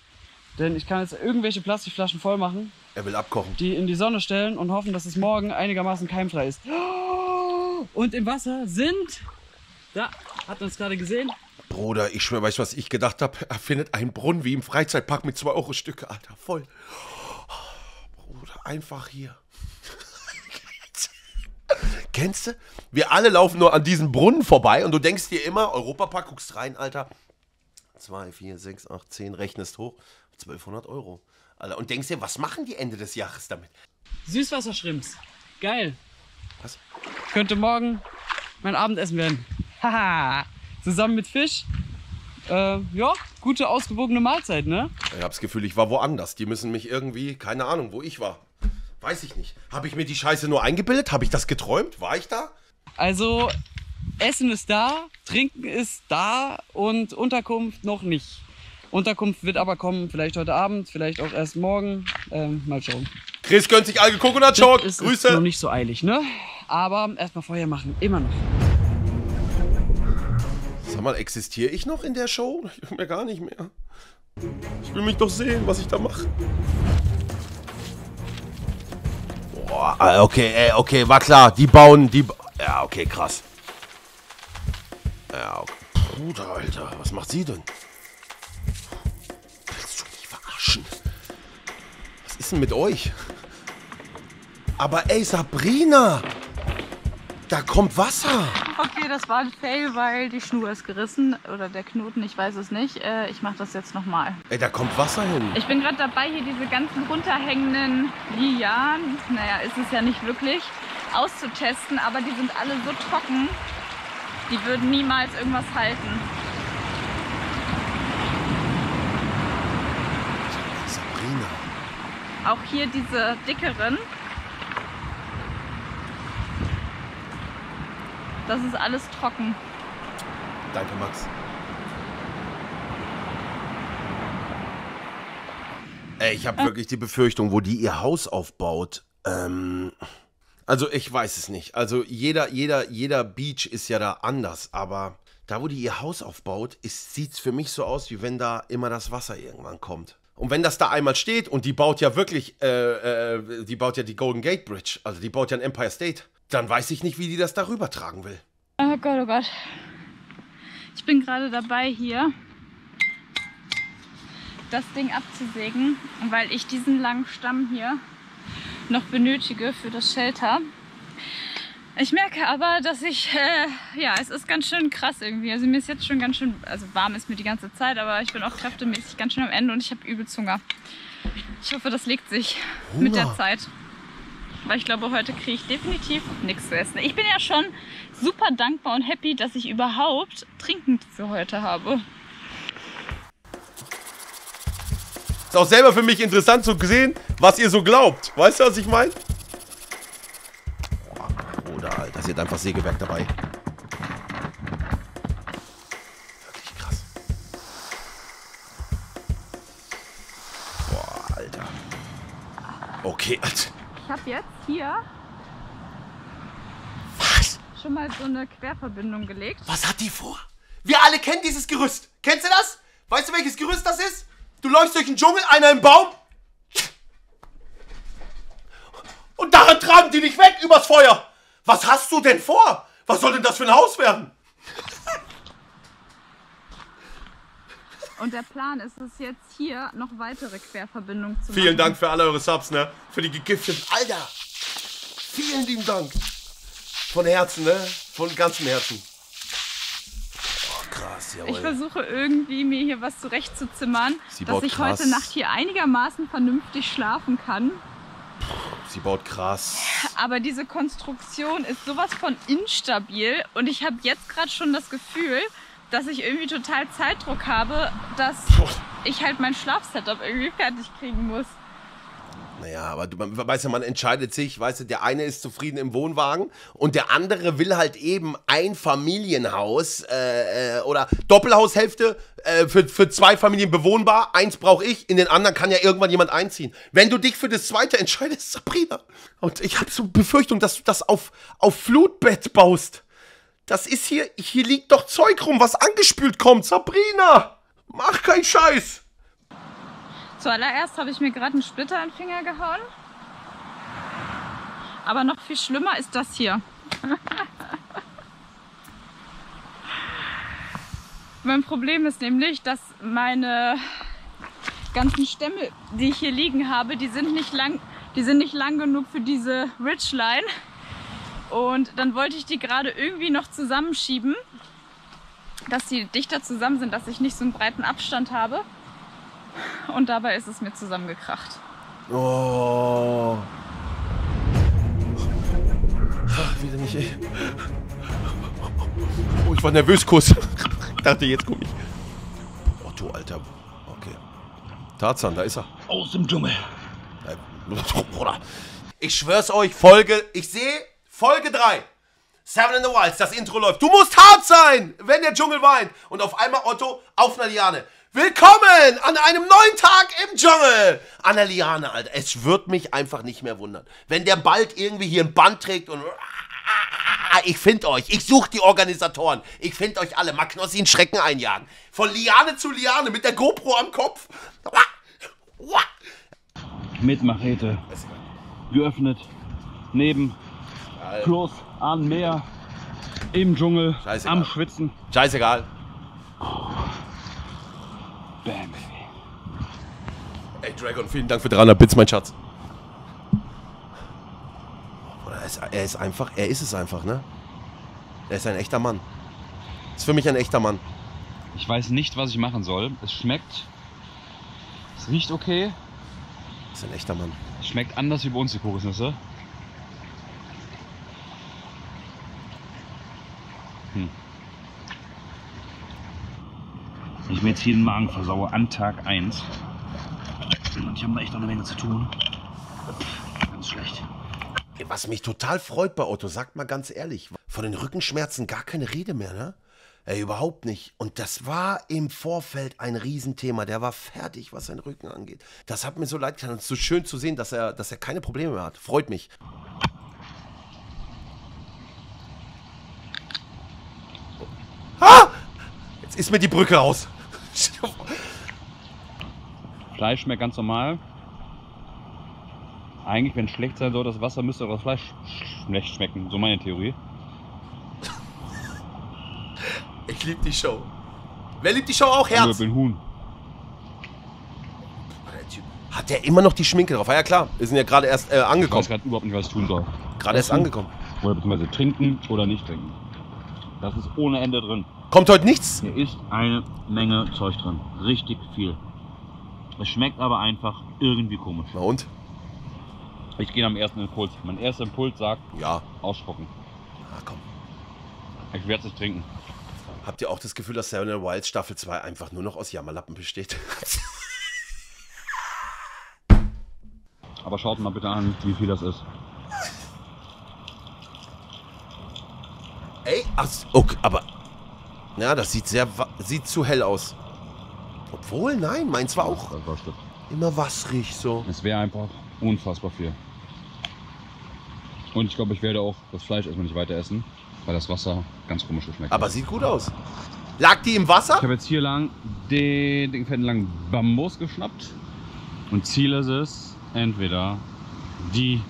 Denn ich kann jetzt irgendwelche Plastikflaschen voll machen. Er will abkochen. Die in die Sonne stellen und hoffen, dass es morgen einigermaßen keimfrei ist. Und im Wasser sind... Da, hat er uns gerade gesehen. Bruder, ich schwöre, weißt du, was ich gedacht habe? Er findet einen Brunnen wie im Freizeitpark mit zwei Euro Stücke, Alter. Voll. Bruder, einfach hier. Kennst du? Wir alle laufen nur an diesem Brunnen vorbei und du denkst dir immer, Europapark, guckst rein, Alter. zwei, vier, sechs, acht, zehn, rechnest hoch. zwölfhundert Euro. Alter, und denkst dir, was machen die Ende des Jahres damit? Süßwasserschrimps. Geil. Was? Könnte morgen mein Abendessen werden. Haha. Zusammen mit Fisch. Äh, ja, gute, ausgewogene Mahlzeit, ne? Ich hab's Gefühl, ich war woanders. Die müssen mich irgendwie, keine Ahnung, wo ich war. Weiß ich nicht. Habe ich mir die Scheiße nur eingebildet? Habe ich das geträumt? War ich da? Also, Essen ist da, Trinken ist da und Unterkunft noch nicht. Unterkunft wird aber kommen, vielleicht heute Abend, vielleicht auch erst morgen. Ähm, mal schauen. Chris gönnt sich alle Coconut Shock. Grüße. Ist noch nicht so eilig, ne? Aber erstmal Feuer machen, immer noch. Sag mal, existiere ich noch in der Show? Ich will mir gar nicht mehr. Ich will mich doch sehen, was ich da mache. Okay, ey, okay, war klar. Die bauen, die... Ba ja, okay, krass. Ja, okay. Bruder, Alter, was macht sie denn? Willst du mich verarschen? Was ist denn mit euch? Aber ey, Sabrina! Da kommt Wasser! Okay, das war ein Fail, weil die Schnur ist gerissen oder der Knoten, ich weiß es nicht. Äh, ich mache das jetzt nochmal. Ey, da kommt Wasser hin. Ich bin gerade dabei, hier diese ganzen runterhängenden Lianen, naja, ist es ja nicht wirklich, auszutesten, aber die sind alle so trocken, die würden niemals irgendwas halten. Sabrina. Auch hier diese dickeren. Das ist alles trocken. Danke, Max. Ey, ich habe wirklich die Befürchtung, wo die ihr Haus aufbaut. Ähm, also ich weiß es nicht. Also jeder, jeder, jeder Beach ist ja da anders. Aber da, wo die ihr Haus aufbaut, sieht es für mich so aus, wie wenn da immer das Wasser irgendwann kommt. Und wenn das da einmal steht, und die baut ja wirklich, äh, äh, die baut ja die Golden Gate Bridge, also die baut ja ein Empire State, dann weiß ich nicht, wie die das darüber tragen will. Oh Gott, oh Gott. Ich bin gerade dabei, hier das Ding abzusägen, weil ich diesen langen Stamm hier noch benötige für das Shelter. Ich merke aber, dass ich, äh, ja, es ist ganz schön krass irgendwie. Also mir ist jetzt schon ganz schön, also warm ist mir die ganze Zeit, aber ich bin auch kräftemäßig ganz schön am Ende und ich habe übel Hunger. Ich hoffe, das legt sich Hunger. Mit der Zeit. Weil ich glaube, heute kriege ich definitiv nichts zu essen. Ich bin ja schon super dankbar und happy, dass ich überhaupt Trinken für heute habe. Ist auch selber für mich interessant zu sehen, was ihr so glaubt. Weißt du, was ich meine? Das ist einfach Sägewerk dabei. Wirklich krass. Boah, Alter. Okay, Alter. Ich habe jetzt hier was? Schon mal so eine Querverbindung gelegt. Was hat die vor? Wir alle kennen dieses Gerüst. Kennst du das? Weißt du, welches Gerüst das ist? Du läufst durch den Dschungel, einer im Baum. Und daran tragen die dich weg übers Feuer. Was hast du denn vor? Was soll denn das für ein Haus werden? Und der Plan ist es jetzt hier noch weitere Querverbindungen zu machen. Vielen Dank für alle eure Subs, ne? Für die gegifteten. Alter! Vielen lieben Dank. Von Herzen, ne? Von ganzem Herzen. Oh, krass, jawohl. Ich versuche irgendwie mir hier was zurechtzuzimmern, dass ich krass. Heute Nacht hier einigermaßen vernünftig schlafen kann. Sie baut krass. Aber diese Konstruktion ist sowas von instabil und ich habe jetzt gerade schon das Gefühl, dass ich irgendwie total Zeitdruck habe, dass ich halt mein Schlafsetup irgendwie fertig kriegen muss. Naja, aber du, man, weißt du, man entscheidet sich, weißt du, der eine ist zufrieden im Wohnwagen und der andere will halt eben ein Familienhaus äh, oder Doppelhaushälfte äh, für, für zwei Familien bewohnbar. Eins brauche ich, in den anderen kann ja irgendwann jemand einziehen. Wenn du dich für das zweite entscheidest, Sabrina, und ich habe so Befürchtung, dass du das auf, auf Flutbett baust. Das ist hier, hier liegt doch Zeug rum, was angespült kommt. Sabrina, mach keinen Scheiß. Zuallererst habe ich mir gerade einen Splitter an den Finger gehauen. Aber noch viel schlimmer ist das hier. Mein Problem ist nämlich, dass meine ganzen Stämme, die ich hier liegen habe, die sind nicht lang, die sind nicht lang genug für diese Ridgeline. Und dann wollte ich die gerade irgendwie noch zusammenschieben, dass die dichter zusammen sind, dass ich nicht so einen breiten Abstand habe. Und dabei ist es mir zusammengekracht. Oh. Ach, wieder nicht. Ey. Oh, ich war nervös, Kuss. Ich dachte, jetzt guck ich. Oh, du Alter. Okay. Tarzan, da ist er. Aus dem Dschungel. Ich schwör's euch, Folge. Ich sehe Folge drei. Seven vs. White, das Intro läuft. Du musst hart sein, wenn der Dschungel weint. Und auf einmal Otto auf einer Liane. Willkommen an einem neuen Tag im Dschungel! Anna Liane, Alter, es wird mich einfach nicht mehr wundern. Wenn der bald irgendwie hier ein Band trägt und... Ich finde euch, ich suche die Organisatoren, ich finde euch alle. Mal Knossi in Schrecken einjagen. Von Liane zu Liane mit der GoPro am Kopf. Mit Machete. Geöffnet. Neben. Plus an Meer. Im Dschungel. Scheißegal. Am Schwitzen. Scheißegal. Bam. Ey, Dragon, vielen Dank für dreihundert Bits, mein Schatz. Er ist, er ist einfach, er ist es einfach, ne? Er ist ein echter Mann. Ist für mich ein echter Mann. Ich weiß nicht, was ich machen soll. Es schmeckt. Es riecht okay. Ist ein echter Mann. Es schmeckt anders wie bei uns die Kokosnüsse. Hm. Ich mir jetzt hier den Magen versauere an Tag eins. Und ich habe da echt noch eine Menge zu tun. Ganz schlecht. Was mich total freut bei Otto, sagt mal ganz ehrlich, von den Rückenschmerzen gar keine Rede mehr, ne? Ey, überhaupt nicht. Und das war im Vorfeld ein Riesenthema. Der war fertig, was seinen Rücken angeht. Das hat mir so leid getan. Es ist so schön zu sehen, dass er, dass er keine Probleme mehr hat. Freut mich. Ah! Jetzt ist mir die Brücke raus. Fleisch schmeckt ganz normal. Eigentlich, wenn es schlecht sein soll, das Wasser müsste aber das Fleisch schlecht schmecken. So meine Theorie. Ich liebe die Show. Wer liebt die Show auch? Herz. Bin Huhn. Hat der immer noch die Schminke drauf? Ah ja klar, wir sind ja gerade erst äh, angekommen. Ich weiß gerade überhaupt nicht, was ich tun soll. Gerade erst angekommen. Oder beziehungsweise trinken oder nicht trinken. Das ist ohne Ende drin. Kommt heute nichts? Hier ist eine Menge Zeug drin. Richtig viel. Es schmeckt aber einfach irgendwie komisch. Na und? Ich gehe am ersten Impuls. Mein erster Impuls sagt, ja, ausspucken. Ah, komm. Ich werde es nicht trinken. Habt ihr auch das Gefühl, dass Seven vs. Wild Staffel zwei einfach nur noch aus Jammerlappen besteht? Aber schaut mal bitte an, wie viel das ist. Ey, ach, okay, aber... Ja, das sieht sehr, sieht zu hell aus. Obwohl, nein, meins war auch immer wasserig so. Es wäre einfach unfassbar viel. Und ich glaube, ich werde auch das Fleisch erstmal nicht weiter essen, weil das Wasser ganz komisch schmeckt. Aber sieht gut aus. Lag die im Wasser? Ich habe jetzt hier lang den, den fetten langen Bambus geschnappt. Und Ziel ist es, entweder die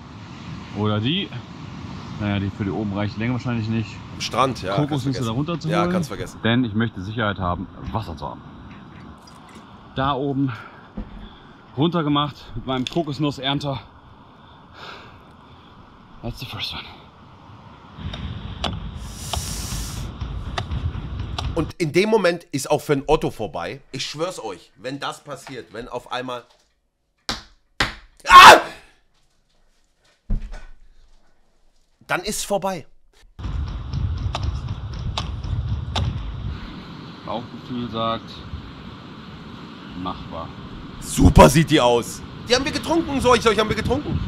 oder die. Naja, die für die oben reicht die Länge wahrscheinlich nicht. Am Strand, ja. Kokosnüsse da runter zu holen. Ja, kannst vergessen. Denn ich möchte Sicherheit haben, Wasser zu haben. Da oben runter gemacht mit meinem Kokosnussernter. That's the first one. Und in dem Moment ist auch für ein Otto vorbei. Ich schwör's euch, wenn das passiert, wenn auf einmal. Ah! dann ist es vorbei. Bauchgefühl sagt, machbar. Super sieht die aus. Die haben wir getrunken, solch, solch haben wir getrunken.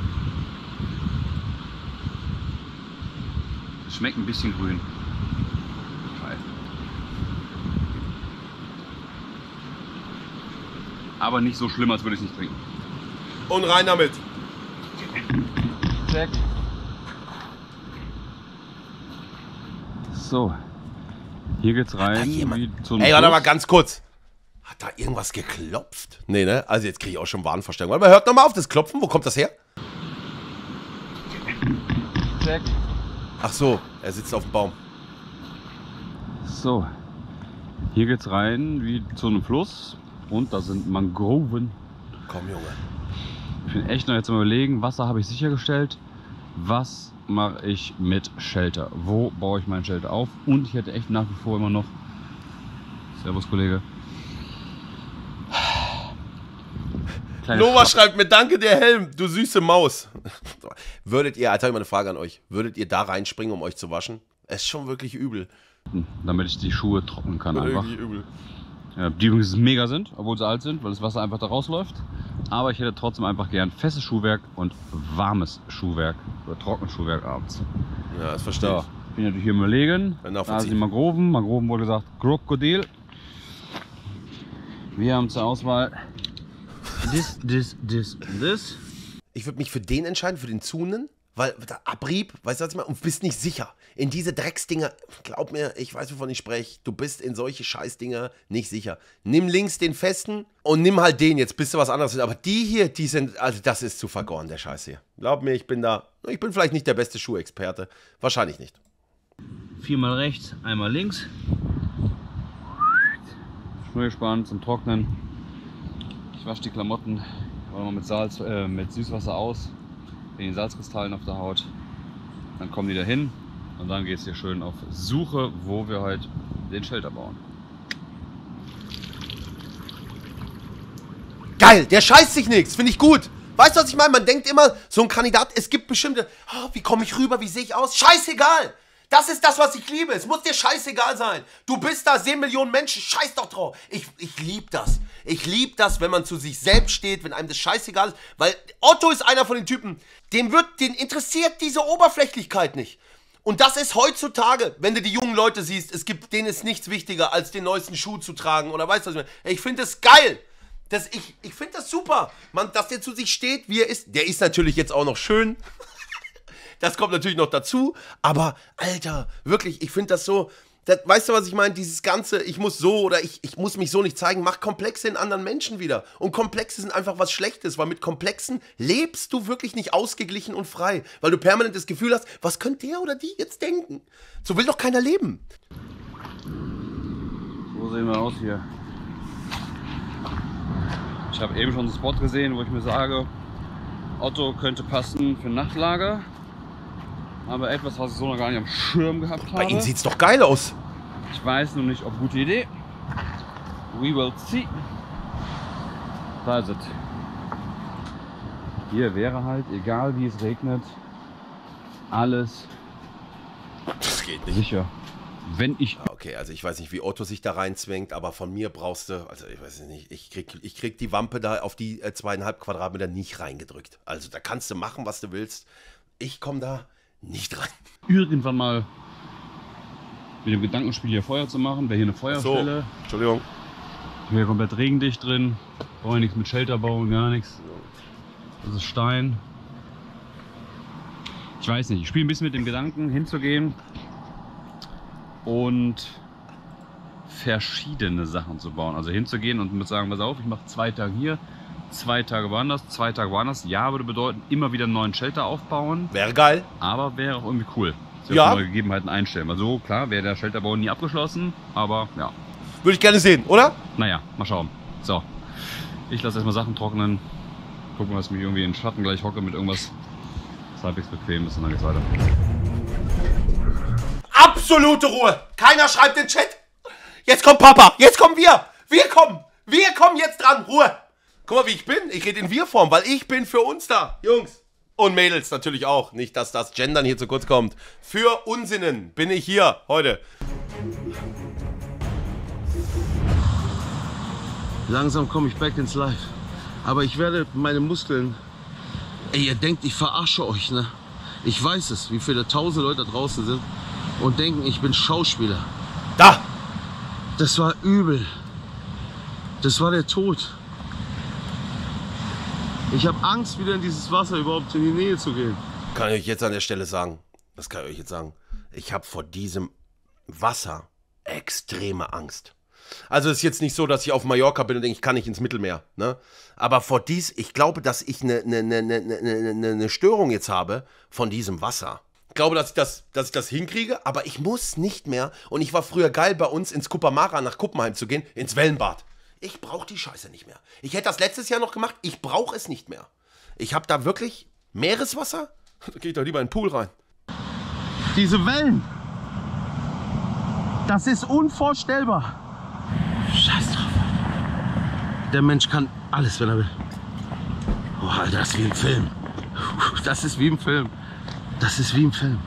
Schmeckt ein bisschen grün. Aber nicht so schlimm, als würde ich es nicht trinken. Und rein damit. Check. So. Hier geht's rein. Zum Ey, warte mal ganz kurz. Hat da irgendwas geklopft? Nee, ne? Also jetzt kriege ich auch schon Wahnvorstellung. Warte mal, hört nochmal auf, das Klopfen. Wo kommt das her? Check. Ach so, er sitzt auf dem Baum. So. Hier geht's rein wie zu einem Fluss. Und da sind Mangroven. Komm, Junge. Ich bin echt noch jetzt am Überlegen, Wasser habe ich sichergestellt. Was mache ich mit Shelter? Wo baue ich mein Shelter auf? Und ich hätte echt nach wie vor immer noch... Servus, Kollege. Nova schreibt mir, danke der Helm, du süße Maus. Würdet ihr, jetzt habe ich mal eine Frage an euch. Würdet ihr da reinspringen, um euch zu waschen? Es ist schon wirklich übel. Damit ich die Schuhe trocknen kann einfach. Wirklich übel. Ja, die übrigens mega sind, obwohl sie alt sind, weil das Wasser einfach da rausläuft. Aber ich hätte trotzdem einfach gern festes Schuhwerk und warmes Schuhwerk oder trockenes Schuhwerk abends. Ja, das verstehe ich. Ja, ich bin natürlich hier im Überlegen. Da sind die Mangroven. Mangroven wurde gesagt, Krokodil. Wir haben zur Auswahl this, this, this, this. Ich würde mich für den entscheiden, für den Zunen. Weil der Abrieb, weißt du was ich meine, und bist nicht sicher. In diese Drecksdinger, glaub mir, ich weiß, wovon ich spreche, du bist in solche Scheißdinger nicht sicher. Nimm links den festen und nimm halt den, jetzt bist du was anderes. Aber die hier, die sind, also das ist zu vergoren, der Scheiß hier. Glaub mir, ich bin da, ich bin vielleicht nicht der beste Schuhexperte, wahrscheinlich nicht. Viermal rechts, einmal links. Schnürgespann zum Trocknen. Ich wasche die Klamotten mal mit, Salz, äh, mit Süßwasser aus. In den Salzkristallen auf der Haut, dann kommen die da hin und dann geht es hier schön auf Suche, wo wir heute den Shelter bauen. Geil, der scheißt sich nichts, finde ich gut. Weißt du, was ich meine? Man denkt immer, so ein Kandidat, es gibt bestimmte, oh, wie komme ich rüber, wie sehe ich aus? Scheißegal! Das ist das, was ich liebe. Es muss dir scheißegal sein. Du bist da, zehn Millionen Menschen, scheiß doch drauf. Ich, ich liebe das. Ich liebe das, wenn man zu sich selbst steht, wenn einem das scheißegal ist. Weil Otto ist einer von den Typen, den wird, den interessiert diese Oberflächlichkeit nicht. Und das ist heutzutage, wenn du die jungen Leute siehst, es gibt, denen ist nichts wichtiger, als den neuesten Schuh zu tragen oder weißt du was ich meine. Ich finde das geil. Das, ich ich finde das super, man, dass der zu sich steht, wie er ist. Der ist natürlich jetzt auch noch schön. Das kommt natürlich noch dazu, aber Alter, wirklich, ich finde das so, das, weißt du, was ich meine, dieses Ganze, ich muss so oder ich, ich muss mich so nicht zeigen, macht Komplexe in anderen Menschen wieder. Und Komplexe sind einfach was Schlechtes, weil mit Komplexen lebst du wirklich nicht ausgeglichen und frei, weil du permanent das Gefühl hast, was könnte der oder die jetzt denken? So will doch keiner leben. So sehen wir aus hier. Ich habe eben schon einen Spot gesehen, wo ich mir sage, Otto könnte passen für Nachtlager. Aber etwas, was ich so noch gar nicht am Schirm gehabt habe. Bei Ihnen sieht es doch geil aus. Ich weiß nur nicht, ob gute Idee. We will see. Da ist es. Hier wäre halt, egal wie es regnet, alles das geht nicht. Sicher. Wenn ich... Okay, also ich weiß nicht, wie Otto sich da reinzwängt, aber von mir brauchst du... Also ich weiß nicht, ich krieg, ich krieg die Wampe da auf die äh, zweieinhalb Quadratmeter nicht reingedrückt. Also da kannst du machen, was du willst. Ich komme da... nicht rein. Irgendwann mal mit dem Gedankenspiel hier Feuer zu machen, wäre hier eine Feuerstelle. So, Entschuldigung. Wäre komplett regendicht drin, brauche ich nichts mit Shelter bauen, gar nichts. Das ist Stein. Ich weiß nicht, ich spiele ein bisschen mit dem Gedanken hinzugehen und verschiedene Sachen zu bauen. Also hinzugehen und mit sagen, pass auf, ich mache zwei Tage hier, zwei Tage woanders, zwei Tage woanders. Ja, würde bedeuten, immer wieder einen neuen Shelter aufbauen. Wäre geil. Aber wäre auch irgendwie cool. Sich auf neue Gegebenheiten einstellen. Also klar, wäre der Shelterbau nie abgeschlossen, aber ja. Würde ich gerne sehen, oder? Naja, mal schauen. So, ich lasse erstmal Sachen trocknen. Gucken, dass ich mich irgendwie in den Schatten gleich hocke mit irgendwas, was halbwegs bequem ist und dann geht's weiter. Absolute Ruhe! Keiner schreibt in den Chat! Jetzt kommt Papa! Jetzt kommen wir! Wir kommen! Wir kommen jetzt dran! Ruhe! Guck mal, wie ich bin. Ich rede in Wir-Form, weil ich bin für uns da. Jungs, Und Mädels natürlich auch. Nicht, dass das Gendern hier zu kurz kommt. Für Unsinnen bin ich hier heute. Langsam komme ich back ins Life. Aber ich werde meine Muskeln... Ey, ihr denkt, ich verarsche euch, ne? Ich weiß es, wie viele tausend Leute da draußen sind und denken, ich bin Schauspieler. Da! Das war übel. Das war der Tod. Ich habe Angst, wieder in dieses Wasser überhaupt in die Nähe zu gehen. Kann ich euch jetzt an der Stelle sagen, das kann ich euch jetzt sagen, ich habe vor diesem Wasser extreme Angst. Also es ist jetzt nicht so, dass ich auf Mallorca bin und denke, ich kann nicht ins Mittelmeer. Ne? Aber vor dies, ich glaube, dass ich eine ne, ne, ne, ne, ne, ne Störung jetzt habe von diesem Wasser. Ich glaube, dass ich, das, dass ich das hinkriege, aber ich muss nicht mehr. Und ich war früher geil, bei uns ins Kupamara nach Kuppenheim zu gehen, ins Wellenbad. Ich brauche die Scheiße nicht mehr. Ich hätte das letztes Jahr noch gemacht, ich brauche es nicht mehr. Ich habe da wirklich Meereswasser? Da gehe ich doch lieber in den Pool rein. Diese Wellen, das ist unvorstellbar. Scheiß drauf. Der Mensch kann alles, wenn er will. Oh, Alter, das ist wie im Film. Das ist wie im Film. Das ist wie im Film.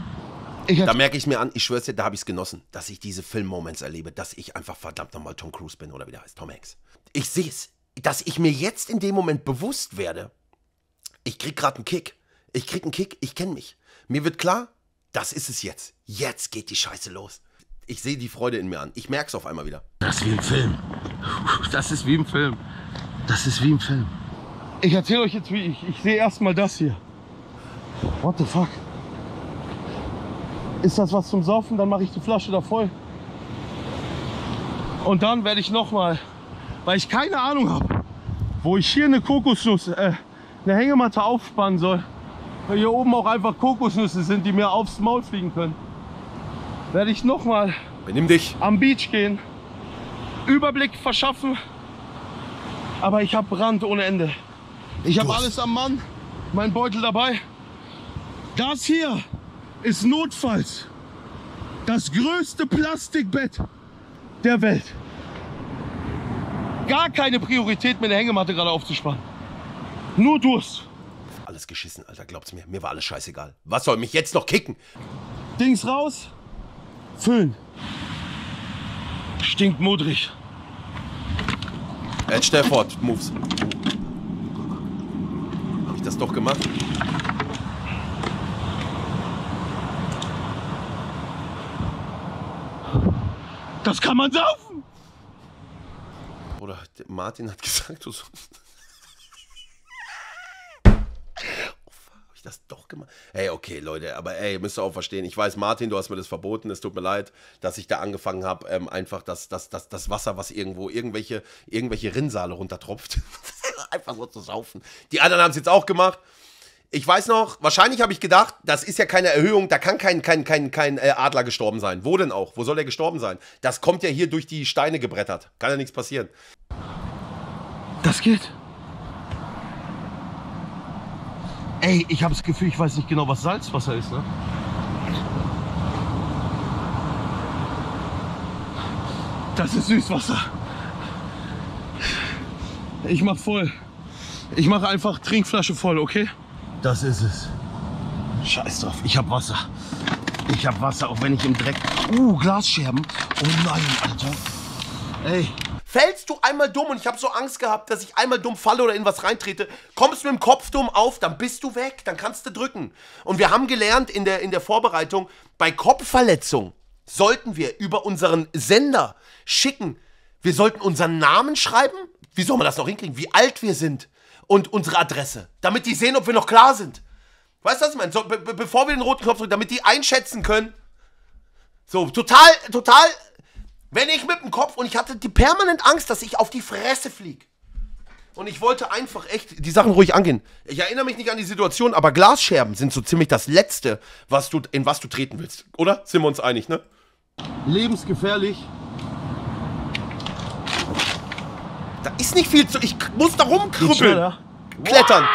Da merke ich mir an, ich schwör's dir, da habe ich es genossen, dass ich diese Film-Moments erlebe, dass ich einfach verdammt nochmal Tom Cruise bin oder wie der heißt, Tom Hanks. Ich sehe es, dass ich mir jetzt in dem Moment bewusst werde, ich krieg gerade einen Kick. Ich krieg einen Kick, ich kenne mich. Mir wird klar, das ist es jetzt. Jetzt geht die Scheiße los. Ich sehe die Freude in mir an. Ich merke es auf einmal wieder. Das ist wie im Film. Das ist wie im Film. Das ist wie im Film. Ich erzähle euch jetzt, wie ich. Ich sehe erstmal das hier. What the fuck? Ist das was zum Saufen, dann mache ich die Flasche da voll. Und dann werde ich nochmal, weil ich keine Ahnung habe, wo ich hier eine Kokosnuss, äh, eine Hängematte aufspannen soll, weil hier oben auch einfach Kokosnüsse sind, die mir aufs Maul fliegen können, werde ich nochmal am Beach gehen, Überblick verschaffen, aber ich habe Brand ohne Ende. Ich habe alles am Mann, meinen Beutel dabei. Das hier ist notfalls das größte Plastikbett der Welt. Gar keine Priorität, mir eine Hängematte gerade aufzuspannen. Nur Durst. Alles geschissen, Alter, glaubt's mir. Mir war alles scheißegal. Was soll mich jetzt noch kicken? Dings raus, füllen. Stinkt modrig. Ed Stafford Moves. Hab ich das doch gemacht? Das kann man saufen! Oder Martin hat gesagt, du so. Oh, hab ich das doch gemacht? Ey, okay, Leute, aber ey, müsst ihr auch verstehen. Ich weiß, Martin, du hast mir das verboten. Es tut mir leid, dass ich da angefangen habe, ähm, einfach das, das, das, das Wasser, was irgendwo irgendwelche, irgendwelche Rinnsale runtertropft, einfach so zu saufen. Die anderen haben es jetzt auch gemacht. Ich weiß noch, wahrscheinlich habe ich gedacht, das ist ja keine Erhöhung, da kann kein, kein, kein, kein Adler gestorben sein. Wo denn auch? Wo soll der gestorben sein? Das kommt ja hier durch die Steine gebrettert. Kann ja nichts passieren. Das geht. Ey, ich habe das Gefühl, ich weiß nicht genau, was Salzwasser ist, ne? Das ist Süßwasser. Ich mach voll. Ich mache einfach Trinkflasche voll, okay? Das ist es. Scheiß drauf, ich hab Wasser. Ich hab Wasser, auch wenn ich im Dreck... Uh, Glasscherben. Oh nein, Alter. Ey. Fällst du einmal dumm und ich habe so Angst gehabt, dass ich einmal dumm falle oder in was reintrete, kommst du mit dem Kopf dumm auf, dann bist du weg, dann kannst du drücken. Und wir haben gelernt in der, in der Vorbereitung, bei Kopfverletzung sollten wir über unseren Sender schicken, wir sollten unseren Namen schreiben, wie soll man das noch hinkriegen, wie alt wir sind. Und unsere Adresse, damit die sehen, ob wir noch klar sind. Weißt du, was ich meine? So, be bevor wir den roten Knopf drücken, damit die einschätzen können. So, total, total, wenn ich mit dem Kopf, und ich hatte die permanent Angst, dass ich auf die Fresse fliege. Und ich wollte einfach echt die Sachen ruhig angehen. Ich erinnere mich nicht an die Situation, aber Glasscherben sind so ziemlich das Letzte, was du, in was du treten willst. Oder? Sind wir uns einig, ne? Lebensgefährlich. Da ist nicht viel zu... Ich muss da rumkrubbeln. Klettern.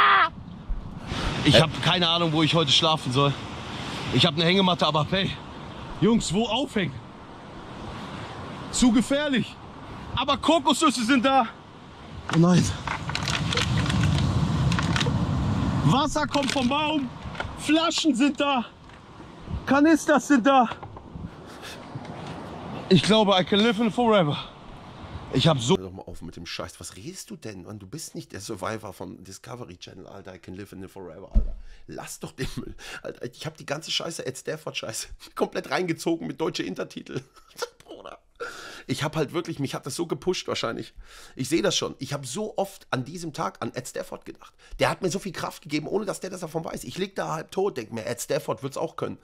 Ich habe keine Ahnung, wo ich heute schlafen soll. Ich habe eine Hängematte, aber hey, Jungs, wo aufhängen? Zu gefährlich. Aber Kokosnüsse sind da. Oh nein. Wasser kommt vom Baum, Flaschen sind da, Kanister sind da. Ich glaube, I can live in forever. Ich hab so... Hör doch mal auf mit dem Scheiß. Was redest du denn, Mann? Du bist nicht der Survivor von Discovery Channel, Alter. I can live in forever, Alter. Lass doch den Müll. Alter, ich hab die ganze Scheiße, Ed Stafford Scheiße, komplett reingezogen mit deutschen Intertitel. Bruder. Ich hab halt wirklich, mich hat das so gepusht wahrscheinlich. Ich sehe das schon. Ich habe so oft an diesem Tag an Ed Stafford gedacht. Der hat mir so viel Kraft gegeben, ohne dass der das davon weiß. Ich lieg da halb tot, denk mir, Ed Stafford wird's auch können.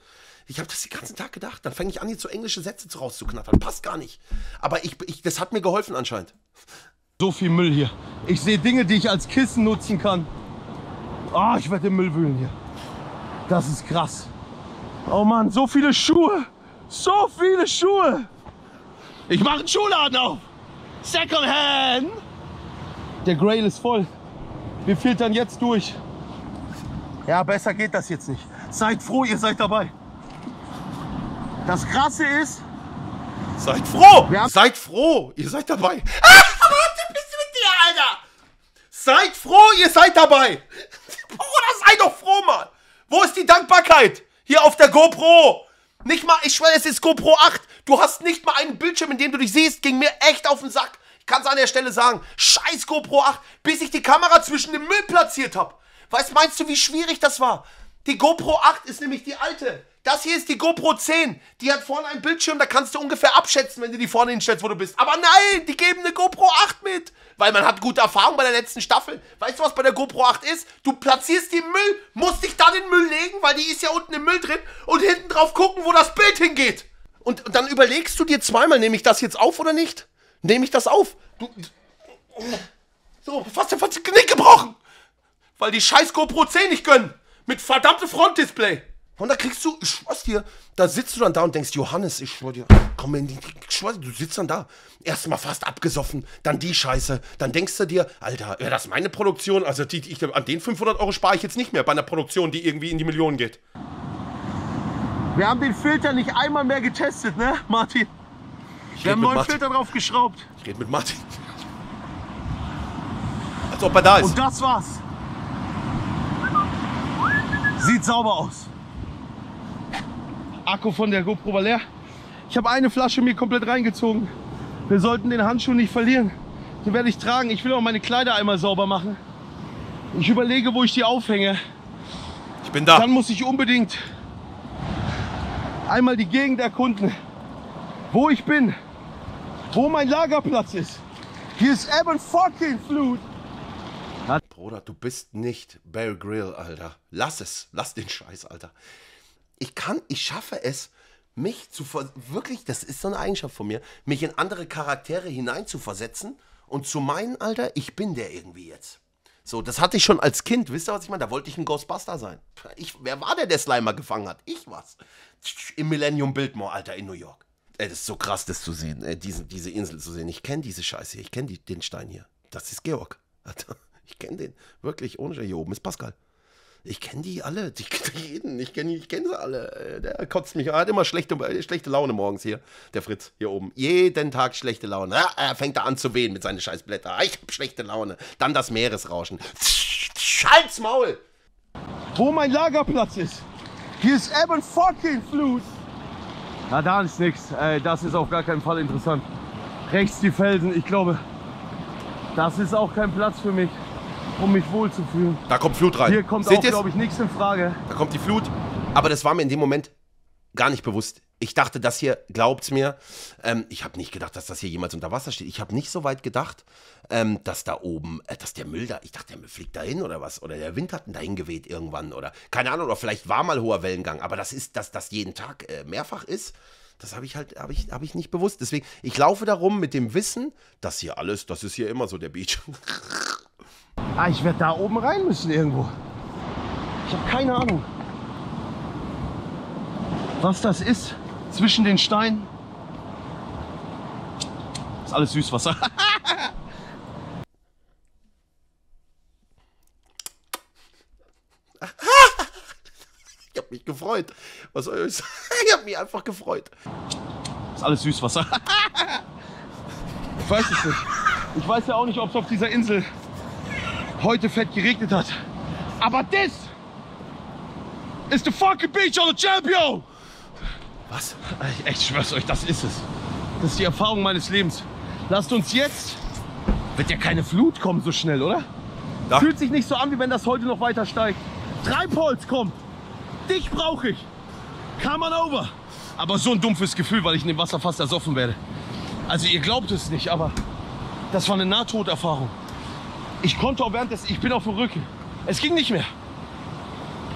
Ich habe das den ganzen Tag gedacht. Dann fange ich an, hier so englische Sätze rauszuknattern. Passt gar nicht. Aber ich, ich, das hat mir geholfen anscheinend. So viel Müll hier. Ich sehe Dinge, die ich als Kissen nutzen kann. Ah, oh, ich werde den Müll wühlen hier. Das ist krass. Oh Mann, so viele Schuhe. So viele Schuhe. Ich mache einen Schuhladen auf. Secondhand. Der Grail ist voll. Wir filtern jetzt durch. Ja, besser geht das jetzt nicht. Seid froh, ihr seid dabei. Das Krasse ist... Seid froh! Seid froh! Ihr seid dabei! Ah! Warte, bist du mit dir, Alter! Seid froh, ihr seid dabei! Bruder, sei doch froh, Mann! Wo ist die Dankbarkeit? Hier auf der GoPro! Nicht mal, ich schwöre, es ist GoPro acht! Du hast nicht mal einen Bildschirm, in dem du dich siehst, ging mir echt auf den Sack! Ich kann es an der Stelle sagen, scheiß GoPro acht, bis ich die Kamera zwischen dem Müll platziert habe! Weißt, meinst du, wie schwierig das war? Die GoPro acht ist nämlich die alte! Das hier ist die GoPro zehn. Die hat vorne einen Bildschirm, da kannst du ungefähr abschätzen, wenn du die vorne hinstellst, wo du bist. Aber nein, die geben eine GoPro acht mit. Weil man hat gute Erfahrung bei der letzten Staffel. Weißt du, was bei der GoPro acht ist? Du platzierst die im Müll, musst dich dann in den Müll legen, weil die ist ja unten im Müll drin. Und hinten drauf gucken, wo das Bild hingeht. Und, und dann überlegst du dir zweimal, nehme ich das jetzt auf oder nicht? Nehme ich das auf? Du, so, fast den Knick gebrochen. Weil die scheiß GoPro zehn nicht gönnen. Mit verdammtem Frontdisplay. Und da kriegst du, ich schwör's dir, da sitzt du dann da und denkst, Johannes, ich schwör dir, komm in die, ich schwör dir, du sitzt dann da, erstmal fast abgesoffen, dann die Scheiße, dann denkst du dir, Alter, ja, das ist meine Produktion, also die, ich, an den fünfhundert Euro spare ich jetzt nicht mehr bei einer Produktion, die irgendwie in die Millionen geht. Wir haben den Filter nicht einmal mehr getestet, ne, Martin? Ich Wir haben einen neuen Filter drauf geschraubt. Ich rede mit Martin. Als ob er da ist. Und das war's. Sieht sauber aus. Akku von der GoPro war leer. Ich habe eine Flasche mir komplett reingezogen. Wir sollten den Handschuh nicht verlieren. Den werde ich tragen. Ich will auch meine Kleider einmal sauber machen. Ich überlege, wo ich die aufhänge. Ich bin da. Dann muss ich unbedingt einmal die Gegend erkunden, wo ich bin, wo mein Lagerplatz ist. Hier ist Ebb und fucking Flut. Bruder, du bist nicht Bear Grill, Alter. Lass es. Lass den Scheiß, Alter. Ich kann, ich schaffe es, mich zu ver wirklich, das ist so eine Eigenschaft von mir, mich in andere Charaktere hineinzuversetzen und zu meinen, Alter, ich bin der irgendwie jetzt. So, das hatte ich schon als Kind, wisst ihr, was ich meine? Da wollte ich ein Ghostbuster sein. Ich, wer war der, der Slimer gefangen hat? Ich war's. Im Millennium Biltmore, Alter, in New York. Ey, das ist so krass, das zu sehen, äh, diesen, diese Insel zu sehen. Ich kenne diese Scheiße hier, ich kenne den Stein hier. Das ist Georg, Alter. Ich kenne den, wirklich, ohne Scheiß. Hier oben ist Pascal. Ich kenne die alle, ich kenne jeden, ich kenne kenn sie alle. Der kotzt mich, er hat immer schlechte, schlechte Laune morgens hier, der Fritz, hier oben. Jeden Tag schlechte Laune. Er fängt da an zu wehen mit seinen scheiß Blätter. Ich hab schlechte Laune. Dann das Meeresrauschen. Halt's Maul! Wo mein Lagerplatz ist, hier ist Ebb und fucking Flut. Na, da ist nichts. Das ist auf gar keinen Fall interessant. Rechts die Felsen, ich glaube, das ist auch kein Platz für mich, um mich wohl zu fühlen. Da kommt Flut rein. Hier kommt Seht auch, glaube ich, nichts in Frage. Da kommt die Flut. Aber das war mir in dem Moment gar nicht bewusst. Ich dachte, das hier, glaubt's mir, ähm, ich habe nicht gedacht, dass das hier jemals unter Wasser steht. Ich habe nicht so weit gedacht, ähm, dass da oben, äh, dass der Müll da, ich dachte, der Müll fliegt da hin oder was. Oder der Wind hat ihn dahin geweht irgendwann. Oder keine Ahnung, oder vielleicht war mal hoher Wellengang. Aber das ist, dass das jeden Tag äh, mehrfach ist. Das habe ich halt, habe ich, hab ich nicht bewusst. Deswegen, ich laufe darum mit dem Wissen, dass hier alles, das ist hier immer so der Beach. Ah, ich werde da oben rein müssen irgendwo. Ich habe keine Ahnung, was das ist zwischen den Steinen. Ist alles Süßwasser. Ich habe mich gefreut. Was soll ich sagen? Ich habe mich einfach gefreut. Ist alles Süßwasser. Ich weiß es nicht. Ich weiß ja auch nicht, ob es auf dieser Insel heute fett geregnet hat. Aber das ist the fucking Beach of the Champion! Was? Ich echt schwör's euch, das ist es. Das ist die Erfahrung meines Lebens. Lasst uns jetzt... Wird ja keine Flut kommen so schnell, oder? Ja. Fühlt sich nicht so an, wie wenn das heute noch weiter steigt. Treibholz kommt. Dich brauche ich. Come on over. Aber so ein dumpfes Gefühl, weil ich in dem Wasser fast ersoffen werde. Also ihr glaubt es nicht, aber das war eine Nahtoderfahrung. Ich konnte auch während des... Ich bin auf dem Rücken. Es ging nicht mehr.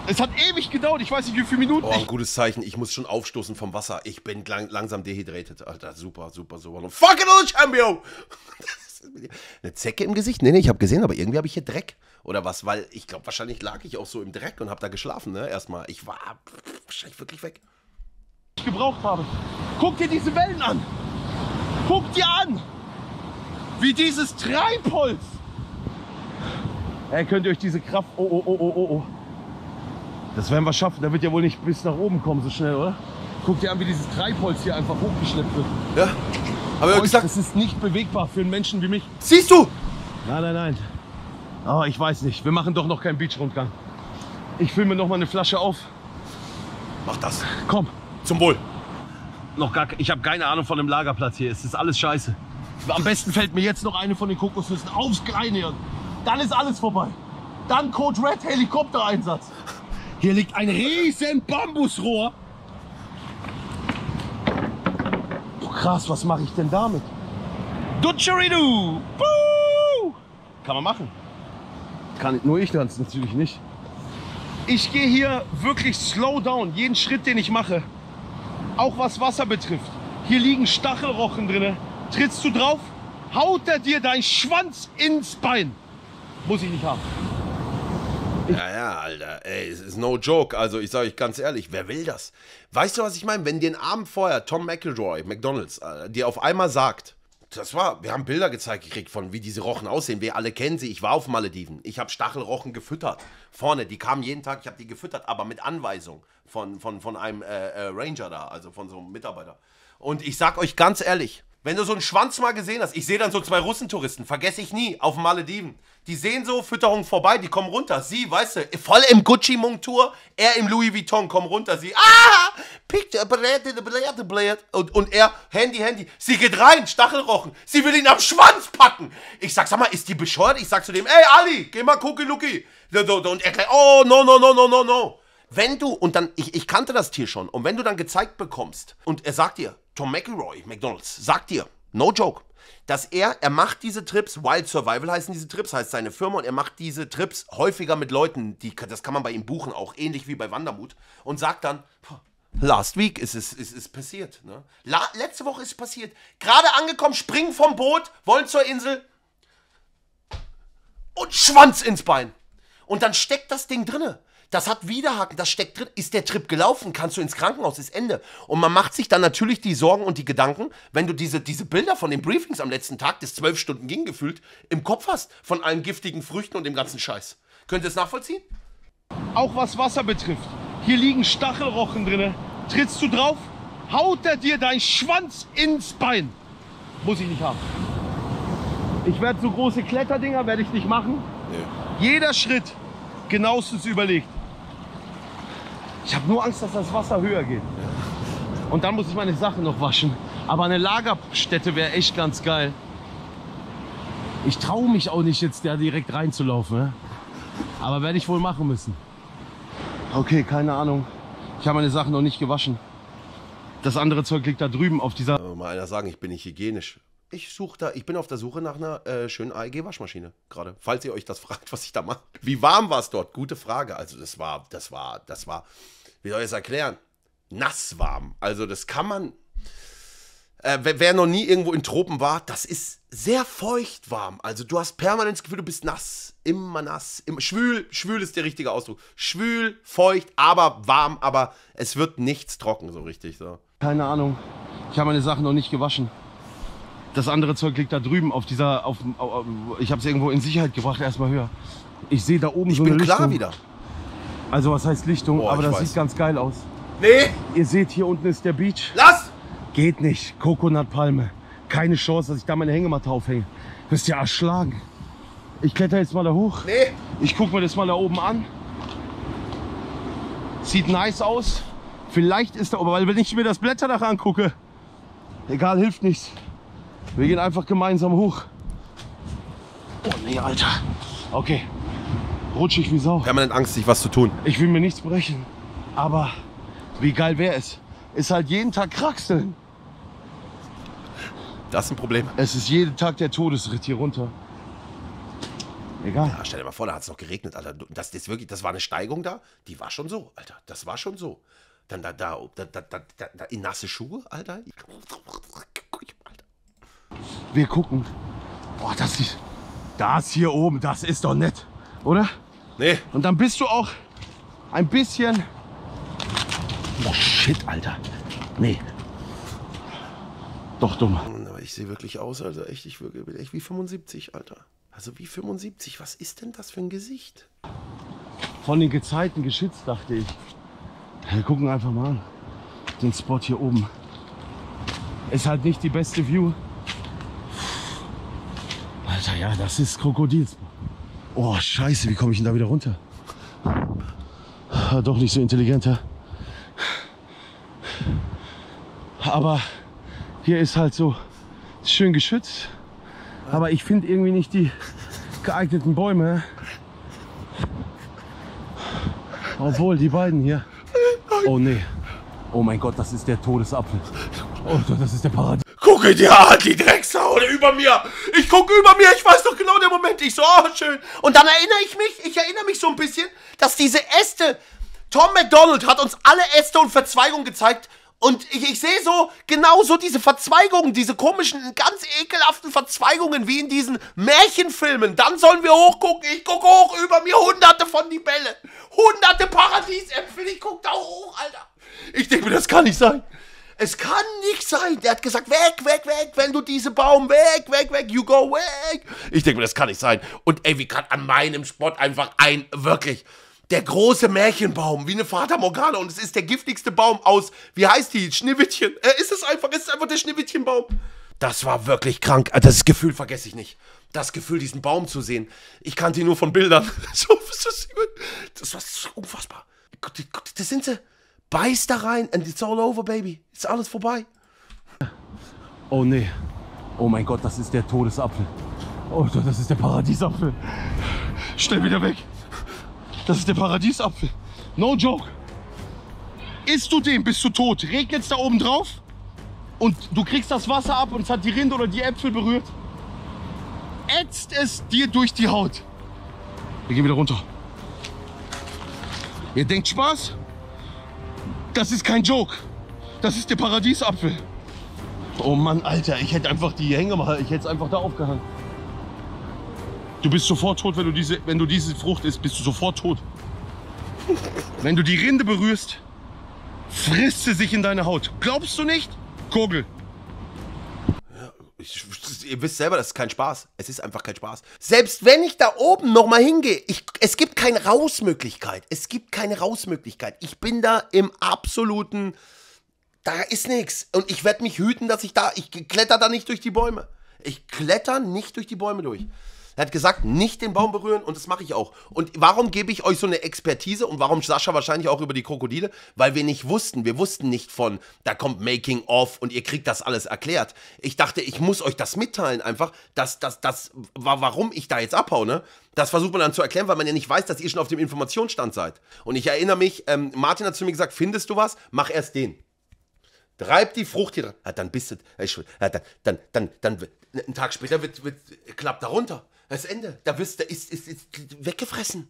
Es hat ewig gedauert, ich weiß nicht wie viele Minuten. Oh, ein gutes Zeichen, ich muss schon aufstoßen vom Wasser. Ich bin lang, langsam dehydriert. Alter, super, super, super. Fucking old Champion! Eine Zecke im Gesicht? Nee, nee, ich habe gesehen, aber irgendwie habe ich hier Dreck. Oder was? Weil ich glaube, wahrscheinlich lag ich auch so im Dreck und habe da geschlafen, ne? Erstmal. Ich war wahrscheinlich wirklich weg. Ich gebraucht habe. Guck dir diese Wellen an. Guck dir an, wie dieses Treibholz. Ey, könnt ihr euch diese Kraft... Oh, oh, oh, oh, oh. Das werden wir schaffen. Da wird ja wohl nicht bis nach oben kommen so schnell, oder? Guck dir an, wie dieses Treibholz hier einfach hochgeschleppt wird. Ja. Aber ich habe gesagt, das ist nicht bewegbar für einen Menschen wie mich. Siehst du? Nein, nein, nein. Aber ich weiß nicht. Wir machen doch noch keinen Beachrundgang. Ich fülle mir noch mal eine Flasche auf. Mach das. Komm. Zum Wohl. Noch gar, ich habe keine Ahnung von dem Lagerplatz hier. Es ist alles scheiße. Am besten fällt mir jetzt noch eine von den Kokosnüssen aufs Kleinhirn. Dann ist alles vorbei. Dann Code Red Helikoptereinsatz. Hier liegt ein riesen Bambusrohr. Oh, krass, was mache ich denn damit? Dutscheridoo! Kann man machen. Kann nur ich tanzen, natürlich nicht. Ich gehe hier wirklich slow down, jeden Schritt, den ich mache. Auch was Wasser betrifft. Hier liegen Stachelrochen drin. Trittst du drauf, haut er dir deinen Schwanz ins Bein. Muss ich nicht haben. Ja, ja, Alter, ey, es ist no joke, also ich sage euch ganz ehrlich, wer will das? Weißt du, was ich meine? Wenn den Abend vorher Tom McElroy, McDonalds, äh, dir auf einmal sagt, das war, wir haben Bilder gezeigt gekriegt von, wie diese Rochen aussehen, wir alle kennen sie, ich war auf Malediven, ich habe Stachelrochen gefüttert, vorne, die kamen jeden Tag, ich habe die gefüttert, aber mit Anweisung von, von, von einem äh, äh, Ranger da, also von so einem Mitarbeiter. Und ich sag euch ganz ehrlich, wenn du so einen Schwanz mal gesehen hast, ich sehe dann so zwei Russentouristen, vergesse ich nie, auf den Malediven. Die sehen so, Fütterung vorbei, die kommen runter. Sie, weißt du, voll im Gucci-Montur, er im Louis Vuitton, kommen runter, sie, ah, pickt, und, und er, Handy, Handy, sie geht rein, Stachelrochen, sie will ihn am Schwanz packen. Ich sag, sag mal, ist die bescheuert? Ich sag zu dem, ey, Ali, geh mal Kuki-Luki. Und er gleich, oh, no, no, no, no, no, no. Wenn du, und dann, ich, ich kannte das Tier schon, und wenn du dann gezeigt bekommst, und er sagt dir, Tom McElroy, McDonald's, sagt dir, no joke, dass er, er macht diese Trips, Wild Survival heißen diese Trips, heißt seine Firma, und er macht diese Trips häufiger mit Leuten, die, das kann man bei ihm buchen auch, ähnlich wie bei Wandermut, und sagt dann, last week ist es ist, ist passiert, ne? La, letzte Woche ist es passiert, gerade angekommen, springen vom Boot, wollen zur Insel und Schwanz ins Bein. Und dann steckt das Ding drinne. Das hat Widerhaken, das steckt drin, ist der Trip gelaufen, kannst du ins Krankenhaus, ist Ende. Und man macht sich dann natürlich die Sorgen und die Gedanken, wenn du diese, diese Bilder von den Briefings am letzten Tag, des zwölf Stunden ging gefühlt, im Kopf hast, von allen giftigen Früchten und dem ganzen Scheiß. Könnt ihr es nachvollziehen? Auch was Wasser betrifft, hier liegen Stachelrochen drin, trittst du drauf, haut er dir deinen Schwanz ins Bein. Muss ich nicht haben. Ich werde so große Kletterdinger, werde ich nicht machen. Nee. Jeder Schritt genauestens überlegt. Ich habe nur Angst, dass das Wasser höher geht. Und dann muss ich meine Sachen noch waschen. Aber eine Lagerstätte wäre echt ganz geil. Ich traue mich auch nicht, jetzt da direkt reinzulaufen. Ne? Aber werde ich wohl machen müssen. Okay, keine Ahnung. Ich habe meine Sachen noch nicht gewaschen. Das andere Zeug liegt da drüben auf dieser... Ja, mal einer sagen, ich bin nicht hygienisch. Ich suche da, ich bin auf der Suche nach einer äh, schönen A E G-Waschmaschine gerade. Falls ihr euch das fragt, was ich da mache. Wie warm war es dort? Gute Frage. Also das war, das war, das war, wie soll ich es erklären? Nass warm. Also das kann man, äh, wer, wer noch nie irgendwo in Tropen war, das ist sehr feucht warm. Also du hast permanent das Gefühl, du bist nass. Immer nass. Immer, schwül, schwül ist der richtige Ausdruck. Schwül, feucht, aber warm, aber es wird nichts trocken so richtig. So. Keine Ahnung. Ich habe meine Sachen noch nicht gewaschen. Das andere Zeug liegt da drüben auf dieser, auf, auf, ich habe es irgendwo in Sicherheit gebracht, erstmal höher. Ich sehe da oben ich so eine Lichtung. Ich bin klar wieder. Also was heißt Lichtung, boah, aber das weiß. Sieht ganz geil aus. Nee. Ihr seht, hier unten ist der Beach. Lass! Geht nicht, Coconut Palme. Keine Chance, dass ich da meine Hängematte aufhänge. Wirst ja erschlagen. Ich kletter jetzt mal da hoch. Nee. Ich gucke mir das mal da oben an. Sieht nice aus. Vielleicht ist da oben, weil wenn ich mir das Blätterdach angucke, egal, hilft nichts. Wir gehen einfach gemeinsam hoch. Oh nee, Alter. Okay. Rutschig wie Sau. Permanent Angst, sich was zu tun. Ich will mir nichts brechen. Aber wie geil wäre es? Ist halt jeden Tag Kraxeln. Das ist ein Problem. Es ist jeden Tag der Todesritt hier runter. Egal. Ja, stell dir mal vor, da hat es noch geregnet, Alter. Das, das, wirklich, das war eine Steigung da, die war schon so, Alter. Das war schon so. Dann da, da, da, da, da, da in nasse Schuhe, Alter. Wir gucken. Boah, das ist, das hier oben, das ist doch nett, oder? Nee. Und dann bist du auch ein bisschen... Oh shit, Alter. Nee. Doch dumm. Ich sehe wirklich aus, Alter. Echt, ich wirke echt wie fünfundsiebzig, Alter. Also wie fünfundsiebzig, was ist denn das für ein Gesicht? Von den Gezeiten geschützt, dachte ich. Wir gucken einfach mal an. Den Spot hier oben. Ist halt nicht die beste View. Alter, ja, das ist Krokodils. Oh, scheiße, wie komme ich denn da wieder runter? Doch nicht so intelligenter. Aber hier ist halt so schön geschützt. Aber ich finde irgendwie nicht die geeigneten Bäume. Obwohl, die beiden hier. Oh nee. Oh mein Gott, das ist der Todesapfel. Oh, das ist der Paradies. Gucke dir an, die Drecksau über mir. Ich gucke über mir, ich weiß doch genau den Moment. Ich so, oh, schön. Und dann erinnere ich mich, ich erinnere mich so ein bisschen, dass diese Äste, Tom McDonald hat uns alle Äste und Verzweigungen gezeigt. Und ich, ich sehe so, genau so diese Verzweigungen, diese komischen, ganz ekelhaften Verzweigungen wie in diesen Märchenfilmen. Dann sollen wir hochgucken. Ich gucke hoch, über mir hunderte von die Bälle. Hunderte Paradiesäpfel, ich gucke da hoch, Alter. Ich denke mir, das kann nicht sein. Es kann nicht sein. Der hat gesagt, weg, weg, weg, wenn du diese Baum, weg, weg, weg, you go weg. Ich denke mir, das kann nicht sein. Und ey, wie kann an meinem Spot einfach ein, wirklich... Der große Märchenbaum, wie eine Fata Morgana. Und es ist der giftigste Baum aus, wie heißt die, Schneewittchen. Äh, ist es einfach, ist es einfach der Schneewittchenbaum. Das war wirklich krank. Das Gefühl vergesse ich nicht. Das Gefühl, diesen Baum zu sehen. Ich kannte ihn nur von Bildern. Das war so unfassbar. Das sind sie. Beiß da rein and it's all over, baby. Ist alles vorbei. Oh, nee. Oh mein Gott, das ist der Todesapfel. Oh, das ist der Paradiesapfel. Schnell wieder weg. Das ist der Paradiesapfel. No joke. Isst du den, bist du tot. Regnet's da oben drauf und du kriegst das Wasser ab und es hat die Rinde oder die Äpfel berührt. Ätzt es dir durch die Haut. Wir gehen wieder runter. Ihr denkt Spaß? Das ist kein Joke. Das ist der Paradiesapfel. Oh Mann, Alter, ich hätte einfach die Hänge mal, ich hätte es einfach da aufgehangen. Du bist sofort tot, wenn du diese, wenn du diese Frucht isst, bist du sofort tot. Wenn du die Rinde berührst, frisst sie sich in deine Haut. Glaubst du nicht? Kugel. Ja, ich, ihr wisst selber, das ist kein Spaß. Es ist einfach kein Spaß. Selbst wenn ich da oben nochmal hingehe, ich, es gibt keine Rausmöglichkeit. Es gibt keine Rausmöglichkeit. Ich bin da im absoluten, da ist nichts. Und ich werde mich hüten, dass ich da, ich kletter da nicht durch die Bäume. Ich kletter nicht durch die Bäume durch. Er hat gesagt, nicht den Baum berühren und das mache ich auch. Und warum gebe ich euch so eine Expertise und warum Sascha wahrscheinlich auch über die Krokodile? Weil wir nicht wussten, wir wussten nicht von, da kommt Making of und ihr kriegt das alles erklärt. Ich dachte, ich muss euch das mitteilen einfach, dass das, das, warum ich da jetzt abhaue, ne? Das versucht man dann zu erklären, weil man ja nicht weiß, dass ihr schon auf dem Informationsstand seid. Und ich erinnere mich, ähm, Martin hat zu mir gesagt, findest du was? Mach erst den. Reib die Frucht hier dran. Ja, dann bist du, ja, dann, dann, dann, dann, einen Tag später wird, wird, klappt da runter. Das Ende. Da wirst du, ist, ist, ist weggefressen.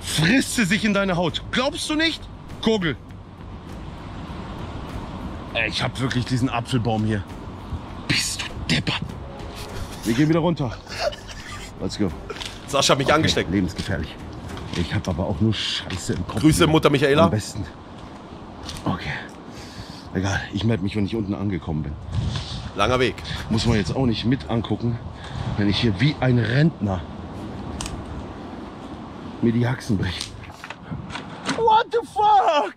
Frisst sie sich in deine Haut. Glaubst du nicht? Kugel. Ey, ich hab wirklich diesen Apfelbaum hier. Bist du deppert? Wir gehen wieder runter. Let's go. Sascha hat mich okay, angesteckt. Lebensgefährlich. Ich hab aber auch nur Scheiße im Kopf. Grüße, Mutter Michaela. Am besten. Okay. Egal, ich melde mich, wenn ich unten angekommen bin. Langer Weg. Muss man jetzt auch nicht mit angucken, wenn ich hier wie ein Rentner mir die Haxen breche. What the fuck?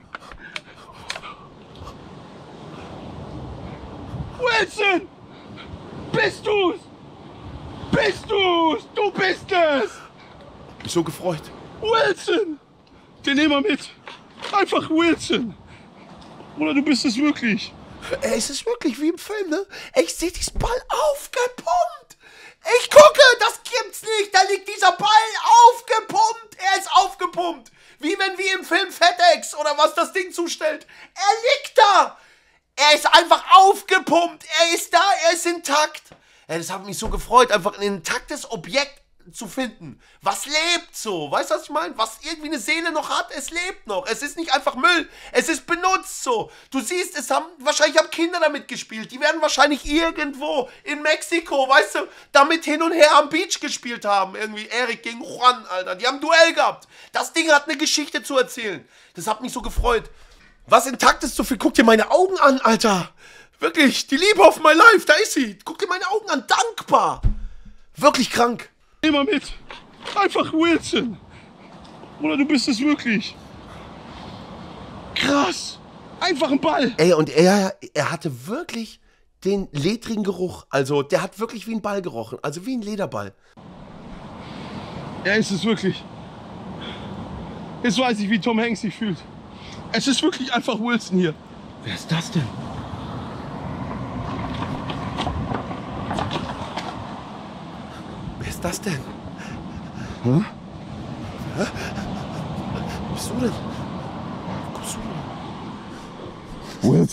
Wilson! Bist du's? bist du's! Du bist es! Ich bin so gefreut. Wilson! Den nehmen wir mit. Einfach Wilson. Oder du bist es wirklich. Ey, es ist wirklich wie im Film, ne? Ey, ich seh diesen Ball aufgepumpt. Ich gucke, das gibt's nicht. Da liegt dieser Ball aufgepumpt. Er ist aufgepumpt. Wie wenn wir im Film FedEx oder was das Ding zustellt. Er liegt da. Er ist einfach aufgepumpt. Er ist da, er ist intakt. Ey, das hat mich so gefreut, einfach ein intaktes Objekt zu finden. Was lebt so? Weißt du, was ich meine? Was irgendwie eine Seele noch hat, es lebt noch. Es ist nicht einfach Müll. Es ist benutzt so. Du siehst, es haben wahrscheinlich haben Kinder damit gespielt. Die werden wahrscheinlich irgendwo in Mexiko, weißt du, damit hin und her am Beach gespielt haben. Irgendwie Erik gegen Juan, Alter. Die haben ein Duell gehabt. Das Ding hat eine Geschichte zu erzählen. Das hat mich so gefreut. Was intakt ist so viel? Guck dir meine Augen an, Alter. Wirklich, die Liebe of my life, da ist sie. Guck dir meine Augen an. Dankbar. Wirklich krank. Immer mit. Einfach Wilson. Oder du bist es wirklich. Krass. Einfach ein Ball. Ey, und er, er hatte wirklich den ledrigen Geruch. Also, der hat wirklich wie ein Ball gerochen. Also wie ein Lederball. Er ist es wirklich. Jetzt weiß ich, wie Tom Hanks sich fühlt. Es ist wirklich einfach Wilson hier. Wer ist das denn? Was ist das denn? Hm? Hä? Wo bist du denn? Wo kommst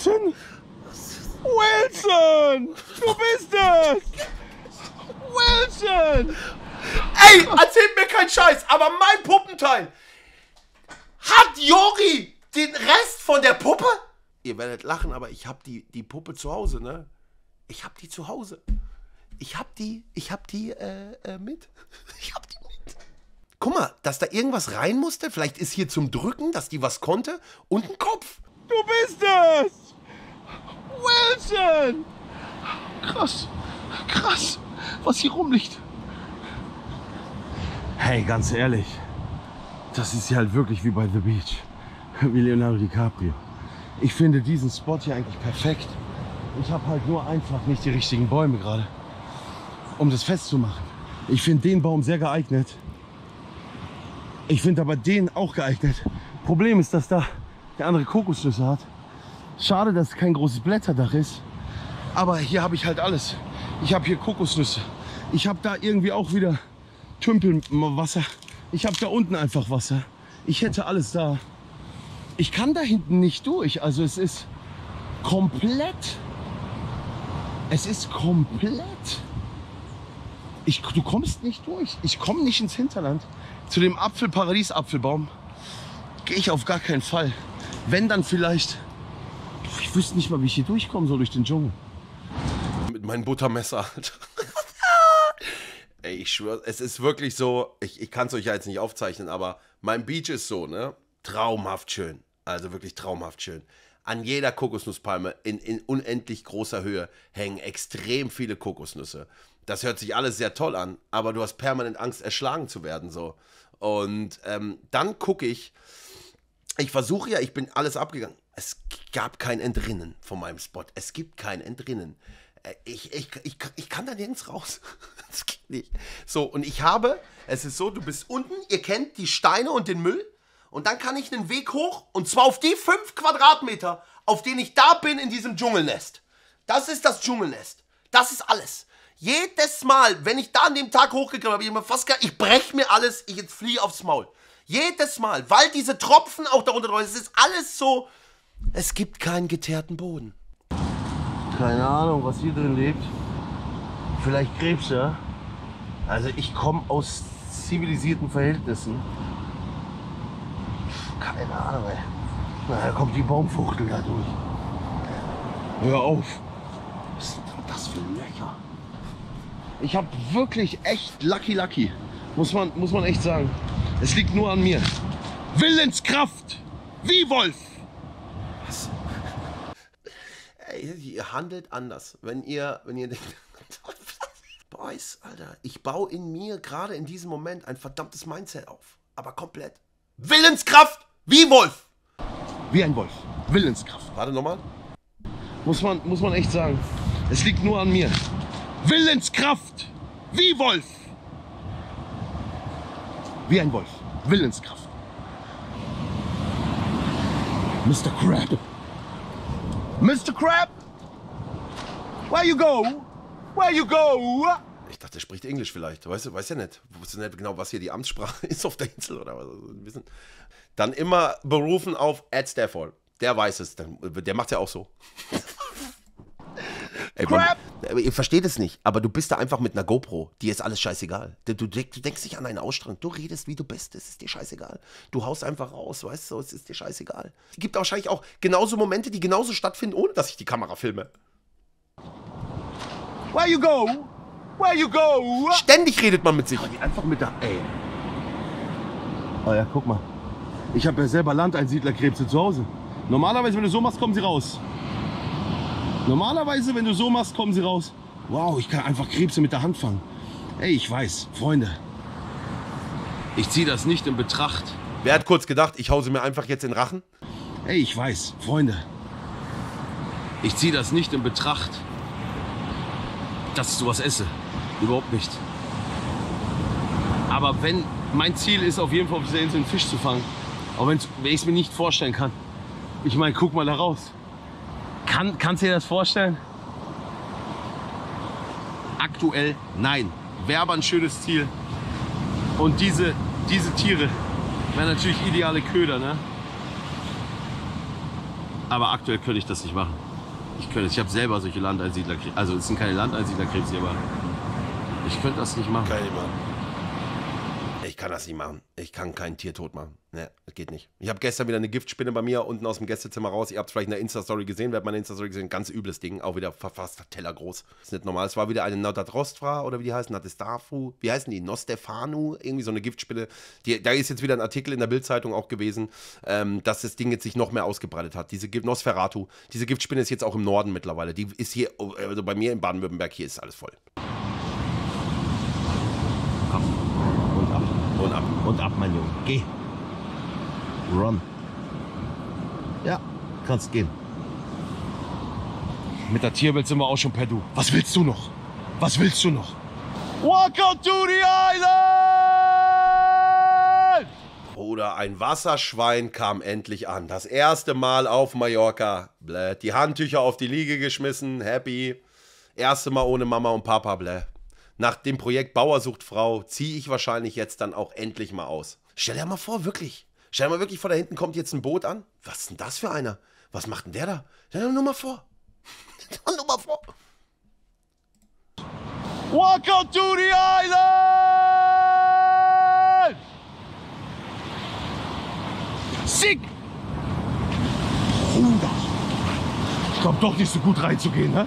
du denn? Wilson? Wilson! Du bist es! Wilson! Ey, erzählt mir keinen Scheiß, aber mein Puppenteil! Hat Jori den Rest von der Puppe? Ihr werdet lachen, aber ich hab die, die Puppe zu Hause, ne? Ich hab die zu Hause. Ich hab die, ich hab die äh, äh, mit. Ich hab die mit. Guck mal, dass da irgendwas rein musste. Vielleicht ist hier zum Drücken, dass die was konnte. Und ein Kopf. Du bist es! Wilson! Krass, krass, was hier rumliegt. Hey, ganz ehrlich. Das ist hier halt wirklich wie bei The Beach. Wie Leonardo DiCaprio. Ich finde diesen Spot hier eigentlich perfekt. Ich habe halt nur einfach nicht die richtigen Bäume gerade, um das festzumachen. Ich finde den Baum sehr geeignet. Ich finde aber den auch geeignet. Problem ist, dass da der andere Kokosnüsse hat. Schade, dass es kein großes Blätterdach ist. Aber hier habe ich halt alles. Ich habe hier Kokosnüsse. Ich habe da irgendwie auch wieder Tümpelwasser. Ich habe da unten einfach Wasser. Ich hätte alles da. Ich kann da hinten nicht durch. Also es ist komplett. Es ist komplett. Ich, du kommst nicht durch. Ich komme nicht ins Hinterland. Zu dem Apfelparadies-Apfelbaum gehe ich auf gar keinen Fall. Wenn dann vielleicht. Ich wüsste nicht mal, wie ich hier durchkommen soll durch den Dschungel. Mit meinem Buttermesser, Alter. Ey, ich schwöre, es ist wirklich so. Ich, ich kann es euch ja jetzt nicht aufzeichnen, aber mein Beach ist so, ne? Traumhaft schön. Also wirklich traumhaft schön. An jeder Kokosnusspalme in, in unendlich großer Höhe hängen extrem viele Kokosnüsse. Das hört sich alles sehr toll an, aber du hast permanent Angst, erschlagen zu werden. So. Und ähm, dann gucke ich, ich versuche ja, ich bin alles abgegangen. Es gab kein Entrinnen von meinem Spot. Es gibt kein Entrinnen. Ich, ich, ich, ich kann da nirgends raus. Das geht nicht. So, und ich habe, es ist so, du bist unten, ihr kennt die Steine und den Müll. Und dann kann ich einen Weg hoch, und zwar auf die fünf Quadratmeter, auf denen ich da bin in diesem Dschungelnest. Das ist das Dschungelnest. Das ist alles. Jedes Mal, wenn ich da an dem Tag hochgekommen bin, habe ich immer fast gedacht, ich breche mir alles, ich jetzt fliehe aufs Maul. Jedes Mal, weil diese Tropfen auch darunter drauf sind, es ist alles so, es gibt keinen geteerten Boden. Keine Ahnung, was hier drin lebt. Vielleicht Krebse, ja? Also ich komme aus zivilisierten Verhältnissen. Keine Ahnung, ey. Na, da kommt die Baumfuchtel da durch. Hör auf. Was sind denn das für Löcher? Ich habe wirklich echt lucky lucky. Muss man, muss man echt sagen. Es liegt nur an mir. Willenskraft! Wie Wolf! Was? Ey, ihr handelt anders. Wenn ihr, wenn ihr denkt... Boys, Alter, ich baue in mir gerade in diesem Moment ein verdammtes Mindset auf. Aber komplett. Willenskraft wie Wolf. Wie ein Wolf. Willenskraft. Warte nochmal. Muss man, muss man echt sagen. Es liegt nur an mir. Willenskraft Wie Wolf. Wie ein Wolf. Willenskraft. Mister Crab. Mister Crab? Where you go? Where you go? Ich dachte, er spricht Englisch vielleicht. Weißt du, weiß ja nicht. Wusste nicht genau, was hier die Amtssprache ist auf der Insel oder was. Dann immer berufen auf Ed Stafford. Der weiß es. Der macht ja auch so. Ey, man, ihr versteht es nicht, aber du bist da einfach mit einer GoPro. Dir ist alles scheißegal. Du, du, du denkst nicht an einen Ausstrang. Du redest, wie du bist. Es ist dir scheißegal. Du haust einfach raus, weißt du? Es ist dir scheißegal. Es gibt wahrscheinlich auch genauso Momente, die genauso stattfinden, ohne dass ich die Kamera filme. Where you go? Where you go? Ständig redet man mit sich. Aber einfach mit der... Ey. Oh ja, guck mal. Ich habe ja selber Landeinsiedlerkrebse zu Hause. Normalerweise, wenn du so machst, kommen sie raus. Normalerweise, wenn du so machst, kommen sie raus. Wow, ich kann einfach Krebse mit der Hand fangen. Ey, ich weiß, Freunde. Ich ziehe das nicht in Betracht. Wer hat kurz gedacht, ich hause mir einfach jetzt in Rachen? Ey, ich weiß, Freunde. Ich ziehe das nicht in Betracht, dass ich sowas esse. Überhaupt nicht. Aber wenn, mein Ziel ist auf jeden Fall auf dieser Insel einen Fisch zu fangen. Auch wenn ich es mir nicht vorstellen kann. Ich meine, guck mal da raus. Kann, kannst du dir das vorstellen? Aktuell nein. Wäre aber ein schönes Ziel. Und diese, diese Tiere wären natürlich ideale Köder, ne? Aber aktuell könnte ich das nicht machen. Ich könnte, ich habe selber solche Landeinsiedlerkrebse. Also es sind keine Landeinsiedlerkrebse, aber ich könnte das nicht machen. Kann ich machen. Ich kann das nicht machen. Ich kann kein Tier tot machen. Ne, das geht nicht. Ich habe gestern wieder eine Giftspinne bei mir unten aus dem Gästezimmer raus. Ihr habt es vielleicht in der Insta-Story gesehen. Wer hat meine Insta-Story gesehen? Ganz übles Ding. Auch wieder verfasst, tellergroß. Ist nicht normal. Es war wieder eine Notatrostra oder wie die heißen? Natestafu. Wie heißen die? Nostefanu? Irgendwie so eine Giftspinne. Die, da ist jetzt wieder ein Artikel in der Bild-Zeitung auch gewesen, ähm, dass das Ding jetzt sich noch mehr ausgebreitet hat. Diese Gift Nosferatu. Diese Giftspinne ist jetzt auch im Norden mittlerweile. Die ist hier, also bei mir in Baden-Württemberg, hier ist alles voll. Und ab, und ab, mein Junge. Geh. Run. Ja, kannst gehen. Mit der Tierwelt sind wir auch schon per Du. Was willst du noch? Was willst du noch? Welcome to the island! Bruder, ein Wasserschwein kam endlich an. Das erste Mal auf Mallorca. Bläh. Die Handtücher auf die Liege geschmissen. Happy. Erste Mal ohne Mama und Papa. Bläh. Nach dem Projekt Bauer sucht Frau ziehe ich wahrscheinlich jetzt dann auch endlich mal aus. Stell dir mal vor, wirklich. Stell dir mal wirklich vor, da hinten kommt jetzt ein Boot an. Was ist denn das für einer? Was macht denn der da? Stell dir nur mal vor. Stell dir nur mal vor. Welcome to the island! Sick! Bruder. Ich glaube doch nicht so gut reinzugehen, ne?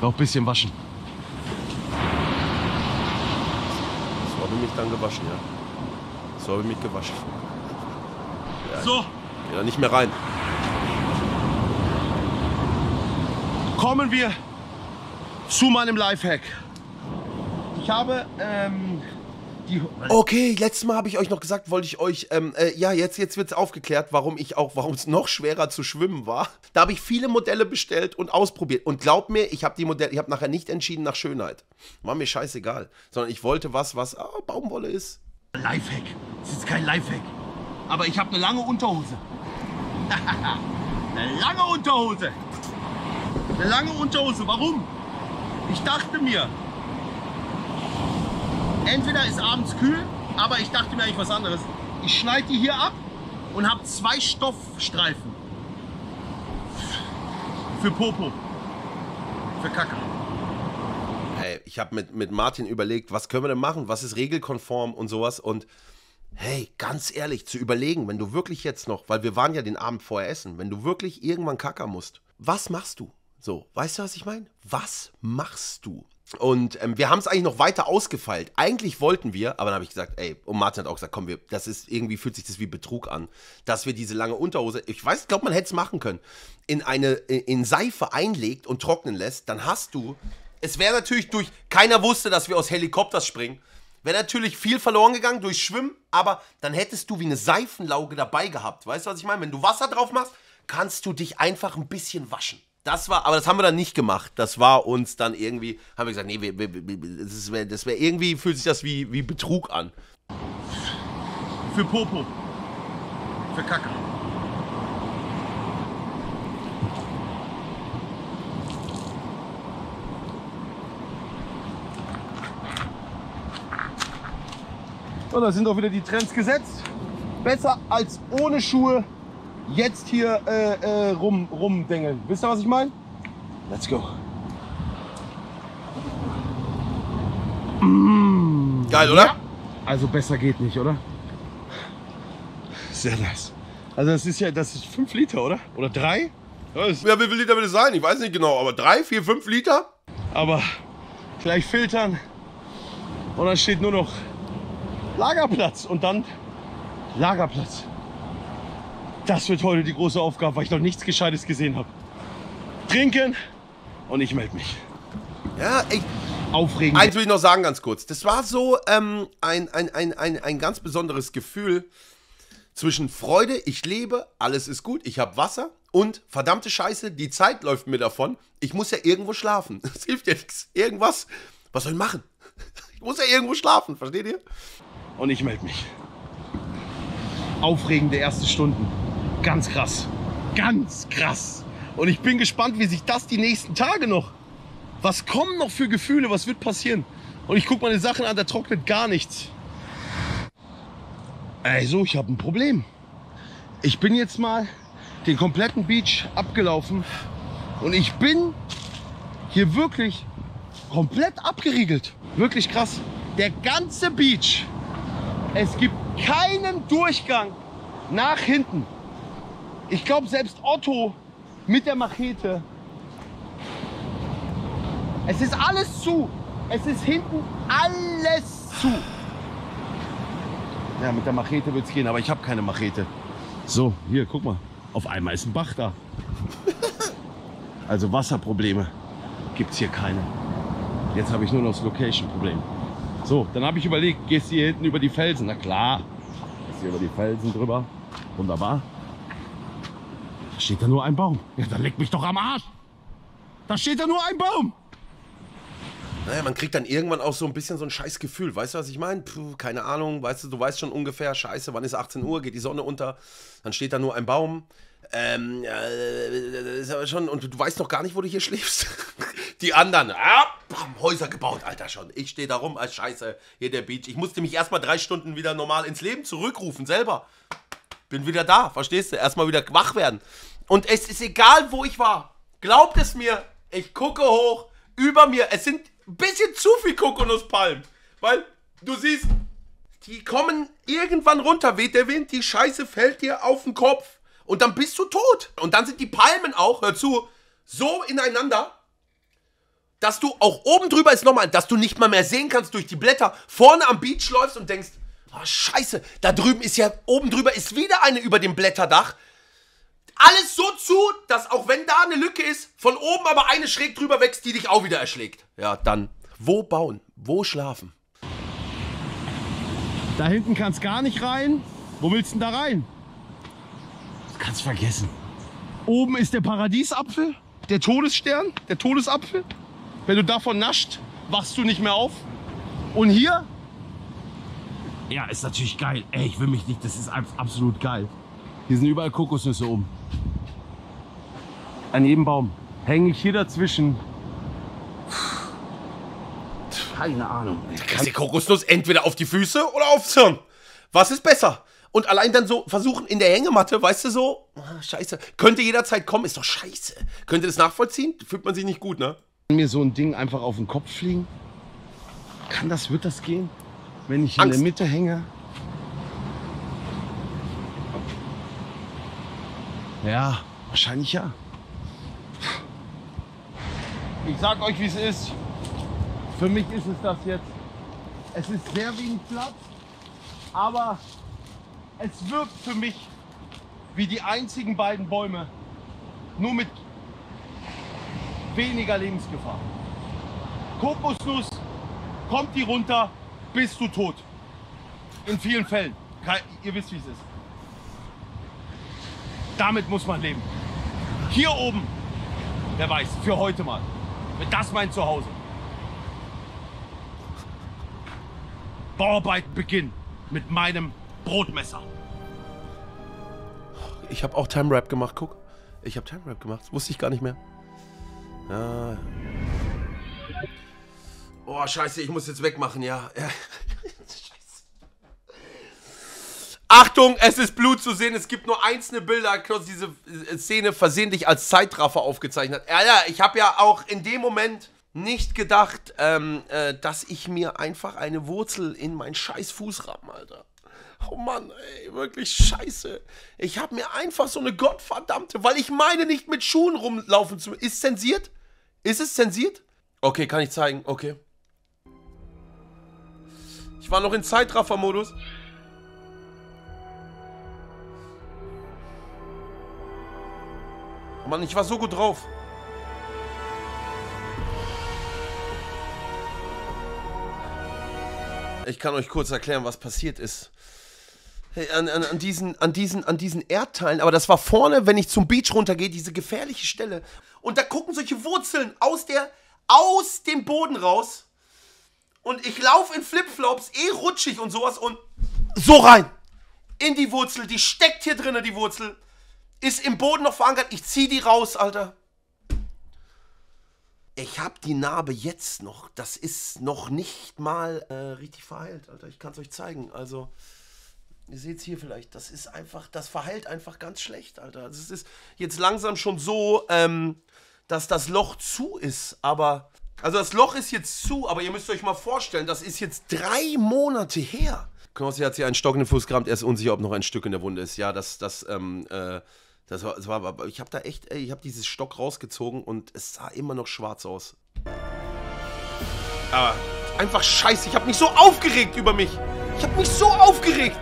Noch ein bisschen waschen. Mich dann gewaschen, ja. So habe ich mich gewaschen. Ja, so. Geh da nicht mehr rein. Kommen wir zu meinem Lifehack. Ich habe, ähm, die... Okay, letztes Mal habe ich euch noch gesagt, wollte ich euch, ähm, äh, ja, jetzt, jetzt wird es aufgeklärt, warum ich auch, warum es noch schwerer zu schwimmen war. Da habe ich viele Modelle bestellt und ausprobiert. Und glaubt mir, ich habe die Modelle, ich habe nachher nicht entschieden nach Schönheit. War mir scheißegal. Sondern ich wollte was, was ah, Baumwolle ist. Lifehack. Das ist kein Lifehack. Aber ich habe eine lange Unterhose. Eine lange Unterhose. Eine lange Unterhose. Warum? Ich dachte mir, entweder ist abends kühl, aber ich dachte mir eigentlich was anderes. Ich schneide die hier ab und habe zwei Stoffstreifen. Für Popo. Für Kacke. Hey, ich habe mit, mit Martin überlegt, was können wir denn machen? Was ist regelkonform und sowas? Und hey, ganz ehrlich, zu überlegen, wenn du wirklich jetzt noch, weil wir waren ja den Abend vorher essen, wenn du wirklich irgendwann kackern musst, was machst du? So, weißt du, was ich meine? Was machst du? Und ähm, wir haben es eigentlich noch weiter ausgefeilt. Eigentlich wollten wir, aber dann habe ich gesagt, ey, und Martin hat auch gesagt, komm, wir, das ist, irgendwie fühlt sich das wie Betrug an, dass wir diese lange Unterhose, ich weiß, ich glaube, man hätte es machen können, in eine, in Seife einlegt und trocknen lässt, dann hast du, es wäre natürlich durch, keiner wusste, dass wir aus Helikopters springen, wäre natürlich viel verloren gegangen durch Schwimmen, aber dann hättest du wie eine Seifenlauge dabei gehabt, weißt du, was ich meine? Wenn du Wasser drauf machst, kannst du dich einfach ein bisschen waschen. Das war, aber das haben wir dann nicht gemacht. Das war uns dann irgendwie, haben wir gesagt, nee, wir, wir, wir, das wäre das wär, irgendwie fühlt sich das wie, wie Betrug an. Für Popo. Für Kacke. Und da sind auch wieder die Trends gesetzt. Besser als ohne Schuhe jetzt hier äh, äh, rum, rumdengeln. Wisst ihr, was ich meine? Let's go. Mmh. Geil, oder? Ja. Also besser geht nicht, oder? Sehr nice. Also das ist ja, das ist fünf Liter, oder? Oder drei? Ja, wie viel Liter wird es sein? Ich weiß nicht genau, aber drei, vier, fünf Liter? Aber gleich filtern und dann steht nur noch Lagerplatz und dann Lagerplatz. Das wird heute die große Aufgabe, weil ich noch nichts Gescheites gesehen habe. Trinken und ich melde mich. Ja, ich... Aufregend. Eins will ich noch sagen, ganz kurz. Das war so ähm, ein, ein, ein, ein, ein ganz besonderes Gefühl zwischen Freude, ich lebe, alles ist gut, ich habe Wasser und verdammte Scheiße, die Zeit läuft mir davon. Ich muss ja irgendwo schlafen. Das hilft ja nichts. Irgendwas. Was soll ich machen? Ich muss ja irgendwo schlafen, versteht ihr? Und ich melde mich. Aufregende erste Stunden. Ganz krass. Ganz krass. Und ich bin gespannt, wie sich das die nächsten Tage noch... Was kommen noch für Gefühle? Was wird passieren? Und ich gucke meine Sachen an, da trocknet gar nichts. Ey, so, ich habe ein Problem. Ich bin jetzt mal den kompletten Beach abgelaufen. Und ich bin hier wirklich komplett abgeriegelt. Wirklich krass. Der ganze Beach. Es gibt keinen Durchgang nach hinten. Ich glaube, selbst Otto mit der Machete. Es ist alles zu. Es ist hinten alles zu. Ja, mit der Machete wird es gehen, aber ich habe keine Machete. So, hier, guck mal. Auf einmal ist ein Bach da. Also Wasserprobleme gibt es hier keine. Jetzt habe ich nur noch das Location-Problem. So, dann habe ich überlegt, gehst du hier hinten über die Felsen? Na klar, gehst hier über die Felsen drüber. Wunderbar. Da steht da nur ein Baum. Ja, dann leck mich doch am Arsch. Da steht da nur ein Baum. Naja, man kriegt dann irgendwann auch so ein bisschen so ein scheiß Gefühl. Weißt du, was ich meine? Keine Ahnung, weißt du, du weißt schon ungefähr, scheiße, wann ist achtzehn Uhr, geht die Sonne unter, dann steht da nur ein Baum. Ähm, äh, ist aber schon, und du weißt noch gar nicht, wo du hier schläfst. Die anderen, ah, bam, Häuser gebaut, Alter, schon. Ich stehe da rum, als scheiße, hier der Beach. Ich musste mich erstmal drei Stunden wieder normal ins Leben zurückrufen, selber. Bin wieder da, verstehst du? Erstmal wieder wach werden. Und es ist egal, wo ich war. Glaubt es mir, ich gucke hoch, über mir, es sind... Ein bisschen zu viel Kokonuspalmen, weil du siehst, die kommen irgendwann runter, weht der Wind, die Scheiße fällt dir auf den Kopf und dann bist du tot. Und dann sind die Palmen auch, hör zu, so ineinander, dass du auch oben drüber ist nochmal, dass du nicht mal mehr sehen kannst durch die Blätter, vorne am Beach läufst und denkst, oh Scheiße, da drüben ist ja, oben drüber ist wieder eine über dem Blätterdach. Alles so zu, dass auch wenn da eine Lücke ist, von oben aber eine schräg drüber wächst, die dich auch wieder erschlägt. Ja, dann, wo bauen? Wo schlafen? Da hinten kannst gar nicht rein. Wo willst du denn da rein? Das kannst du vergessen. Oben ist der Paradiesapfel, der Todesstern, der Todesapfel. Wenn du davon nascht, wachst du nicht mehr auf. Und hier? Ja, ist natürlich geil. Ey, ich will mich nicht, das ist absolut geil. Hier sind überall Kokosnüsse oben. An jedem Baum. Hänge ich hier dazwischen? Keine Ahnung. Du kriegst die Kokosnuss entweder auf die Füße oder aufs Hirn. Was ist besser? Und allein dann so versuchen in der Hängematte, weißt du so, scheiße, könnte jederzeit kommen, ist doch scheiße. Könnt ihr das nachvollziehen? Fühlt man sich nicht gut, ne? Kann mir so ein Ding einfach auf den Kopf fliegen? Kann das, wird das gehen? Wenn ich in Angst. Der Mitte hänge? Ja, wahrscheinlich ja. Ich sag euch, wie es ist. Für mich ist es das jetzt. Es ist sehr wenig Platz, aber es wirkt für mich wie die einzigen beiden Bäume. Nur mit weniger Lebensgefahr. Kokosnuss, kommt die runter, bist du tot. In vielen Fällen. Ihr wisst, wie es ist. Damit muss man leben. Hier oben, Wer weiß, für heute mal. Mit das mein Zuhause. Bauarbeiten beginnen mit meinem Brotmesser. Ich habe auch Time-Rap gemacht, guck. Ich habe Time-Rap gemacht, das wusste ich gar nicht mehr. Ja. Oh, scheiße, ich muss jetzt wegmachen, ja. ja. Achtung, es ist Blut zu sehen. Es gibt nur einzelne Bilder, Knossi diese Szene versehentlich als Zeitraffer aufgezeichnet hat. Ja, ja, ich habe ja auch in dem Moment nicht gedacht, ähm, äh, dass ich mir einfach eine Wurzel in meinen scheiß Fußrappen, Alter. Oh Mann, ey, wirklich scheiße. Ich habe mir einfach so eine gottverdammte, weil ich meine nicht mit Schuhen rumlaufen zu müssen. Ist zensiert? Ist es zensiert? Okay, kann ich zeigen, okay. Ich war noch in Zeitraffer-Modus. Mann, ich war so gut drauf. Ich kann euch kurz erklären, was passiert ist. Hey, an, an, an, diesen, an, diesen, an diesen Erdteilen, aber das war vorne, wenn ich zum Beach runtergehe, diese gefährliche Stelle. Und da gucken solche Wurzeln aus, der, aus dem Boden raus. Und ich laufe in Flipflops, eh rutschig und sowas und so rein. In die Wurzel, die steckt hier drinnen, die Wurzel. Ist im Boden noch verankert. Ich zieh die raus, Alter. Ich hab die Narbe jetzt noch. Das ist noch nicht mal äh, richtig verheilt, Alter. Ich kann's euch zeigen. Also, ihr seht's hier vielleicht. Das ist einfach, das verheilt einfach ganz schlecht, Alter. Also, es ist jetzt langsam schon so, ähm, dass das Loch zu ist. Aber, also das Loch ist jetzt zu, aber ihr müsst euch mal vorstellen, das ist jetzt drei Monate her. Knossi hat sich einen Stock in den Fuß gerammt. Er ist unsicher, ob noch ein Stück in der Wunde ist. Ja, das, das, ähm, äh, Das war, das war, aber ich habe da echt, ey, ich habe dieses Stock rausgezogen und es sah immer noch schwarz aus. Aber einfach scheiße, ich habe mich so aufgeregt über mich. Ich habe mich so aufgeregt.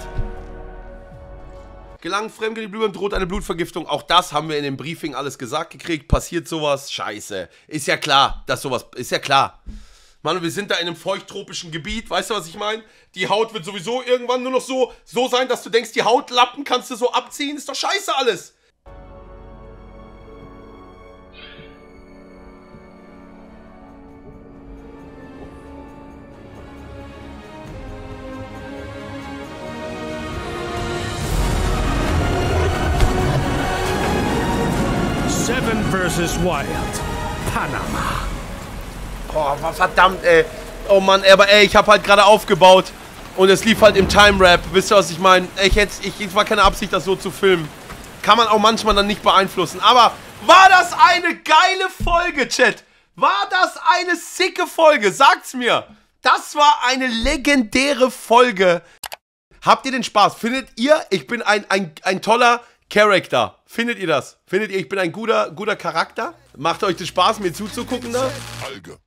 Gelang Fremdgebliebenen droht eine Blutvergiftung. Auch das haben wir in dem Briefing alles gesagt gekriegt. Passiert sowas, scheiße. Ist ja klar, dass sowas, ist ja klar. Mann, wir sind da in einem feuchttropischen Gebiet, weißt du, was ich meine? Die Haut wird sowieso irgendwann nur noch so, so sein, dass du denkst, die Hautlappen kannst du so abziehen. Ist doch scheiße alles. Seven versus. Wild, Panama. Oh, verdammt, ey. Oh Mann, aber ey, ich habe halt gerade aufgebaut. Und es lief halt im Time-Rap. Wisst ihr, was ich meine? Ich hätte, ich, es war keine Absicht, das so zu filmen. Kann man auch manchmal dann nicht beeinflussen. Aber war das eine geile Folge, Chat? War das eine sicke Folge? Sagt's mir. Das war eine legendäre Folge. Habt ihr den Spaß? Findet ihr, ich bin ein, ein, ein toller Charakter? Findet ihr das? Findet ihr, ich bin ein guter, guter Charakter? Macht euch den Spaß, mir zuzugucken da? Folge.